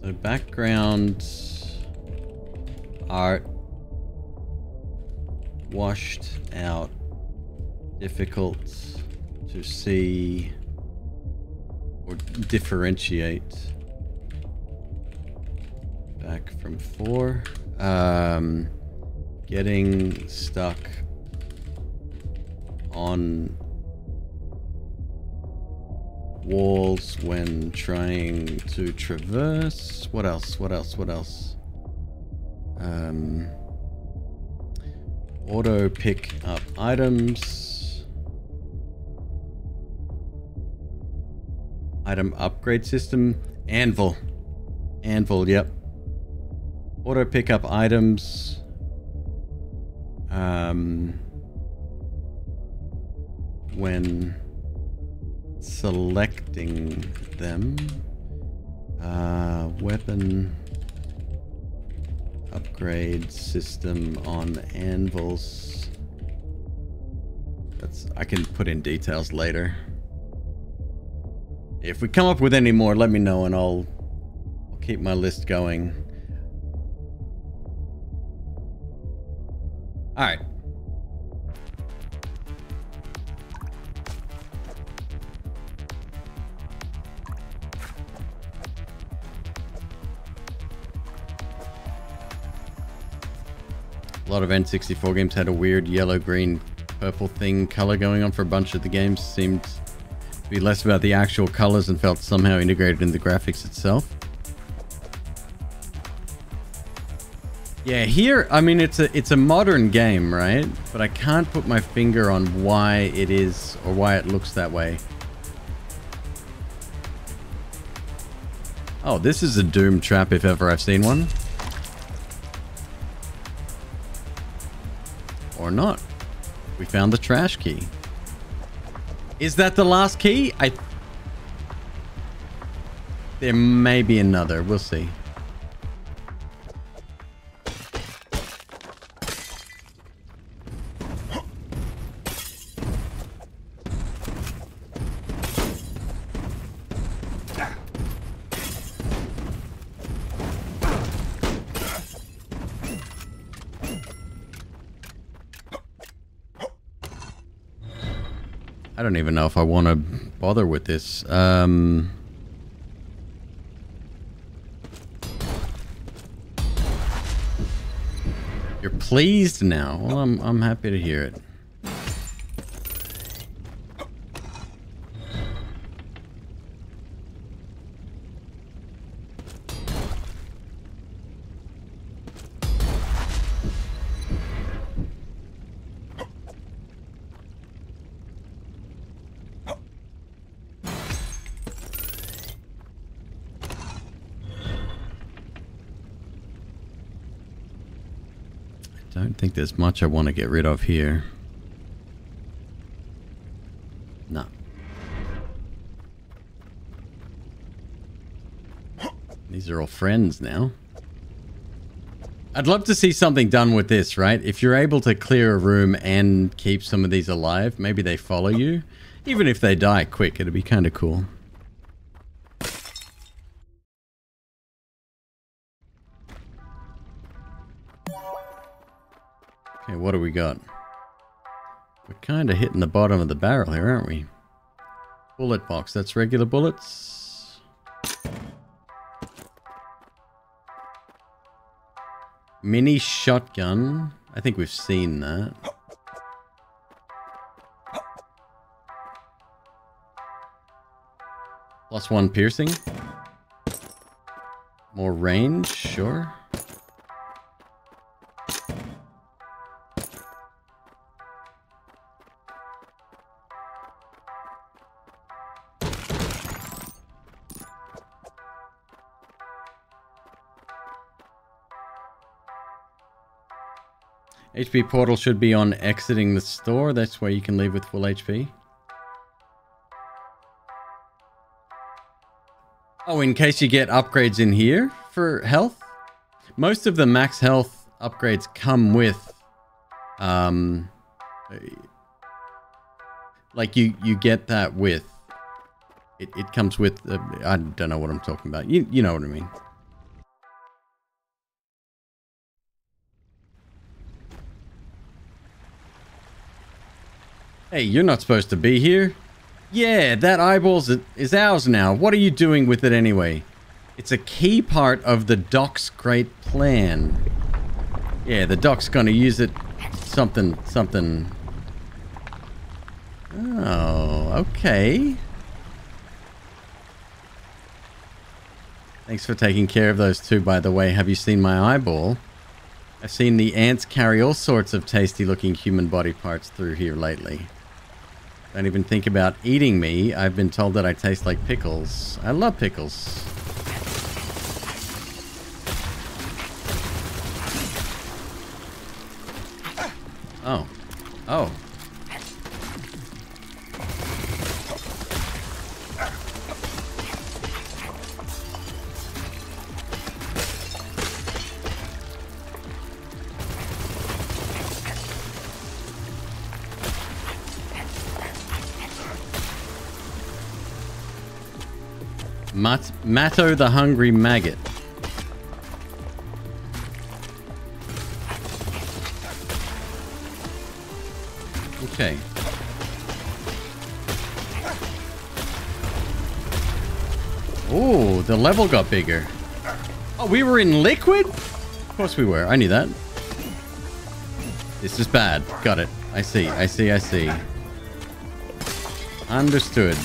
The background art washed out, difficult to see or differentiate back from fore. Getting stuck on walls when trying to traverse. What else? Auto pick up items. Item upgrade system. Anvil, yep. Auto pick up items. When selecting them, weapon upgrade system on anvils. I can put in details later. If we come up with any more, let me know and I'll keep my list going. All right. A lot of N64 games had a weird yellow, green, purple thing color going on for a bunch of the games. Seemed to be less about the actual colors and felt somehow integrated in the graphics itself. Yeah, here, I mean, it's a modern game, right? But I can't put my finger on why it is or why it looks that way. Oh, this is a doom trap if ever I've seen one. Or not. We found the trash key. Is that the last key? There may be another. We'll see. I don't even know if I want to bother with this. You're pleased now. Well, I'm happy to hear it. Don't think there's much I want to get rid of here. No. These are all friends now. I'd love to see something done with this, right? If you're able to clear a room and keep some of these alive, maybe they follow you. Even if they die quick, it'd be kind of cool. Okay, what do we got? We're kind of hitting the bottom of the barrel here, aren't we? Bullet box, that's regular bullets. Mini shotgun. I think we've seen that. +1 piercing. More range, sure. HP portal should be on exiting the store. That's where you can leave with full HP. Oh, in case you get upgrades in here for health. Most of the max health upgrades come with, like you get that with, it comes with, I don't know what I'm talking about. You know what I mean. Hey, you're not supposed to be here. Yeah, that eyeballs is ours now. What are you doing with it anyway? It's a key part of the doc's great plan. Yeah, the doc's gonna use it something. Oh, okay. Thanks for taking care of those two, by the way. Have you seen my eyeball? I've seen the ants carry all sorts of tasty looking human body parts through here lately. Don't even think about eating me. I've been told that I taste like pickles. I love pickles. Oh. Oh. Matto the Hungry Maggot. Okay. Oh, the level got bigger. Oh, we were in liquid? Of course we were. I knew that. This is bad. Got it. I see. Understood.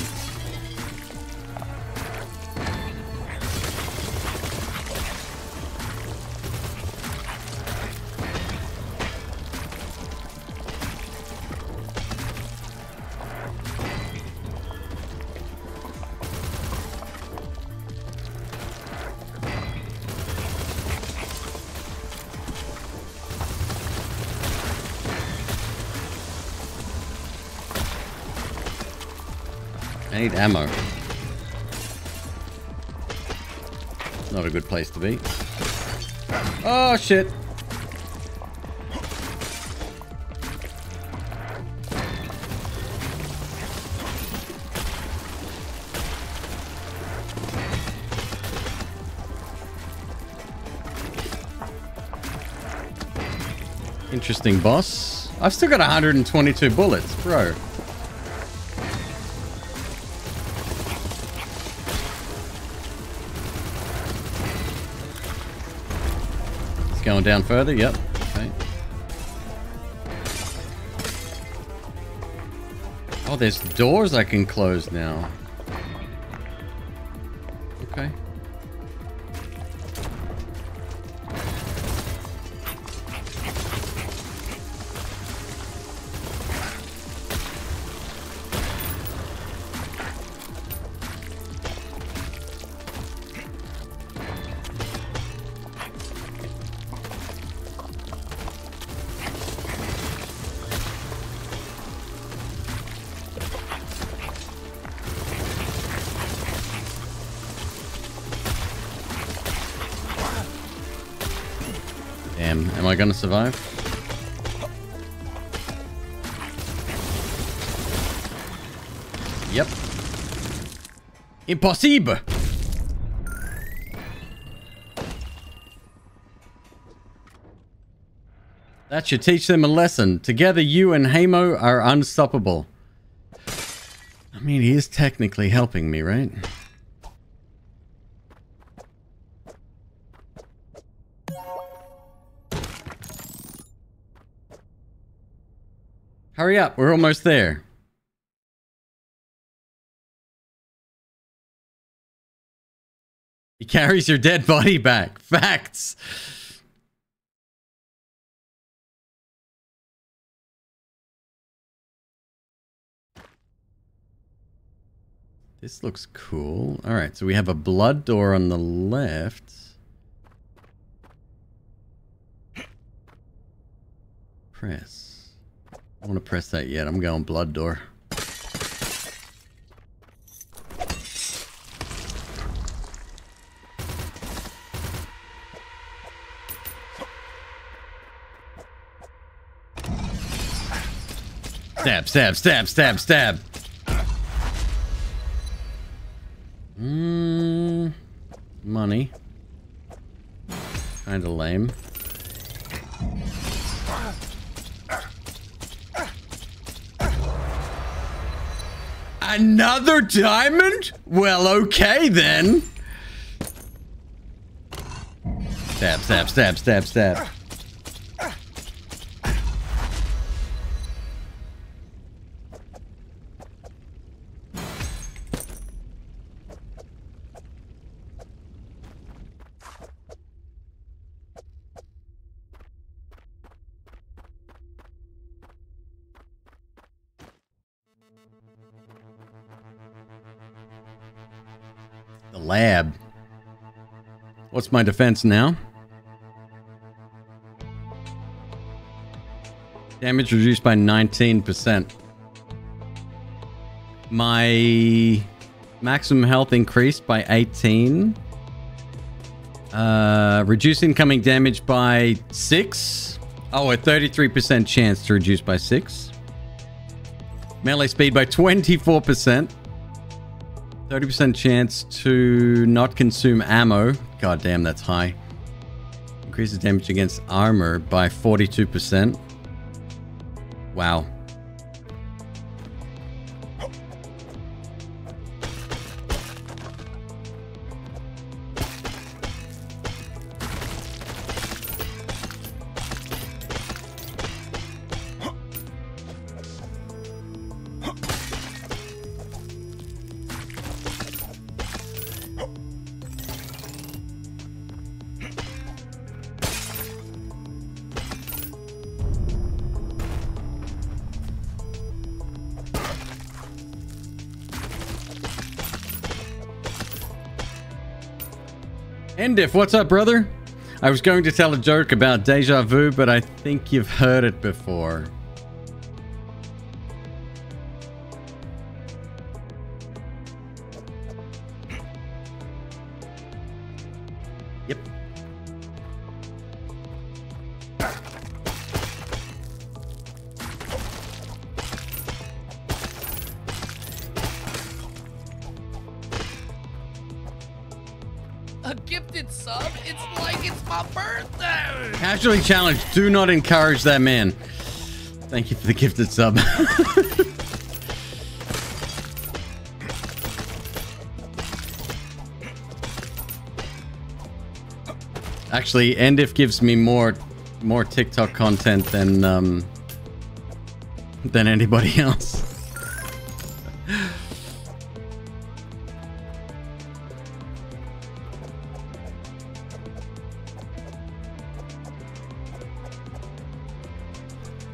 Ammo. Not a good place to be. Oh, shit. Interesting, boss. I've still got 122 bullets, bro. Going down further, yep. Okay. Oh, there's doors I can close now. Okay. Damn, am I gonna survive? Yep. Impossible! That should teach them a lesson. Together you and Hamo are unstoppable. I mean, he is technically helping me, right? Hurry up, we're almost there. He carries your dead body back. Facts. This looks cool. All right, so we have a blood door on the left. Press. I don't want to press that yet. I'm going blood door. Stab, stab, stab, stab, stab. Money. Kinda lame. Another diamond? Well, okay then. Stab, stab, stab, stab, stab. Lab. What's my defense now? Damage reduced by 19%. My maximum health increased by 18. Reduce incoming damage by 6. Oh, a 33% chance to reduce by 6. Melee speed by 24%. 30% chance to not consume ammo. God damn, that's high. Increases damage against armor by 42%. Wow. Endiff, what's up, brother? I was going to tell a joke about deja vu, but I think you've heard it before. Yep. Casually challenged. Do not encourage that man. Thank you for the gifted sub. Actually, Endiff gives me more TikTok content than anybody else.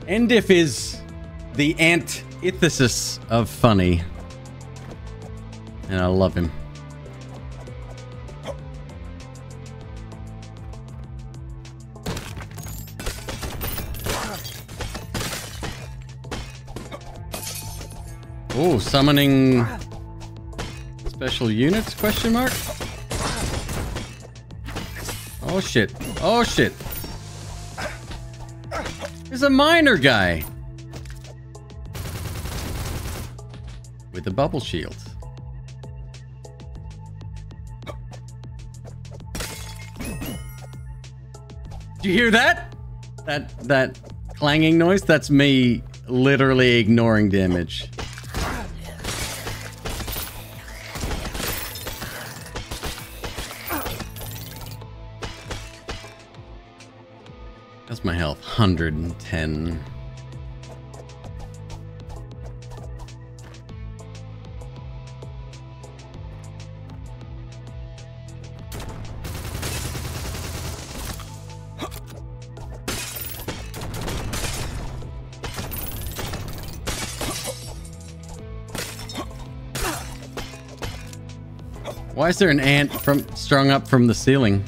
Endiff is the antithesis of funny, and I love him. Oh, summoning special units, question mark? Oh shit, oh shit. There's a miner guy with a bubble shield. Did you hear that? That clanging noise? That's me literally ignoring damage. That's my health, 110. Why is there an ant strung up from the ceiling?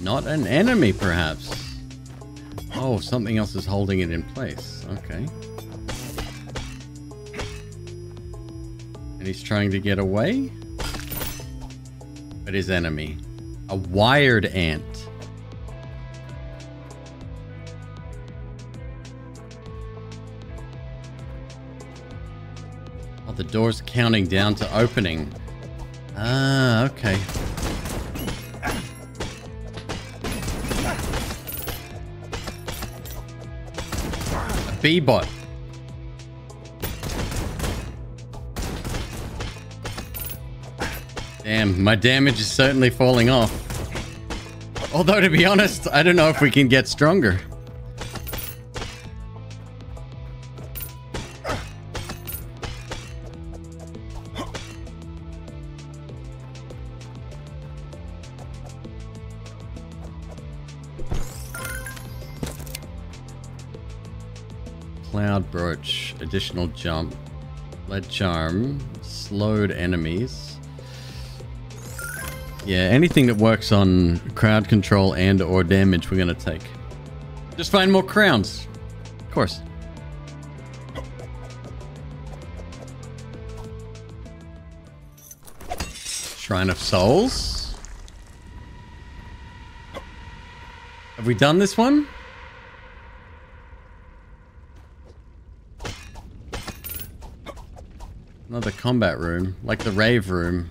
Not an enemy, perhaps. Oh, something else is holding it in place. Okay. And he's trying to get away. But his enemy. A wired ant. Oh, the door's counting down to opening. Ah, okay. A bee-bot. Damn, my damage is certainly falling off. Although, to be honest, I don't know if we can get stronger. Cloud brooch, additional jump, lead charm, slowed enemies. Yeah, anything that works on crowd control and or damage, we're going to take. Just find more crowns. Of course. Shrine of Souls. Have we done this one? Another combat room, like the rave room.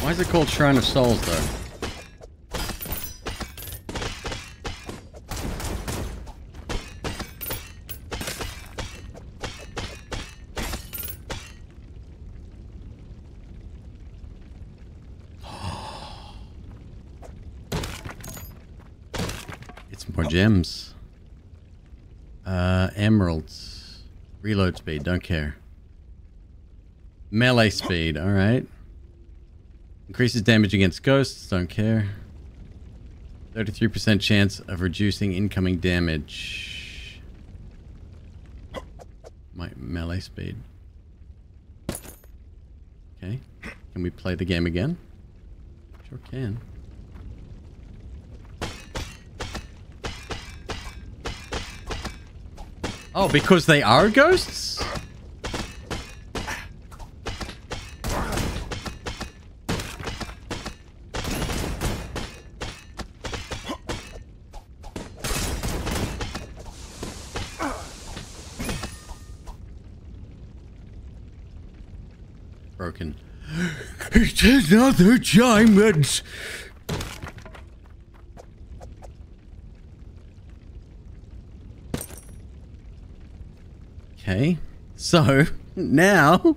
Why is it called Shrine of Souls, though? It's more gems. Emeralds. Reload speed, don't care. Melee speed, alright. Increases damage against ghosts, don't care. 33% chance of reducing incoming damage. My melee speed. Okay. Can we play the game again? Sure can. Oh, because they are ghosts? It's another diamond! Okay, so now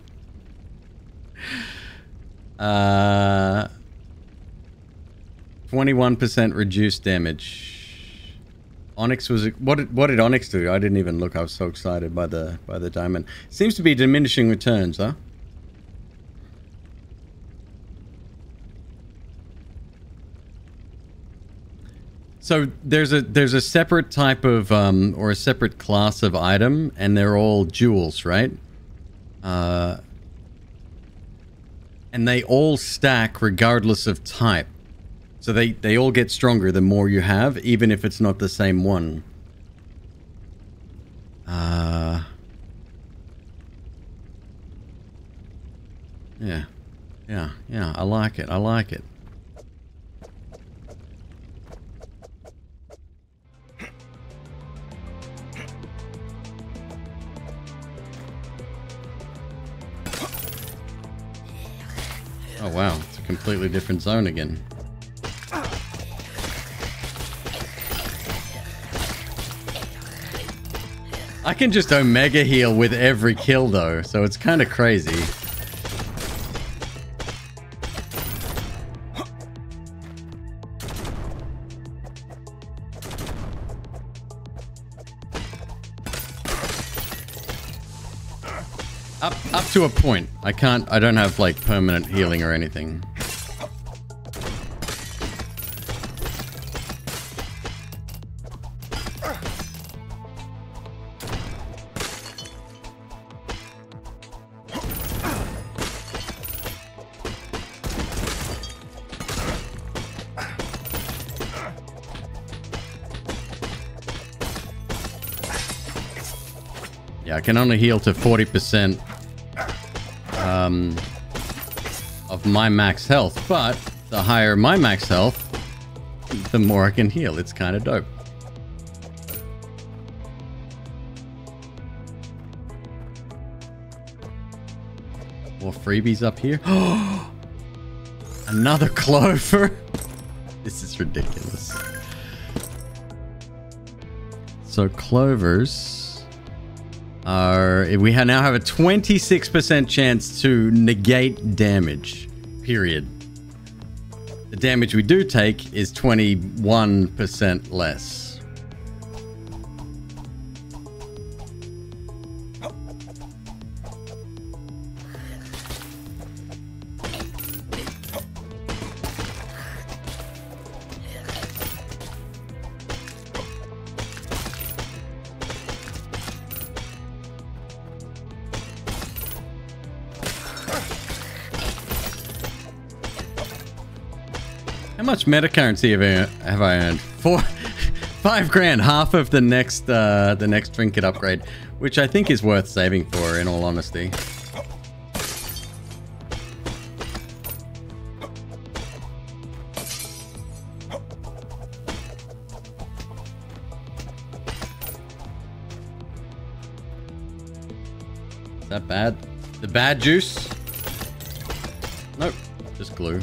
uh, 21% reduced damage. Onyx was what did Onyx do? I didn't even look. I was so excited by the diamond. Seems to be diminishing returns, huh? So there's a separate type of or a separate class of item, and they're all jewels, right? And they all stack regardless of type. So they all get stronger the more you have, even if it's not the same one. Yeah, I like it, I like it. Oh wow, it's a completely different zone again. I can just Omega heal with every kill though, so it's kind of crazy. Up to a point. I don't have like permanent healing or anything. Yeah, I can only heal to 40%. Of my max health, but the higher my max health, the more I can heal. It's kind of dope. More freebies up here. Another clover. This is ridiculous. So clovers are, we now have a 26% chance to negate damage, period. The damage we do take is 21% less. How much meta currency have I earned? 5 grand, half of the next trinket upgrade, which I think is worth saving for, in all honesty. Is that bad? The bad juice? Nope, just glue.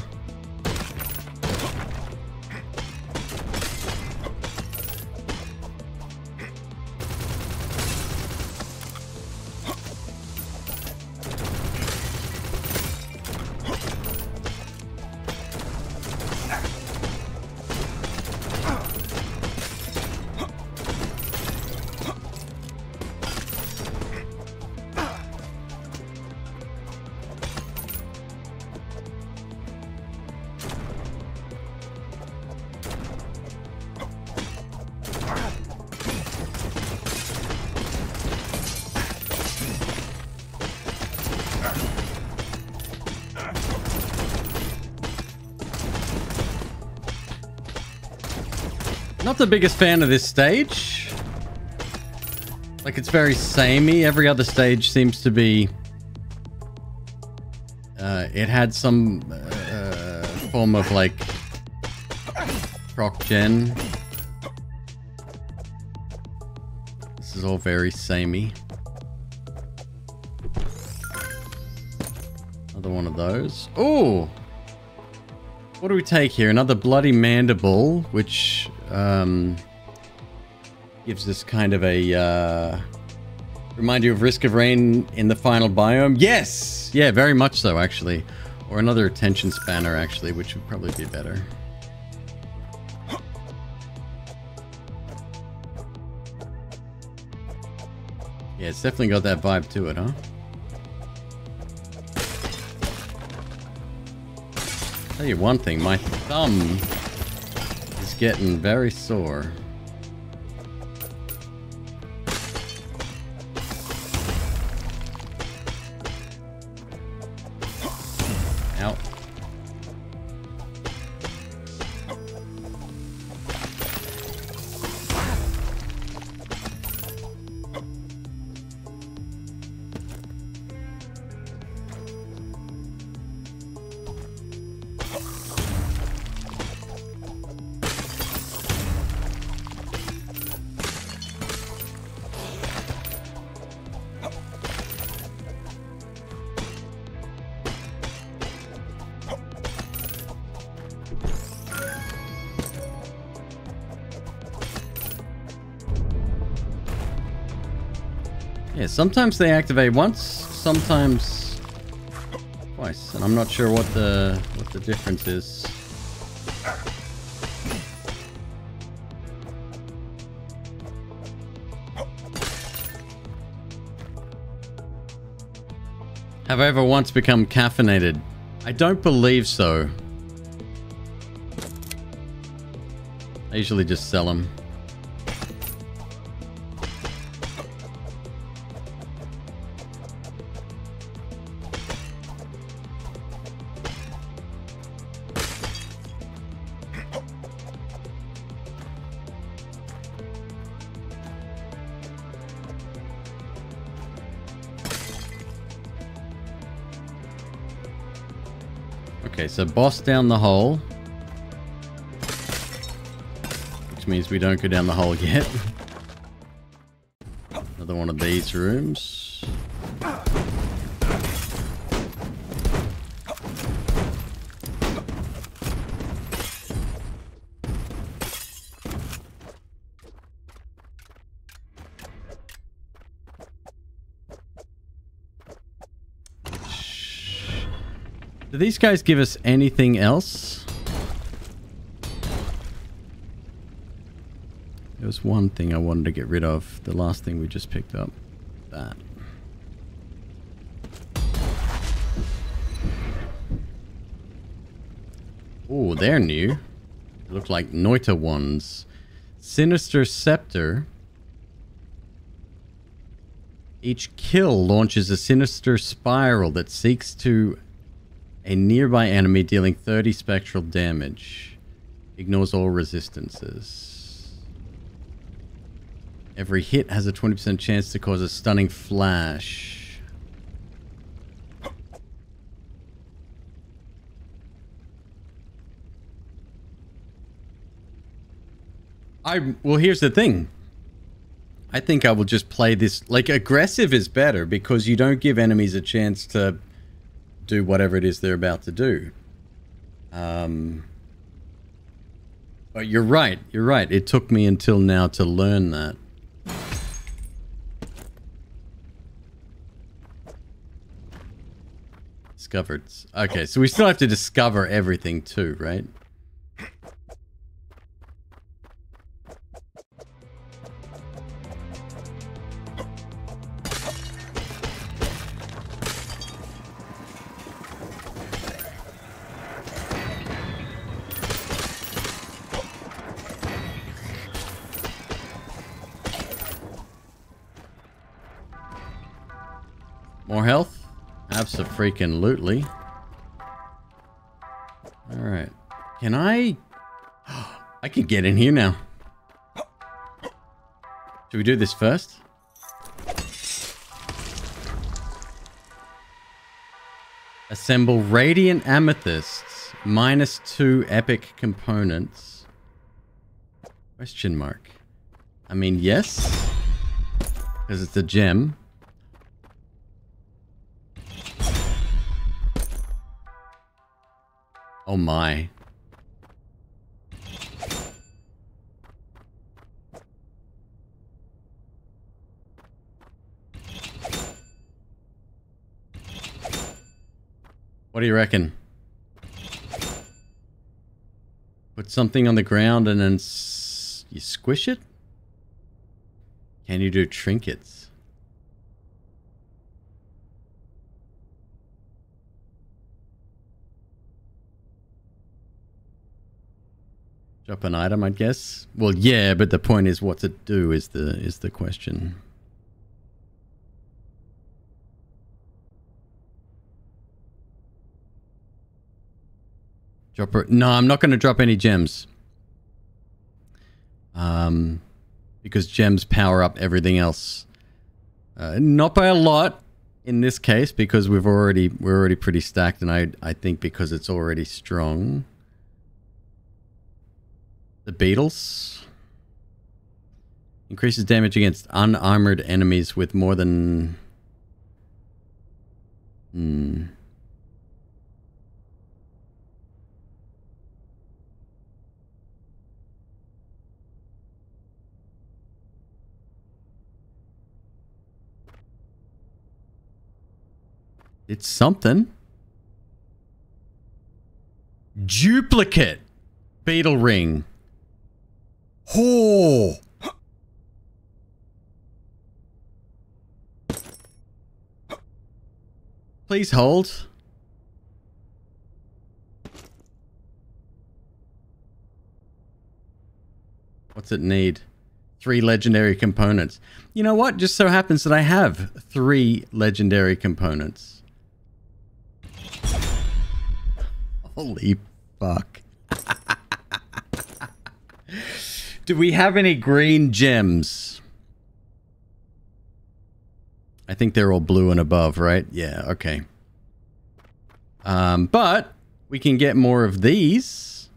Not the biggest fan of this stage. Like, it's very samey. Every other stage seems to be it had some form of like proc gen. This is all very samey. Another one of those. Ooh, what do we take here? Another bloody mandible, which gives us kind of a remind you of Risk of Rain in the final biome. Yes, yeah, very much so, actually. Or another attention spanner, actually, which would probably be better. Yeah, it's definitely got that vibe to it, huh? I'll tell you one thing, my thumb getting very sore. Ow. Sometimes they activate once, sometimes twice, and I'm not sure what the difference is. Have I ever once become caffeinated? I don't believe so. I usually just sell them. So boss down the hole, which means we don't go down the hole yet. Another one of these rooms. These guys give us anything else? There was one thing I wanted to get rid of. The last thing we just picked up. That. Oh, they're new. Look like Noita ones. Sinister Scepter. Each kill launches a sinister spiral that seeks to a nearby enemy, dealing 30 spectral damage. Ignores all resistances. Every hit has a 20% chance to cause a stunning flash. Well, here's the thing. I think I will just play this. Like, aggressive is better because you don't give enemies a chance to do whatever it is they're about to do. But you're right. It took me until now to learn that. Discovered. Okay, so we still have to discover everything too, right? More health? Abso-freaking-lutely. Alright. Can I... I can get in here now. Should we do this first? Assemble Radiant Amethysts. -2 epic components. Question mark. I mean, yes. Because it's a gem. Oh my. What do you reckon? Put something on the ground and then you squish it? Can you do trinkets? Drop an item, I guess. Well, yeah, but the point is what to do is the question. No, I'm not going to drop any gems. Because gems power up everything else. Not by a lot in this case, because we're already pretty stacked, and I think because it's already strong. The beetles increases damage against unarmored enemies with more than. It's something. Duplicate beetle ring. Oh. Please hold. What's it need? 3 legendary components. You know what? Just so happens that I have 3 legendary components. Holy fuck. Do we have any green gems? I think they're all blue and above, right? Yeah, okay. But we can get more of these.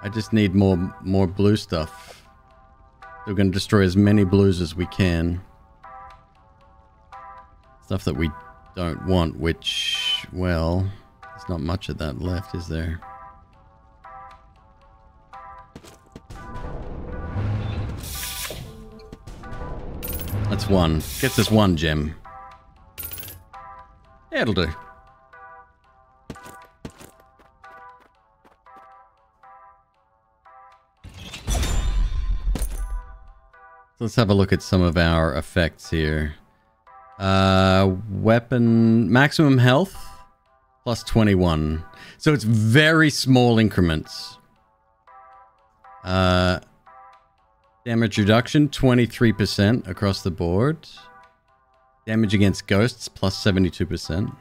I just need more blue stuff. We're going to destroy as many blues as we can. Stuff that we don't want, which, well, there's not much of that left, is there? That's one. Gets us 1 gem. Yeah, it'll do. Let's have a look at some of our effects here. Weapon maximum health plus 21. So it's very small increments. Damage reduction 23% across the board. Damage against ghosts plus 72%.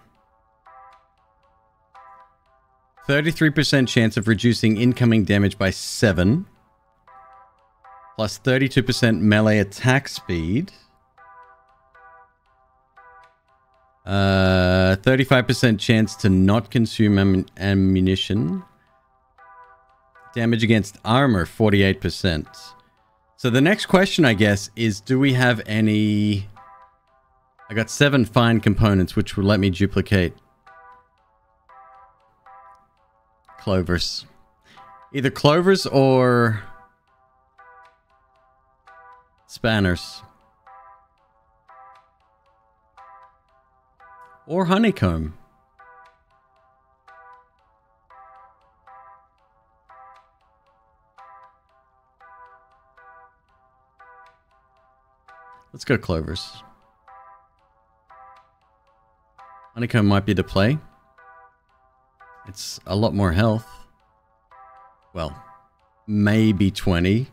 33% chance of reducing incoming damage by 7. Plus 32% melee attack speed. 35% chance to not consume ammunition. Damage against armor, 48%. So the next question, I guess, is do we have any... I got 7 fine components, which will let me duplicate clovers. Either clovers or... spanners or honeycomb. Let's go clovers. Honeycomb might be the play. It's a lot more health. Well, maybe 20.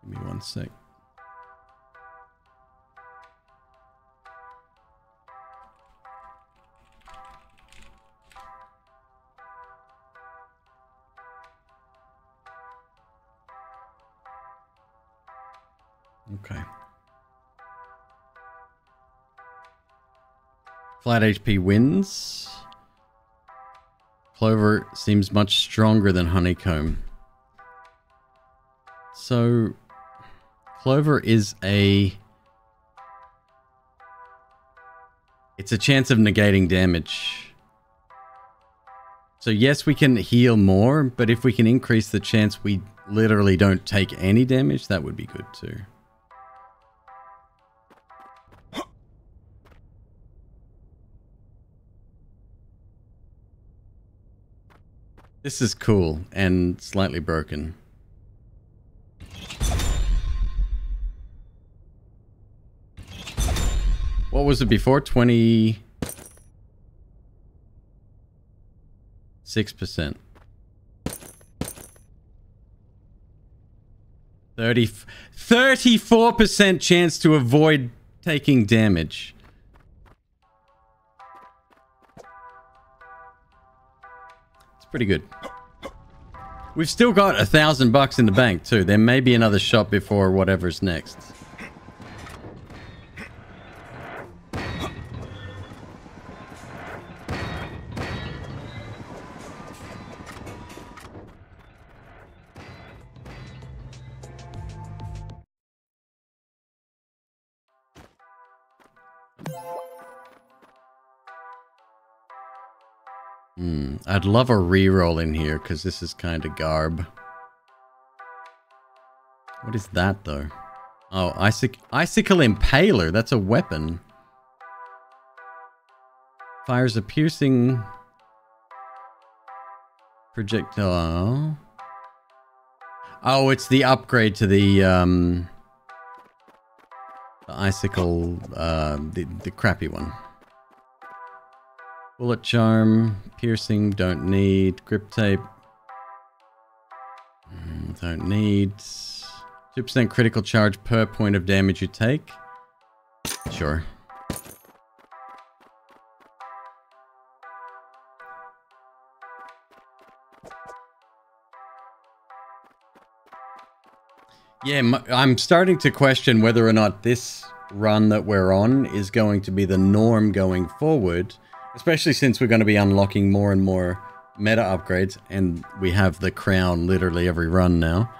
Give me 1 sec. Okay. Flat HP wins. Clover seems much stronger than honeycomb. So... clover is a... it's a chance of negating damage. So yes, we can heal more, but if we can increase the chance we literally don't take any damage, that would be good too. This is cool and slightly broken. What was it before? 26%. 34% chance to avoid taking damage. It's pretty good. We've still got $1,000 in the bank too. There may be another shot before whatever's next. I'd love a reroll in here because this is kind of garb. What is that though? Oh, icicle impaler. That's a weapon. Fires a piercing projectile. Oh, it's the upgrade to the icicle, the crappy one. Bullet charm, piercing, don't need, grip tape, don't need, 2% critical charge per point of damage you take. Sure. Yeah, I'm starting to question whether or not this run that we're on is going to be the norm going forward. Especially since we're going to be unlocking more and more meta upgrades, and we have the crown literally every run now.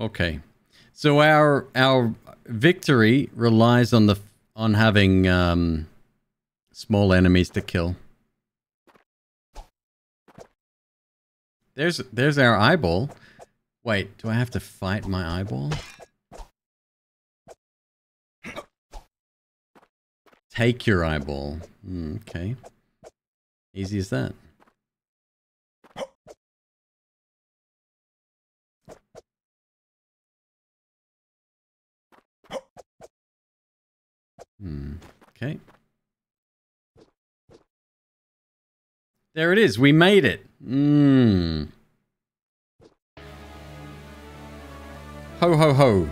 Okay, so our victory relies on having small enemies to kill. There's our eyeball. Wait, do I have to fight my eyeball? Take your eyeball. Okay, easy as that. Okay. There it is. We made it. Ho, ho, ho.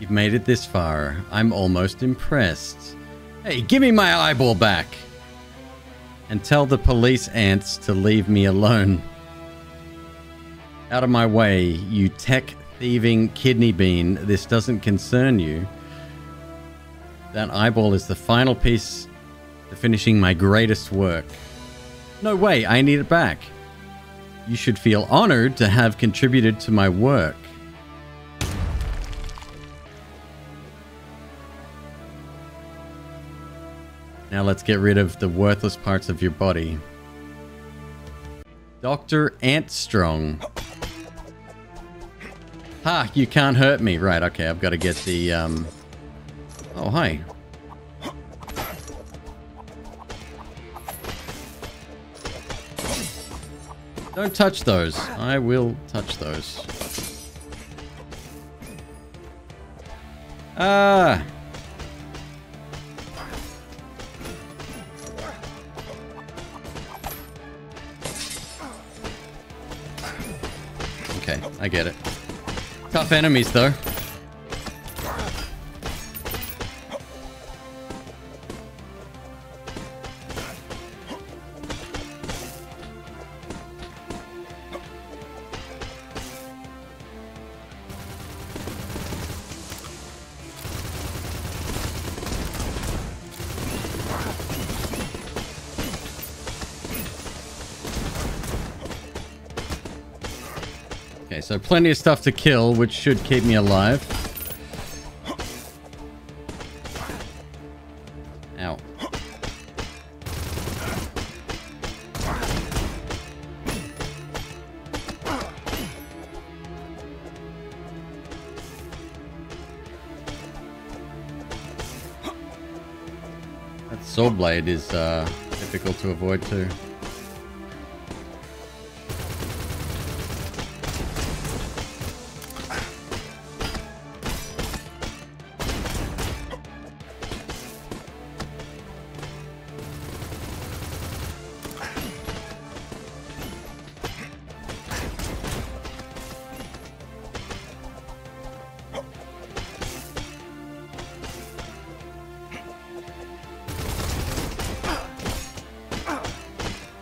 You've made it this far. I'm almost impressed. Hey, give me my eyeball back. And tell the police ants to leave me alone. Out of my way, you tech-thieving kidney bean. This doesn't concern you. That eyeball is the final piece to finishing my greatest work. No way, I need it back. You should feel honored to have contributed to my work. Now let's get rid of the worthless parts of your body. Dr. Antstrong. Ha, you can't hurt me. Right, okay, I've got to get the, Oh, hi. Don't touch those. I will touch those. Ah! Okay, I get it. Tough enemies, though. So plenty of stuff to kill, which should keep me alive. Soul Blade is difficult to avoid too.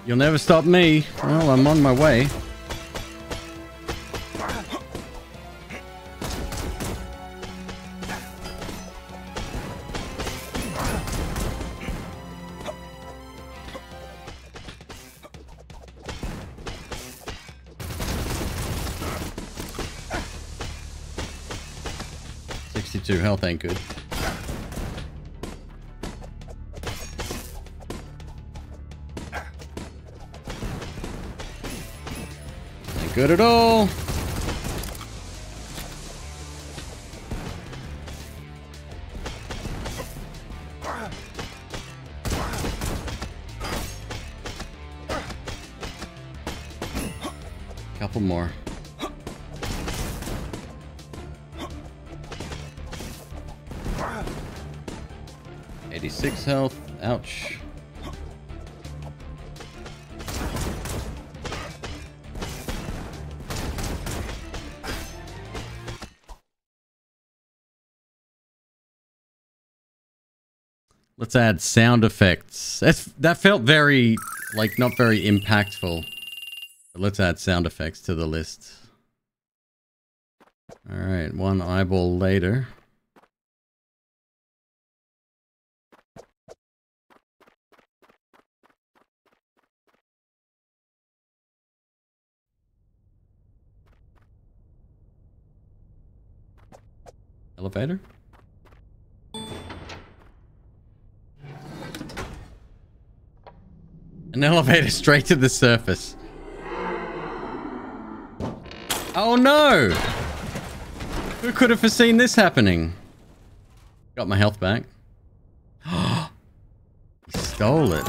You'll never stop me. Well, I'm on my way. . 62 health ain't good. Good at all. Couple more. . 86 health. Ouch. Let's add sound effects. That felt very, like, not very impactful. But let's add sound effects to the list. Alright, one eyeball later. Elevator? An elevator straight to the surface. Oh no! Who could have foreseen this happening? Got my health back. He stole it.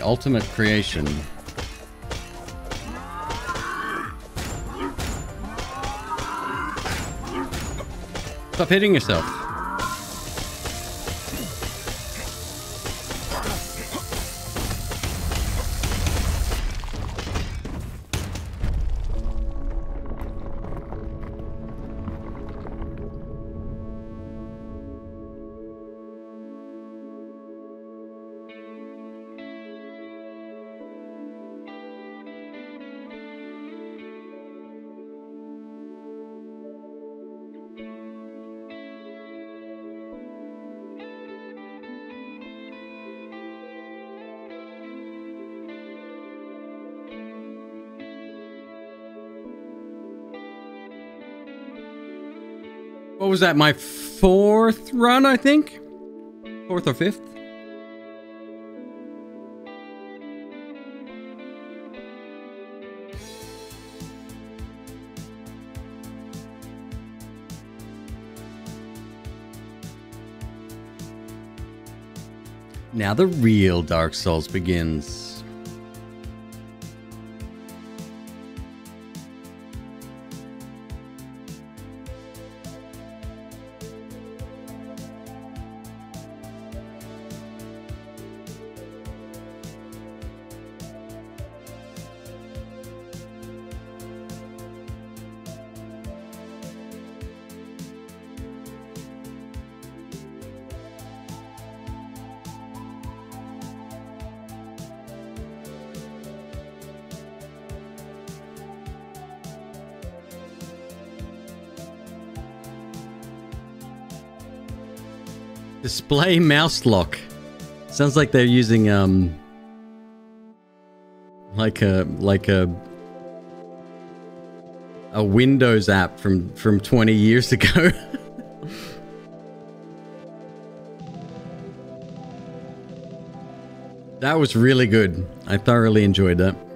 Ultimate creation. Stop hitting yourself. Was that my fourth run, I think? Fourth or fifth? Now the real Dark Souls begins. Display mouse lock. Sounds like they're using like a Windows app from 20 years ago. That was really good. I thoroughly enjoyed that.